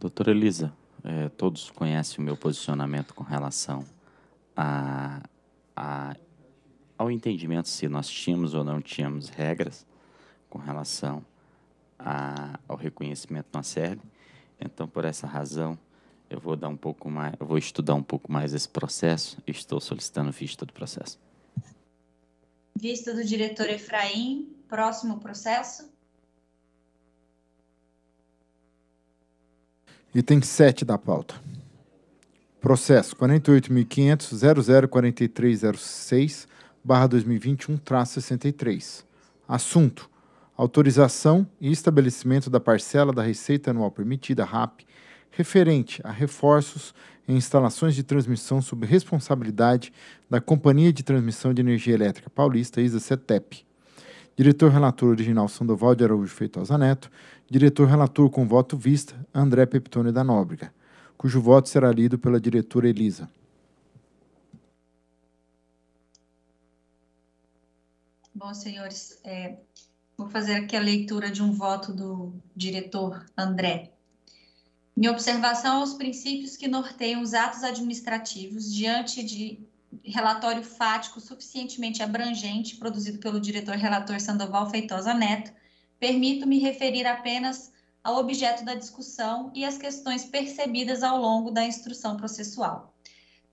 Doutora Elisa, eh, todos conhecem o meu posicionamento com relação a, a, ao entendimento se nós tínhamos ou não tínhamos regras com relação a, ao reconhecimento na A C L. Então, por essa razão, eu vou dar um pouco mais, eu vou estudar um pouco mais esse processo e estou solicitando vista do processo. Vista do diretor Efraim, próximo processo. Item sete da pauta. Processo quarenta e oito mil quinhentos ponto zero zero quatro três zero seis barra dois mil e vinte e um traço sessenta e três. Assunto: autorização e estabelecimento da parcela da receita anual permitida R A P referente a reforços em instalações de transmissão sob responsabilidade da Companhia de Transmissão de Energia Elétrica Paulista, I S A C T E E P. Diretor-relator original Sandoval de Araújo Feitosa Neto, diretor-relator com voto vista André Pepitone da Nóbrega, cujo voto será lido pela diretora Elisa. Bom, senhores, é, vou fazer aqui a leitura de um voto do diretor André. em observação aos princípios que norteiam os atos administrativos diante de relatório fático suficientemente abrangente produzido pelo diretor-relator Sandoval Feitosa Neto, permito-me referir apenas ao objeto da discussão e às questões percebidas ao longo da instrução processual.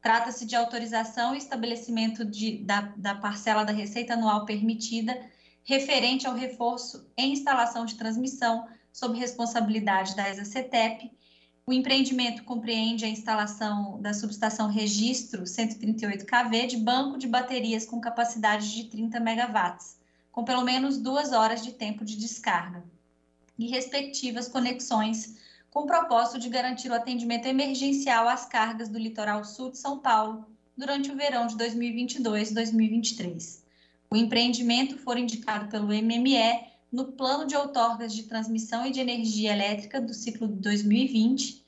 Trata-se de autorização e estabelecimento de, da, da parcela da receita anual permitida referente ao reforço em instalação de transmissão sob responsabilidade da I S A C T E E P. O empreendimento compreende a instalação da subestação Registro cento e trinta e oito quilovolts de banco de baterias com capacidade de trinta megawatts, com pelo menos duas horas de tempo de descarga, e respectivas conexões, com o propósito de garantir o atendimento emergencial às cargas do litoral sul de São Paulo durante o verão de dois mil e vinte e dois a dois mil e vinte e três. O empreendimento for indicado pelo M M E no plano de outorgas de transmissão e de energia elétrica do ciclo de dois mil e vinte,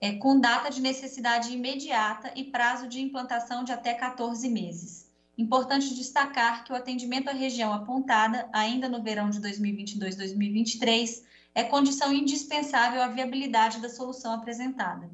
é, com data de necessidade imediata e prazo de implantação de até quatorze meses. Importante destacar que o atendimento à região apontada, ainda no verão de dois mil e vinte e dois a dois mil e vinte e três, é condição indispensável à viabilidade da solução apresentada.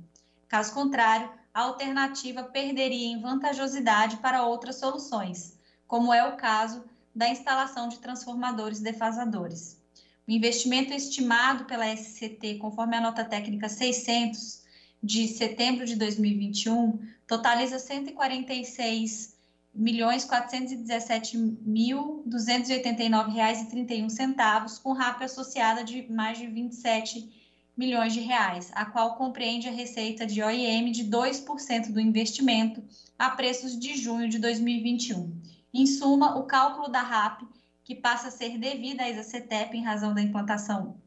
Caso contrário, a alternativa perderia em vantajosidade para outras soluções, como é o caso da instalação de transformadores defasadores. O investimento estimado pela S C T, conforme a nota técnica seiscentos, de setembro de dois mil e vinte e um, totaliza cento e quarenta e seis milhões, quatrocentos e dezessete mil, duzentos e oitenta e nove reais e trinta e um centavos, com rápio associada de mais de vinte e sete milhões de reais, a qual compreende a receita de O I M de dois por cento do investimento a preços de junho de dois mil e vinte e um. Em suma, o cálculo da R A P, que passa a ser devida à I S A C T E E P em razão da implantação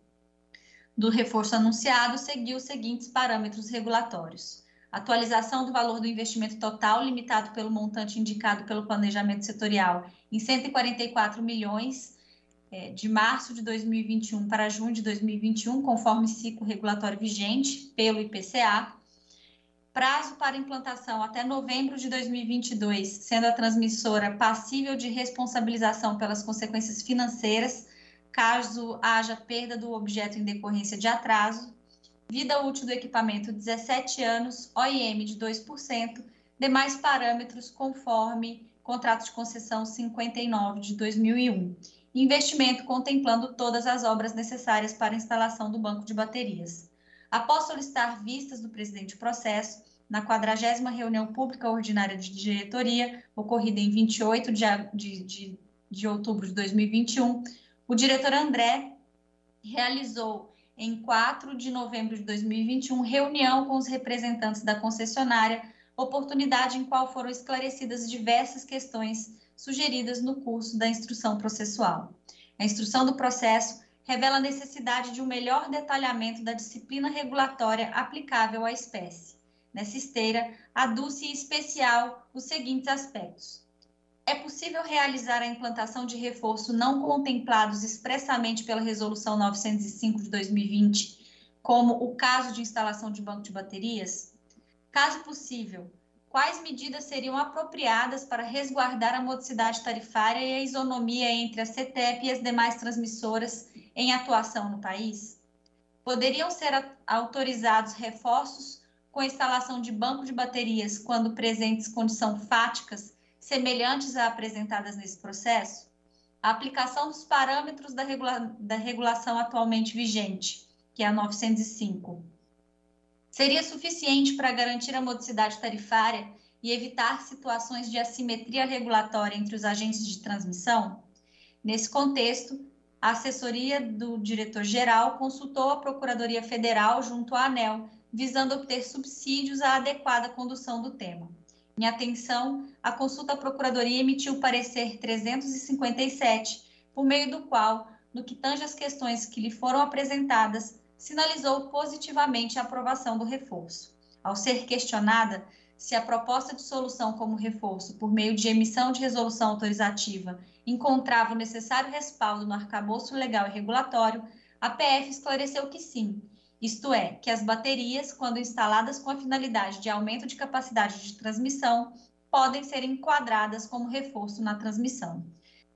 do reforço anunciado, seguiu os seguintes parâmetros regulatórios: atualização do valor do investimento total limitado pelo montante indicado pelo planejamento setorial em cento e quarenta e quatro milhões de março de dois mil e vinte e um para junho de dois mil e vinte e um, conforme ciclo regulatório vigente pelo I P C A. Prazo para implantação até novembro de dois mil e vinte e dois, sendo a transmissora passível de responsabilização pelas consequências financeiras, caso haja perda do objeto em decorrência de atraso. Vida útil do equipamento, dezessete anos, O I M de dois por cento, demais parâmetros conforme contrato de concessão cinquenta e nove de dois mil e um. Investimento contemplando todas as obras necessárias para a instalação do banco de baterias. Após solicitar vistas do presidente do processo, na quadragésima reunião pública ordinária de diretoria, ocorrida em vinte e oito de, de, de, de outubro de dois mil e vinte e um, o diretor André realizou, em quatro de novembro de dois mil e vinte e um, reunião com os representantes da concessionária, oportunidade em qual foram esclarecidas diversas questões sugeridas no curso da instrução processual. A instrução do processo revela a necessidade de um melhor detalhamento da disciplina regulatória aplicável à espécie. Nessa esteira, aduz-se em especial os seguintes aspectos. É possível realizar a implantação de reforço não contemplados expressamente pela Resolução novecentos e cinco de dois mil e vinte, como o caso de instalação de banco de baterias? Caso possível, quais medidas seriam apropriadas para resguardar a modicidade tarifária e a isonomia entre a C T E E P e as demais transmissoras em atuação no país? Poderiam ser autorizados reforços com a instalação de banco de baterias quando presentes condições fáticas semelhantes a apresentadas nesse processo? A aplicação dos parâmetros da, regula... da regulação atualmente vigente, que é a novecentos e cinco, seria suficiente para garantir a modicidade tarifária e evitar situações de assimetria regulatória entre os agentes de transmissão? Nesse contexto, a assessoria do diretor-geral consultou a Procuradoria Federal junto à ANEEL, visando obter subsídios à adequada condução do tema. Em atenção, a consulta à Procuradoria emitiu o parecer trezentos e cinquenta e sete, por meio do qual, no que tange às questões que lhe foram apresentadas, sinalizou positivamente a aprovação do reforço. Ao ser questionada se a proposta de solução como reforço por meio de emissão de resolução autorizativa encontrava o necessário respaldo no arcabouço legal e regulatório, a P F esclareceu que sim, isto é, que as baterias, quando instaladas com a finalidade de aumento de capacidade de transmissão, podem ser enquadradas como reforço na transmissão.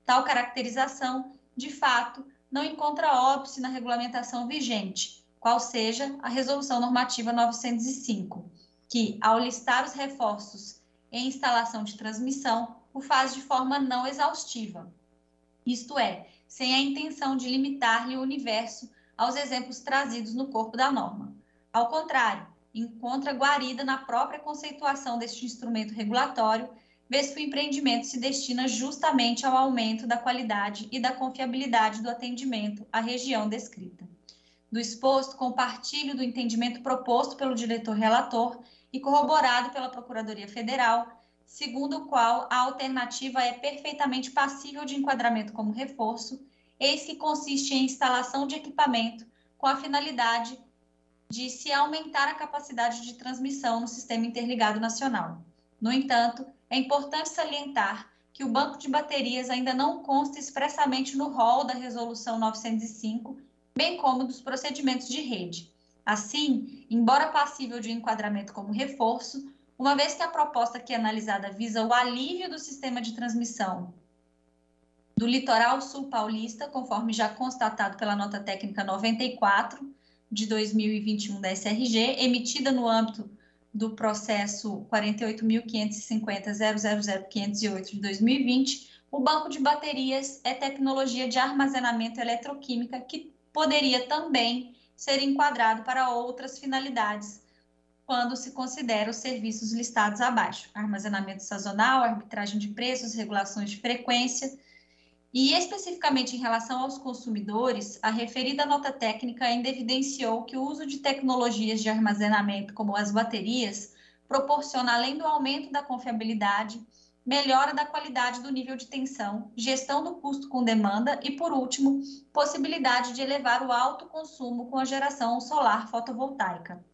Tal caracterização, de fato, não encontra óbice na regulamentação vigente, qual seja a Resolução Normativa novecentos e cinco, que, ao listar os reforços em instalação de transmissão, o faz de forma não exaustiva, isto é, sem a intenção de limitar-lhe o universo aos exemplos trazidos no corpo da norma. Ao contrário, encontra guarida na própria conceituação deste instrumento regulatório, vez que o empreendimento se destina justamente ao aumento da qualidade e da confiabilidade do atendimento à região descrita. Do exposto, compartilho do entendimento proposto pelo diretor-relator e corroborado pela Procuradoria Federal, segundo o qual a alternativa é perfeitamente passível de enquadramento como reforço, eis que consiste em instalação de equipamento com a finalidade de se aumentar a capacidade de transmissão no Sistema Interligado Nacional. No entanto, é importante salientar que o banco de baterias ainda não consta expressamente no rol da Resolução novecentos e cinco, bem como dos procedimentos de rede. Assim, embora passível de enquadramento como reforço, uma vez que a proposta aqui analisada visa o alívio do sistema de transmissão do litoral sul paulista, conforme já constatado pela nota técnica noventa e quatro de dois mil e vinte e um da S R G, emitida no âmbito do processo quarenta e oito mil quinhentos e cinquenta ponto zero zero zero quinhentos e oito de dois mil e vinte, o banco de baterias é tecnologia de armazenamento eletroquímica que poderia também ser enquadrado para outras finalidades, quando se considera os serviços listados abaixo: armazenamento sazonal, arbitragem de preços, regulações de frequência. E especificamente em relação aos consumidores, a referida nota técnica ainda evidenciou que o uso de tecnologias de armazenamento como as baterias proporciona, além do aumento da confiabilidade, melhora da qualidade do nível de tensão, gestão do custo com demanda e, por último, possibilidade de elevar o autoconsumo com a geração solar fotovoltaica.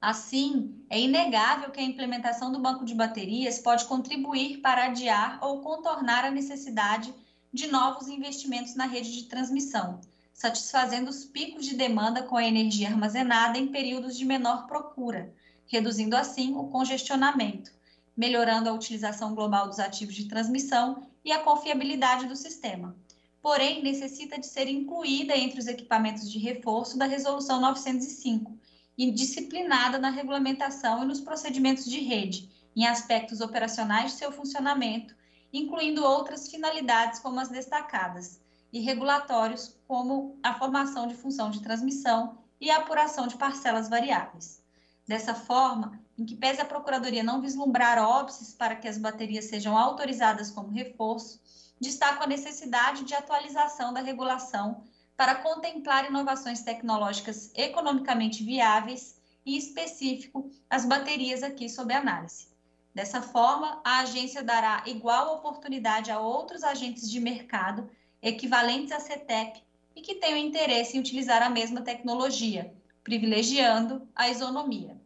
Assim, é inegável que a implementação do banco de baterias pode contribuir para adiar ou contornar a necessidade de novos investimentos na rede de transmissão, satisfazendo os picos de demanda com a energia armazenada em períodos de menor procura, reduzindo assim o congestionamento, melhorando a utilização global dos ativos de transmissão e a confiabilidade do sistema. Porém, necessita de ser incluída entre os equipamentos de reforço da Resolução novecentos e cinco, e disciplinada na regulamentação e nos procedimentos de rede, em aspectos operacionais de seu funcionamento, incluindo outras finalidades como as destacadas, e regulatórios como a formação de função de transmissão e a apuração de parcelas variáveis. Dessa forma, em que pese a Procuradoria não vislumbrar óbices para que as baterias sejam autorizadas como reforço, destaco a necessidade de atualização da regulação para contemplar inovações tecnológicas economicamente viáveis e, em específico, as baterias aqui sob análise. Dessa forma, a agência dará igual oportunidade a outros agentes de mercado equivalentes à C TEEP e que tenham interesse em utilizar a mesma tecnologia, privilegiando a isonomia.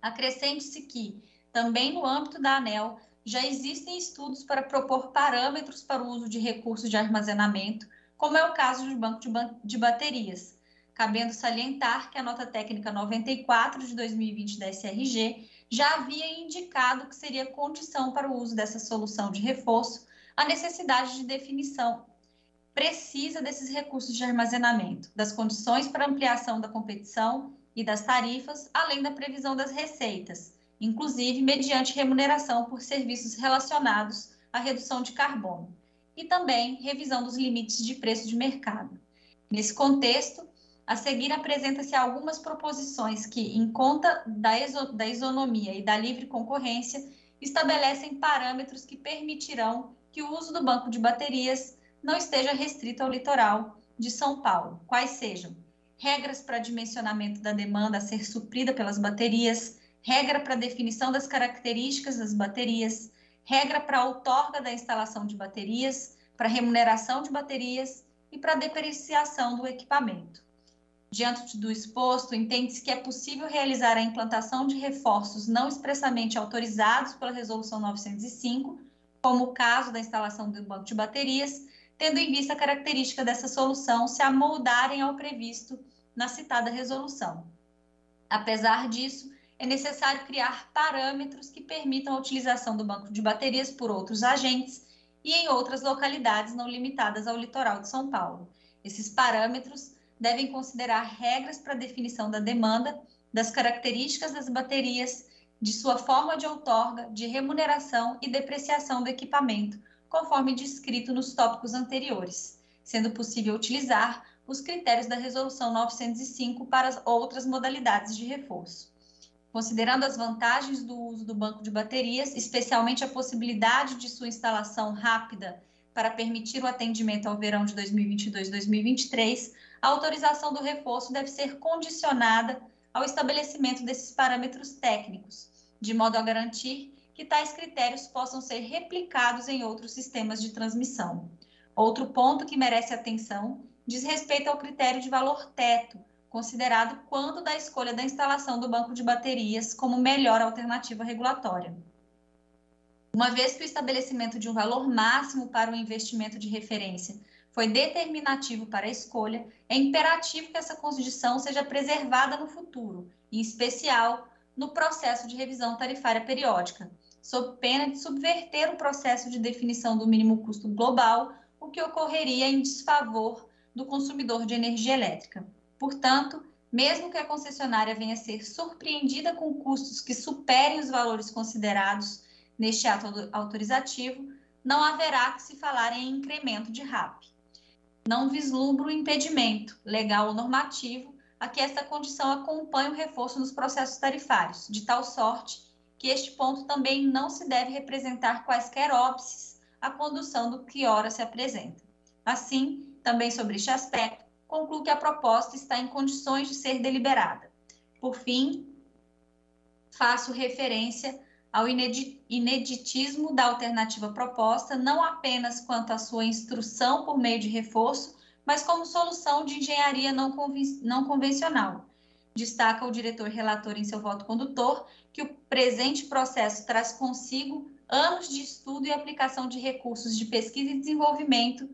Acrescente-se que, também no âmbito da ANEEL, já existem estudos para propor parâmetros para o uso de recursos de armazenamento, como é o caso do banco de baterias, cabendo salientar que a nota técnica noventa e quatro de dois mil e vinte da S R G já havia indicado que seria condição para o uso dessa solução de reforço a necessidade de definição precisa desses recursos de armazenamento, das condições para ampliação da competição e das tarifas, além da previsão das receitas, inclusive mediante remuneração por serviços relacionados à redução de carbono, e também revisão dos limites de preço de mercado. Nesse contexto, a seguir apresenta-se algumas proposições que, em conta da, iso, da isonomia e da livre concorrência, estabelecem parâmetros que permitirão que o uso do banco de baterias não esteja restrito ao litoral de São Paulo, quais sejam: regras para dimensionamento da demanda a ser suprida pelas baterias, regra para definição das características das baterias, regra para a outorga da instalação de baterias, para remuneração de baterias e para depreciação do equipamento. Diante do exposto, entende-se que é possível realizar a implantação de reforços não expressamente autorizados pela Resolução novecentos e cinco, como o caso da instalação do banco de baterias, tendo em vista a característica dessa solução se amoldarem ao previsto na citada resolução. Apesar disso, é necessário criar parâmetros que permitam a utilização do banco de baterias por outros agentes e em outras localidades não limitadas ao litoral de São Paulo. Esses parâmetros devem considerar regras para definição da demanda, das características das baterias, de sua forma de outorga, de remuneração e depreciação do equipamento, conforme descrito nos tópicos anteriores, sendo possível utilizar os critérios da Resolução novecentos e cinco para as outras modalidades de reforço. Considerando as vantagens do uso do banco de baterias, especialmente a possibilidade de sua instalação rápida para permitir o atendimento ao verão de dois mil e vinte e dois a dois mil e vinte e três, a autorização do reforço deve ser condicionada ao estabelecimento desses parâmetros técnicos, de modo a garantir que tais critérios possam ser replicados em outros sistemas de transmissão. Outro ponto que merece atenção diz respeito ao critério de valor teto, considerado quando da escolha da instalação do banco de baterias como melhor alternativa regulatória. Uma vez que o estabelecimento de um valor máximo para o investimento de referência foi determinativo para a escolha, é imperativo que essa condição seja preservada no futuro, em especial no processo de revisão tarifária periódica, sob pena de subverter o processo de definição do mínimo custo global, o que ocorreria em desfavor do consumidor de energia elétrica. Portanto, mesmo que a concessionária venha a ser surpreendida com custos que superem os valores considerados neste ato autorizativo, não haverá que se falar em incremento de R A P. Não vislumbro o impedimento, legal ou normativo, a que esta condição acompanhe o reforço nos processos tarifários, de tal sorte que este ponto também não se deve representar quaisquer óbices à condução do que ora se apresenta. Assim, também sobre este aspecto, concluo que a proposta está em condições de ser deliberada. Por fim, faço referência ao ineditismo da alternativa proposta, não apenas quanto à sua instrução por meio de reforço, mas como solução de engenharia não, conven- não convencional. Destaca o diretor relator em seu voto condutor que o presente processo traz consigo anos de estudo e aplicação de recursos de pesquisa e desenvolvimento,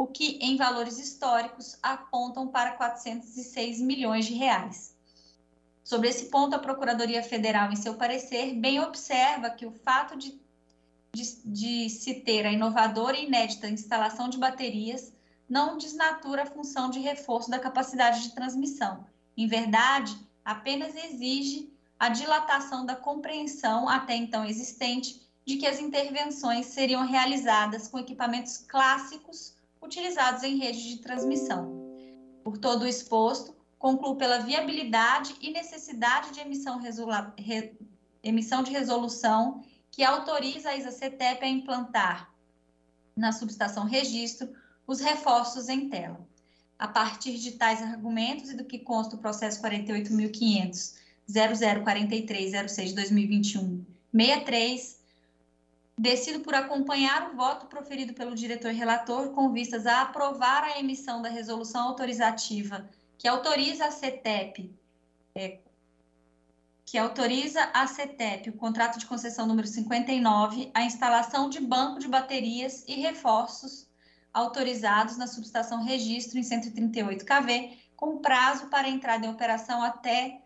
o que, em valores históricos, apontam para quatrocentos e seis milhões de reais. Sobre esse ponto, a Procuradoria Federal, em seu parecer, bem observa que o fato de, de, de se ter a inovadora e inédita instalação de baterias não desnatura a função de reforço da capacidade de transmissão. Em verdade, apenas exige a dilatação da compreensão até então existente de que as intervenções seriam realizadas com equipamentos clássicos utilizados em rede de transmissão. Por todo o exposto, concluo pela viabilidade e necessidade de emissão, resula... re... emissão de resolução que autoriza a ISA CTEEP a implantar na subestação registro os reforços em tela. A partir de tais argumentos e do que consta o processo quarenta e oito mil quinhentos ponto zero zero quatro três zero seis barra dois mil e vinte e um barra sessenta e três, decido por acompanhar o voto proferido pelo diretor relator com vistas a aprovar a emissão da resolução autorizativa que autoriza a CTEEP, é, que autoriza a CTEEP, o contrato de concessão número cinquenta e nove, a instalação de banco de baterias e reforços autorizados na subestação registro em cento e trinta e oito quilovolts, com prazo para entrada em operação até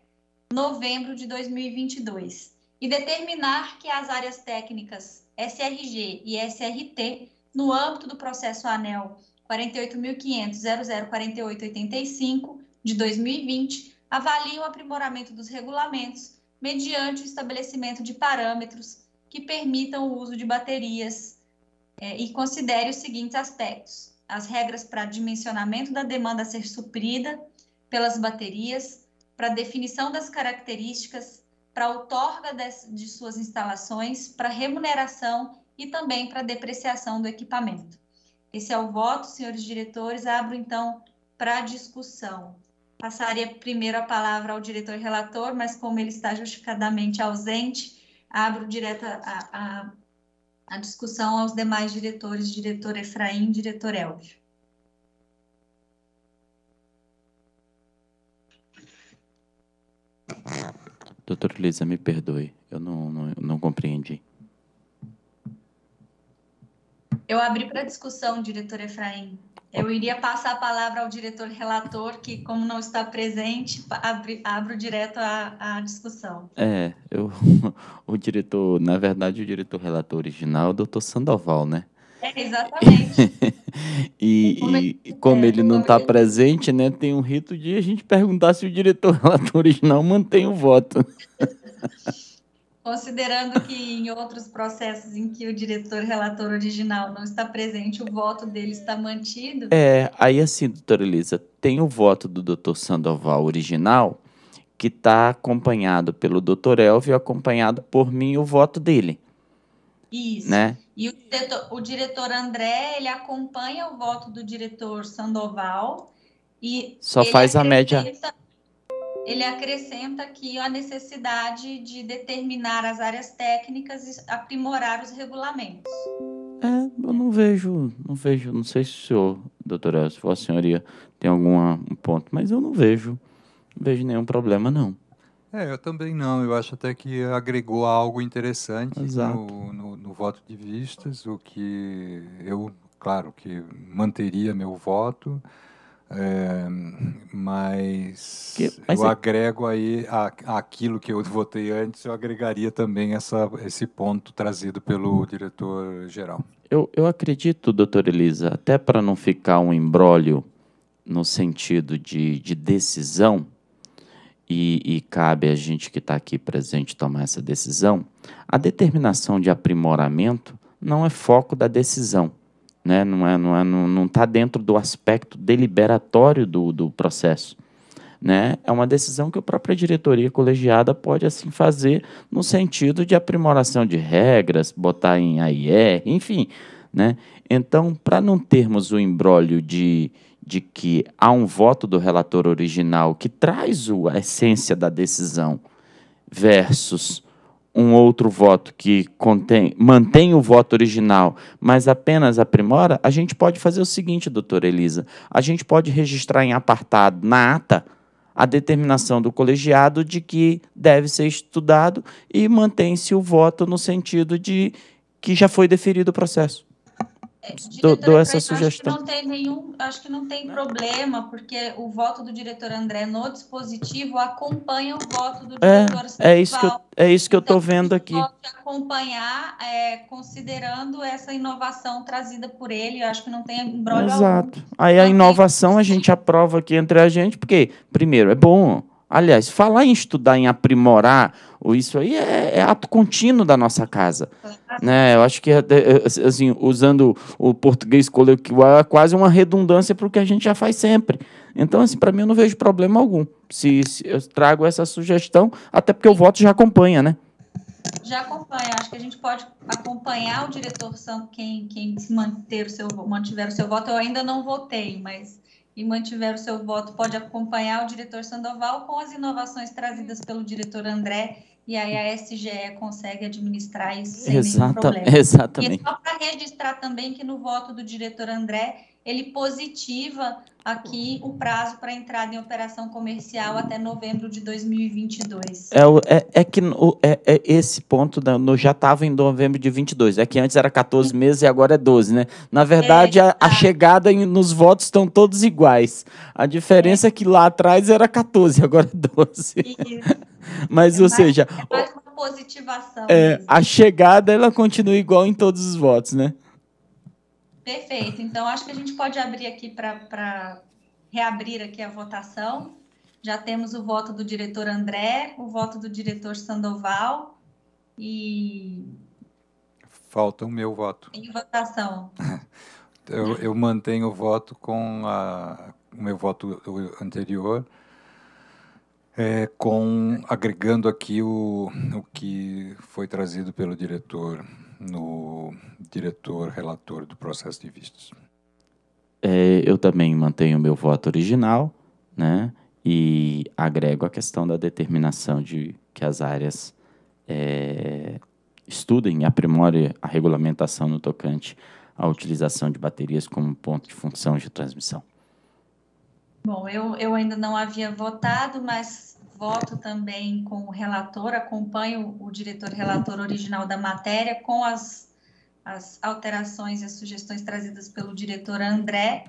novembro de dois mil e vinte e dois, e determinar que as áreas técnicas S R G e S R T, no âmbito do processo ANEEL quarenta e oito mil quinhentos ponto zero zero quatro oito oito cinco de dois mil e vinte, avaliam o aprimoramento dos regulamentos mediante o estabelecimento de parâmetros que permitam o uso de baterias eh, e considere os seguintes aspectos: as regras para dimensionamento da demanda a ser suprida pelas baterias, para definição das características, para outorga de suas instalações, para remuneração e também para depreciação do equipamento. Esse é o voto, senhores diretores. Abro, então, para discussão. Passaria primeiro a palavra ao diretor relator, mas como ele está justificadamente ausente, abro direto a, a, a discussão aos demais diretores, diretor Efraim, diretor Hélvio. Doutora Lisa, me perdoe, eu não, não, não compreendi. Eu abri para discussão, diretor Efraim. Eu iria passar a palavra ao diretor relator, que, como não está presente, abri, abro direto a, a discussão. É, eu, o diretor, na verdade, o diretor relator original é o doutor Sandoval, né? É, exatamente. E, e, como ele, e como ele não está presente, né, tem um rito de a gente perguntar se o diretor relator original mantém o voto. Considerando que em outros processos em que o diretor relator original não está presente, o voto dele está mantido. É, aí assim, doutora Elisa, tem o voto do doutor Sandoval original, que está acompanhado pelo doutor Hélvio, acompanhado por mim, o voto dele. Isso. Né? E o diretor, o diretor André, ele acompanha o voto do diretor Sandoval e... Só faz a média... Ele acrescenta aqui a necessidade de determinar as áreas técnicas e aprimorar os regulamentos. É, eu não vejo, não vejo, não sei se o senhor, doutora, se for a senhoria, tem algum um ponto, mas eu não vejo, não vejo nenhum problema, não. É, eu também não, eu acho até que agregou algo interessante no, no, no voto de vistas, o que eu, claro, que manteria meu voto, É, mas, que, mas eu é... agrego aí a, aquilo que eu votei antes, eu agregaria também essa, esse ponto trazido pelo diretor-geral. Eu, eu acredito, doutora Elisa, até para não ficar um imbróglio no sentido de, de decisão, e, e cabe a gente que está aqui presente tomar essa decisão, a determinação de aprimoramento não é foco da decisão. Né? Não está é, não é, não, não tá dentro do aspecto deliberatório do, do processo. Né? É uma decisão que a própria diretoria colegiada pode assim fazer no sentido de aprimoração de regras, botar em A I R, enfim. Né? Então, para não termos o imbróglio de, de que há um voto do relator original que traz o, a essência da decisão versus... um outro voto que contém, mantém o voto original, mas apenas aprimora, a gente pode fazer o seguinte, doutora Elisa, a gente pode registrar em apartado, na ata, a determinação do colegiado de que deve ser estudado e mantém-se o voto no sentido de que já foi deferido o processo. É, diretora, dou essa sugestão. Acho que não tem nenhum, acho que não tem problema, porque o voto do diretor André no dispositivo acompanha o voto do diretor Sandoval. É, é isso que eu, é isso que eu estou vendo aqui. Pode acompanhar, é, considerando essa inovação trazida por ele, eu acho que não tem embrólio algum. Exato. Aí a inovação a gente aprova aqui entre a gente, porque, primeiro, é bom. Aliás, falar em estudar, em aprimorar, isso aí é, é ato contínuo da nossa casa. Né? Eu acho que, assim, usando o português coloquial, é quase uma redundância para o que a gente já faz sempre. Então, assim, para mim, eu não vejo problema algum. Se, se eu trago essa sugestão, até porque o voto já acompanha, né? Já acompanha. Acho que a gente pode acompanhar o diretor, quem, quem manter o seu, mantiver o seu voto. Eu ainda não votei, mas... e mantiver o seu voto, pode acompanhar o diretor Sandoval com as inovações trazidas pelo diretor André, e aí a S G E consegue administrar isso sem Exata, nenhum problema. Exatamente. E só para registrar também que no voto do diretor André, ele positiva aqui o prazo para entrada em operação comercial até novembro de dois mil e vinte e dois. É, é, é que no, é, é esse ponto da, no, já estava em novembro de vinte e dois, é que antes era quatorze meses e agora é doze, né? Na verdade, é, a, a chegada em, nos votos estão todos iguais. A diferença é, é que lá atrás era quatorze, agora é doze. Isso. Mas, é ou mais, seja... É mais uma positivação. É, a chegada, ela continua igual em todos os votos, né? Perfeito. Então, acho que a gente pode abrir aqui para reabrir aqui a votação. Já temos o voto do diretor André, o voto do diretor Sandoval e... Falta o meu voto. Em votação. Eu, eu mantenho o voto com a, o meu voto anterior, é, com, agregando aqui o, o que foi trazido pelo diretor no diretor relator do processo de vistas. É, eu também mantenho o meu voto original, né, e agrego a questão da determinação de que as áreas é, estudem e aprimorem a regulamentação no tocante à utilização de baterias como ponto de função de transmissão. Bom, eu, eu ainda não havia votado, mas voto também com o relator, acompanho o diretor relator original da matéria com as, as alterações e as sugestões trazidas pelo diretor André.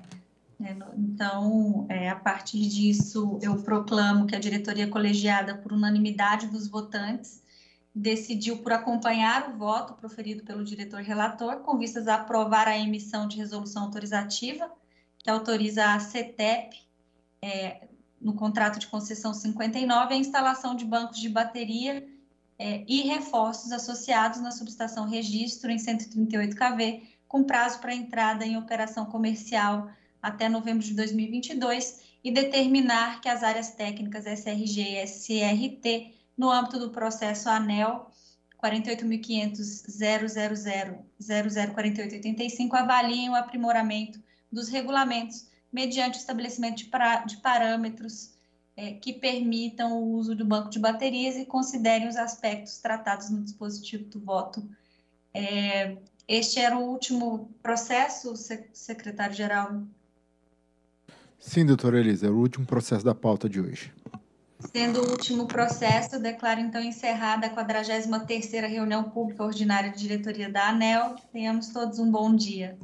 Então, é, a partir disso, eu proclamo que a diretoria colegiada, por unanimidade dos votantes, decidiu por acompanhar o voto proferido pelo diretor relator, com vistas a aprovar a emissão de resolução autorizativa, que autoriza a C T E E P, é, no contrato de concessão cinquenta e nove, a instalação de bancos de bateria é, e reforços associados na subestação Registro em cento e trinta e oito quilovolts, com prazo para entrada em operação comercial até novembro de dois mil e vinte e dois, e determinar que as áreas técnicas S R G e S R T, no âmbito do processo ANEEL quarenta e oito mil quinhentos ponto zero zero zero ponto zero zero quatro mil oitocentos e oitenta e cinco, avaliem o aprimoramento dos regulamentos mediante o estabelecimento de, pra, de parâmetros é, que permitam o uso do banco de baterias e considerem os aspectos tratados no dispositivo do voto. É, este era o último processo, secretário-geral? Sim, doutora Elisa, é o último processo da pauta de hoje. Sendo o último processo, declaro então encerrada a quadragésima terceira reunião pública ordinária de diretoria da ANEEL. Tenhamos todos um bom dia.